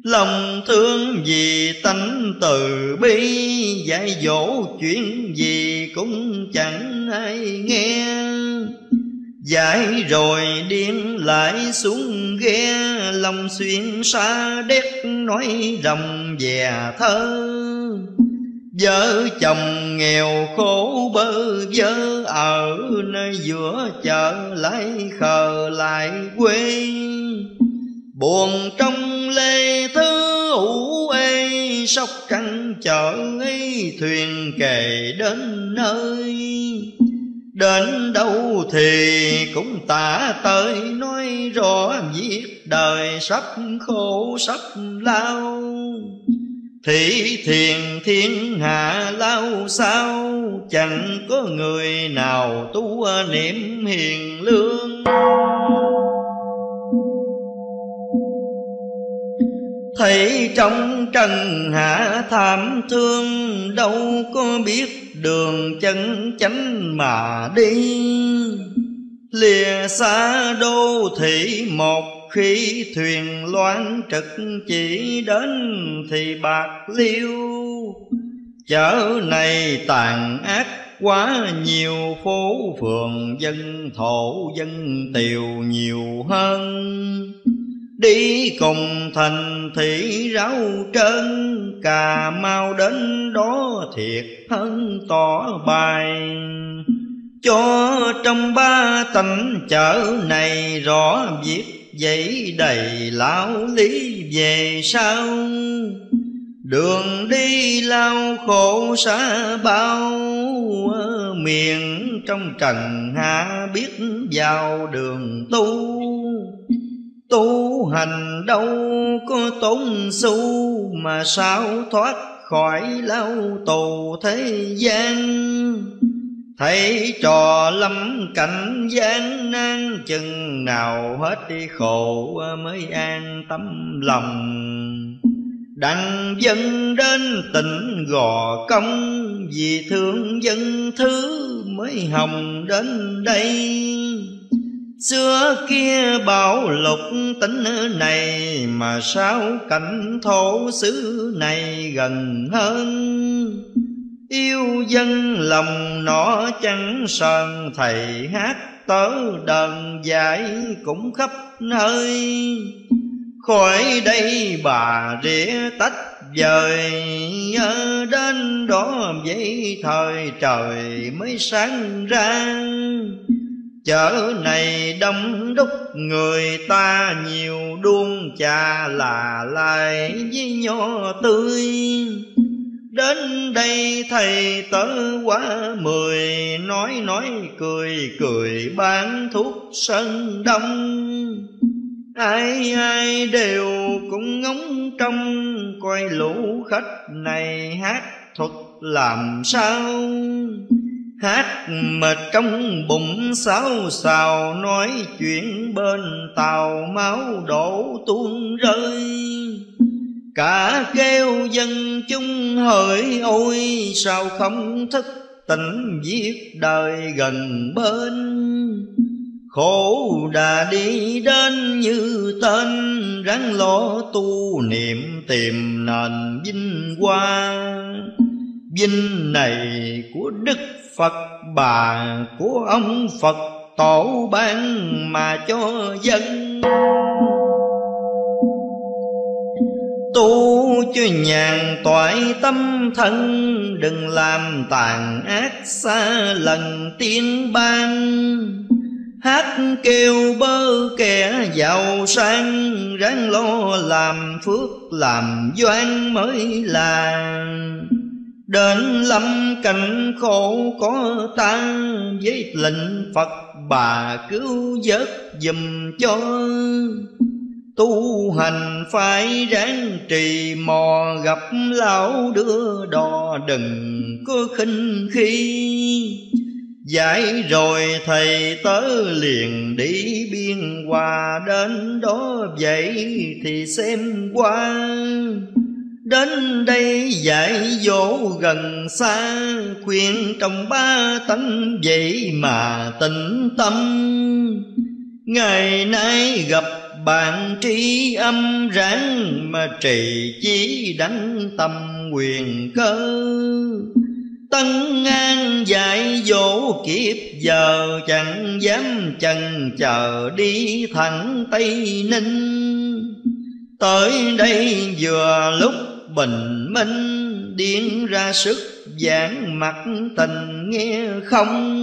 Lòng thương vì tánh từ bi, dạy dỗ chuyện gì cũng chẳng ai nghe. Dạy rồi điên lại xuống ghe, lòng xuyên xa đét nói rồng dè thơ. Vợ chồng nghèo khổ bơ vơ, ở nơi giữa chợ lại khờ lại quê. Buồn trong lê thứ ủ ê, sóc trăng chở ấy thuyền kề đến nơi. Đến đâu thì cũng tả tới, nói rõ viết đời sắp khổ sắp lao. Thị thiền thiên hạ lao sao, chẳng có người nào tu niệm hiền lương. Thấy trong trần hạ thảm thương, đâu có biết đường chân chánh mà đi. Lìa xa đô thị một khi, thuyền loan trực chỉ đến thì bạc liêu. Chợ này tàn ác quá nhiều, phố phường dân thổ dân tiều nhiều hơn. Đi cùng thành thị ráo trơn, Cà Mau đến đó thiệt thân tỏ bài. Cho trong ba tỉnh chợ này rõ viết giấy đầy lão lý về sau. Đường đi lao khổ xa bao, miền trong trần hạ biết vào đường tu. Tu hành đâu có tốn xu, mà sao thoát khỏi lao tù thế gian. Thấy trò lắm cảnh gian nan, chừng nào hết đi khổ mới an tấm lòng. Đặng dân đến tỉnh Gò Công, vì thương dân thứ mới hồng đến đây. Xưa kia bảo lục tính này, mà sao cảnh thổ xứ này gần hơn. Yêu dân lòng nó chẳng sờn, thầy hát tớ đờn dạy cũng khắp nơi. Khỏi đây bà rỉa tách vời, nhớ đến đó vậy thời trời mới sáng ra. Chợ này đông đúc người ta nhiều, đuông trà là lại với nho tươi. Đến đây thầy tớ quá mười, nói cười cười bán thuốc sơn đông. Ai ai đều cũng ngóng trông, coi lũ khách này hát thuật làm sao. Hát mệt trong bụng xáo xào, nói chuyện bên tàu máu đổ tuôn rơi. Cả kêu dân chúng hỡi ôi, sao không thức tỉnh giết đời gần bên. Khổ đã đi đến như tên, ráng lo tu niệm tìm nền vinh quang. Vinh này của Đức Phật Bà, của ông Phật Tổ ban mà cho dân. Tu cho nhàn toại tâm thân, đừng làm tàn ác xa lần tiên ban. Hát kêu bơ kẻ giàu sang, ráng lo làm phước làm doan mới là. Đến lâm cảnh khổ có ta, với lệnh Phật bà cứu vớt dùm cho. Tu hành phải ráng trì mò, gặp lão đưa đò đừng có khinh khi. Giải rồi thầy tớ liền đi biên hòa, đến đó vậy thì xem qua. Đến đây dạy dỗ gần xa, khuyên trong ba tánh vậy mà tĩnh tâm. Ngày nay gặp bạn trí âm ráng, mà trì chí đánh tâm quyền cơ. Tân an dạy dỗ kiếp giờ, chẳng dám chần chờ đi thẳng Tây Ninh. Tới đây vừa lúc bình minh, điên ra sức giảng mặt tình nghe không.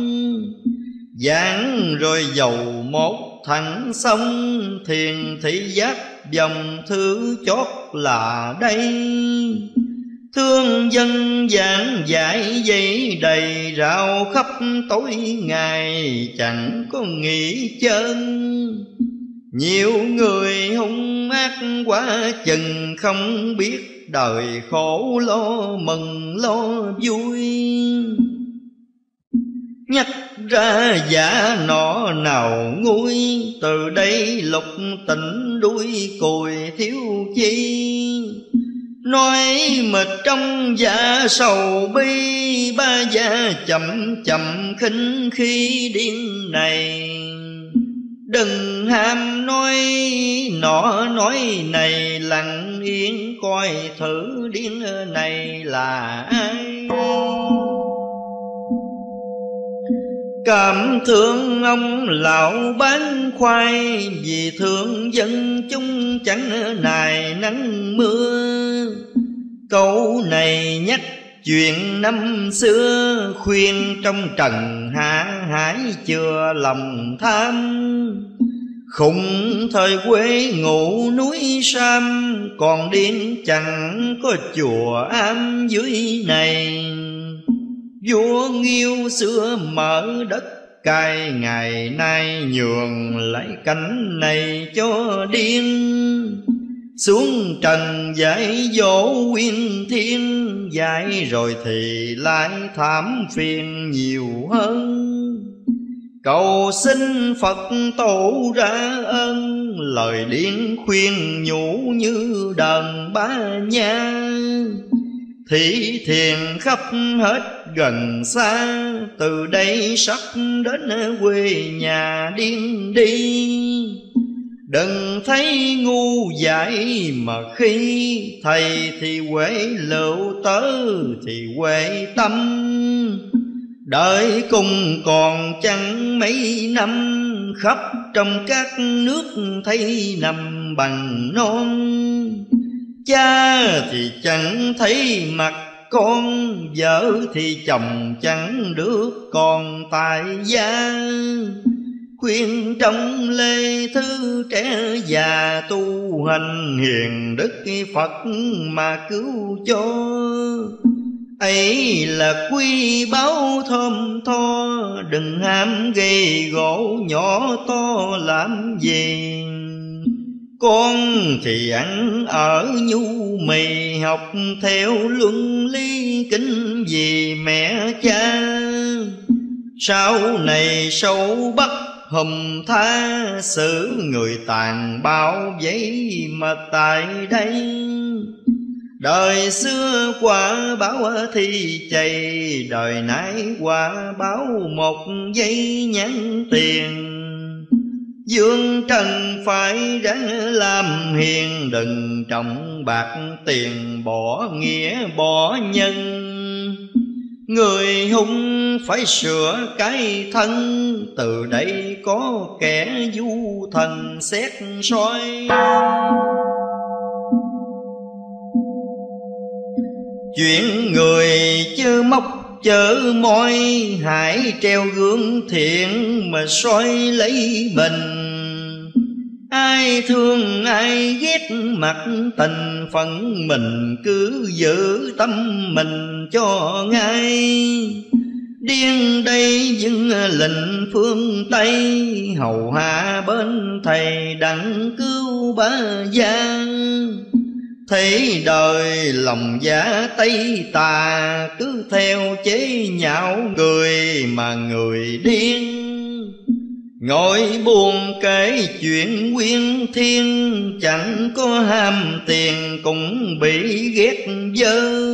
Giảng rồi dầu một thẳng sông, thiền thị giác dòng thứ chót là đây. Thương dân giảng giải dây đầy, rao khắp tối ngày chẳng có nghỉ chân. Nhiều người hung ác quá chừng, không biết đời khổ lo mừng lo vui. Nhắc ra giả nọ nào nguôi, từ đây lục tỉnh đuôi cùi thiếu chi. Nói mệt trong dạ sầu bi, ba gia chậm chậm khinh khi điên này. Đừng ham nói nọ nói này, lặng yên coi thử điên này là ai. Cảm thương ông lão bán khoai, vì thương dân chúng chẳng nài nắng mưa. Câu này nhắc chuyện năm xưa, khuyên trong trần hạ hãi chưa lòng tham. Khủng thời quê ngủ núi Sam, còn điên chẳng có chùa am dưới này. Vua Nghiêu xưa mở đất cai, ngày nay nhường lại cảnh này cho điên. Xuống trần dạy dỗ quyên thiên, dạy rồi thì lại thảm phiền nhiều hơn. Cầu xin Phật tổ ra ơn, lời điên khuyên nhủ như đàn ba nha. Thị thiền khắp hết gần xa, từ đây sắp đến quê nhà điên đi. Đừng thấy ngu dại mà khi, thầy thì quê lựu tớ thì quê tâm. Đợi cùng còn chẳng mấy năm, khắp trong các nước thấy nằm bằng non. Cha thì chẳng thấy mặt con, vợ thì chồng chẳng được còn tại gia. Khuyên trong lê thứ trẻ già, tu hành hiền đức Phật mà cứu cho. Ấy là quy báo thơm tho, đừng ham gây gỗ nhỏ to làm gì. Con thì ăn ở nhu mì, học theo luân lý kính vì mẹ cha. Sau này sâu bắt hùm tha, xử người tàn bao giấy mà tại đây. Đời xưa quả báo thì chày, đời nãy quả báo một giây nhắn tiền. Dương trần phải ráng làm hiền, đừng trọng bạc tiền bỏ nghĩa bỏ nhân. Người hung phải sửa cái thân, từ đây có kẻ du thần xét soi. Chuyện người chớ móc chớ môi, hãy treo gương thiện mà soi lấy mình. Ai thương ai ghét mặt tình, phận mình cứ giữ tâm mình cho ngay. Điên đây những lệnh phương Tây, hầu hạ bên thầy đặng cứu ba gian. Thấy đời lòng giả Tây tà, cứ theo chế nhạo người mà người điên. Ngồi buồn kể chuyện quyên thiên, chẳng có ham tiền cũng bị ghét dơ.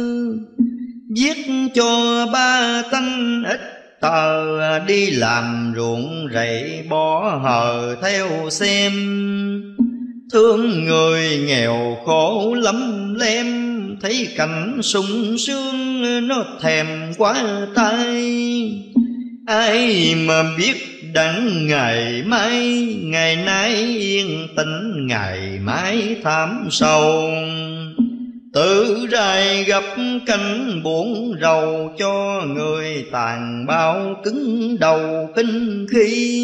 Viết cho ba tánh ít tờ, đi làm ruộng rẫy bỏ hờ theo xem. Thương người nghèo khổ lắm lem, thấy cảnh sung sướng nó thèm quá tay. Ai mà biết đặng ngày mai, ngày nay yên tĩnh ngày mai thảm sầu. Tự rày gặp cảnh buồn rầu, cho người tàn bao cứng đầu kinh khi.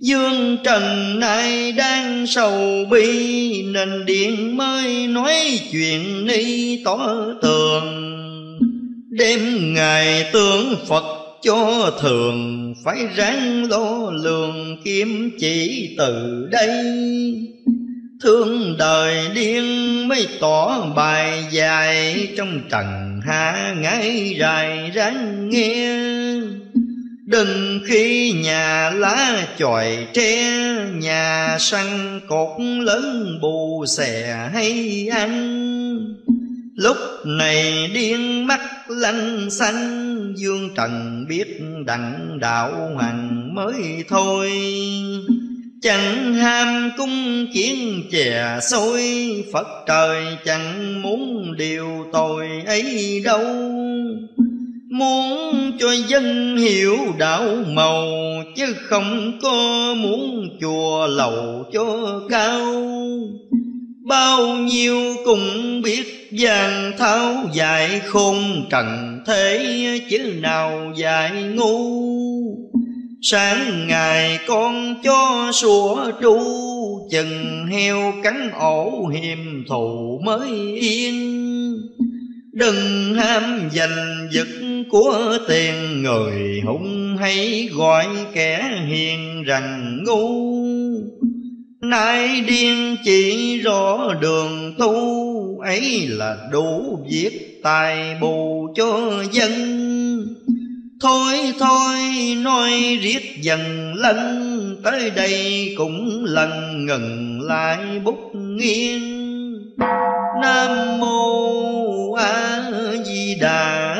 Dương trần này đang sầu bi, nên điện mới nói chuyện ni tỏ tường. Đêm ngày tưởng Phật cho thường, phải ráng lo lường kiếm chỉ từ đây. Thương đời điên mới tỏ bài dài, trong trần hạ ngái rài ráng nghe. Đừng khi nhà lá chòi tre, nhà săn cột lớn bù xè hay ăn. Lúc này điên mắt lanh xanh, dương trần biết đặng đạo hoàng mới thôi. Chẳng ham cung chiến chè xôi, Phật trời chẳng muốn điều tội ấy đâu. Muốn cho dân hiểu đạo màu, chứ không có muốn chùa lầu cho cao. Bao nhiêu cũng biết gian tháo dạy khôn trần thế, chứ nào dạy ngu. Sáng ngày con cho sủa tru, chừng heo cắn ổ hiềm thù mới yên. Đừng ham giành giật của tiền, người hung hay gọi kẻ hiền rằng ngu. Nay điên chỉ rõ đường tu, ấy là đủ viết tài bù cho dân. Thôi thôi nói riết dần lân, tới đây cũng lần ngừng lại bút nghiêng. Nam Mô A Di Đà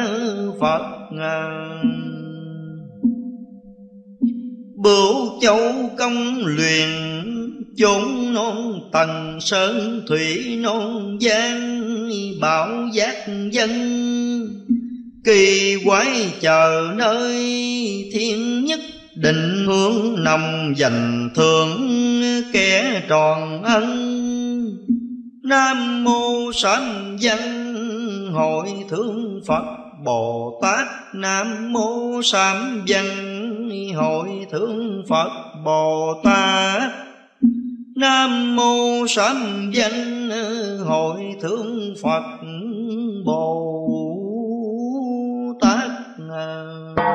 Phật. Bửu Châu công luyện chốn non Tần Sơn Thủy non Giang, bảo giác dân kỳ quái chờ nơi thiên nhất. Định hướng nồng dành thưởng kẻ tròn ân. Nam Mô Sanh Văn Hội Thượng Phật Bồ Tát. Nam Mô Sanh Văn Hội Thượng Phật Bồ Tát. Nam Mô Sanh Văn Hội Thượng Phật Bồ Tát.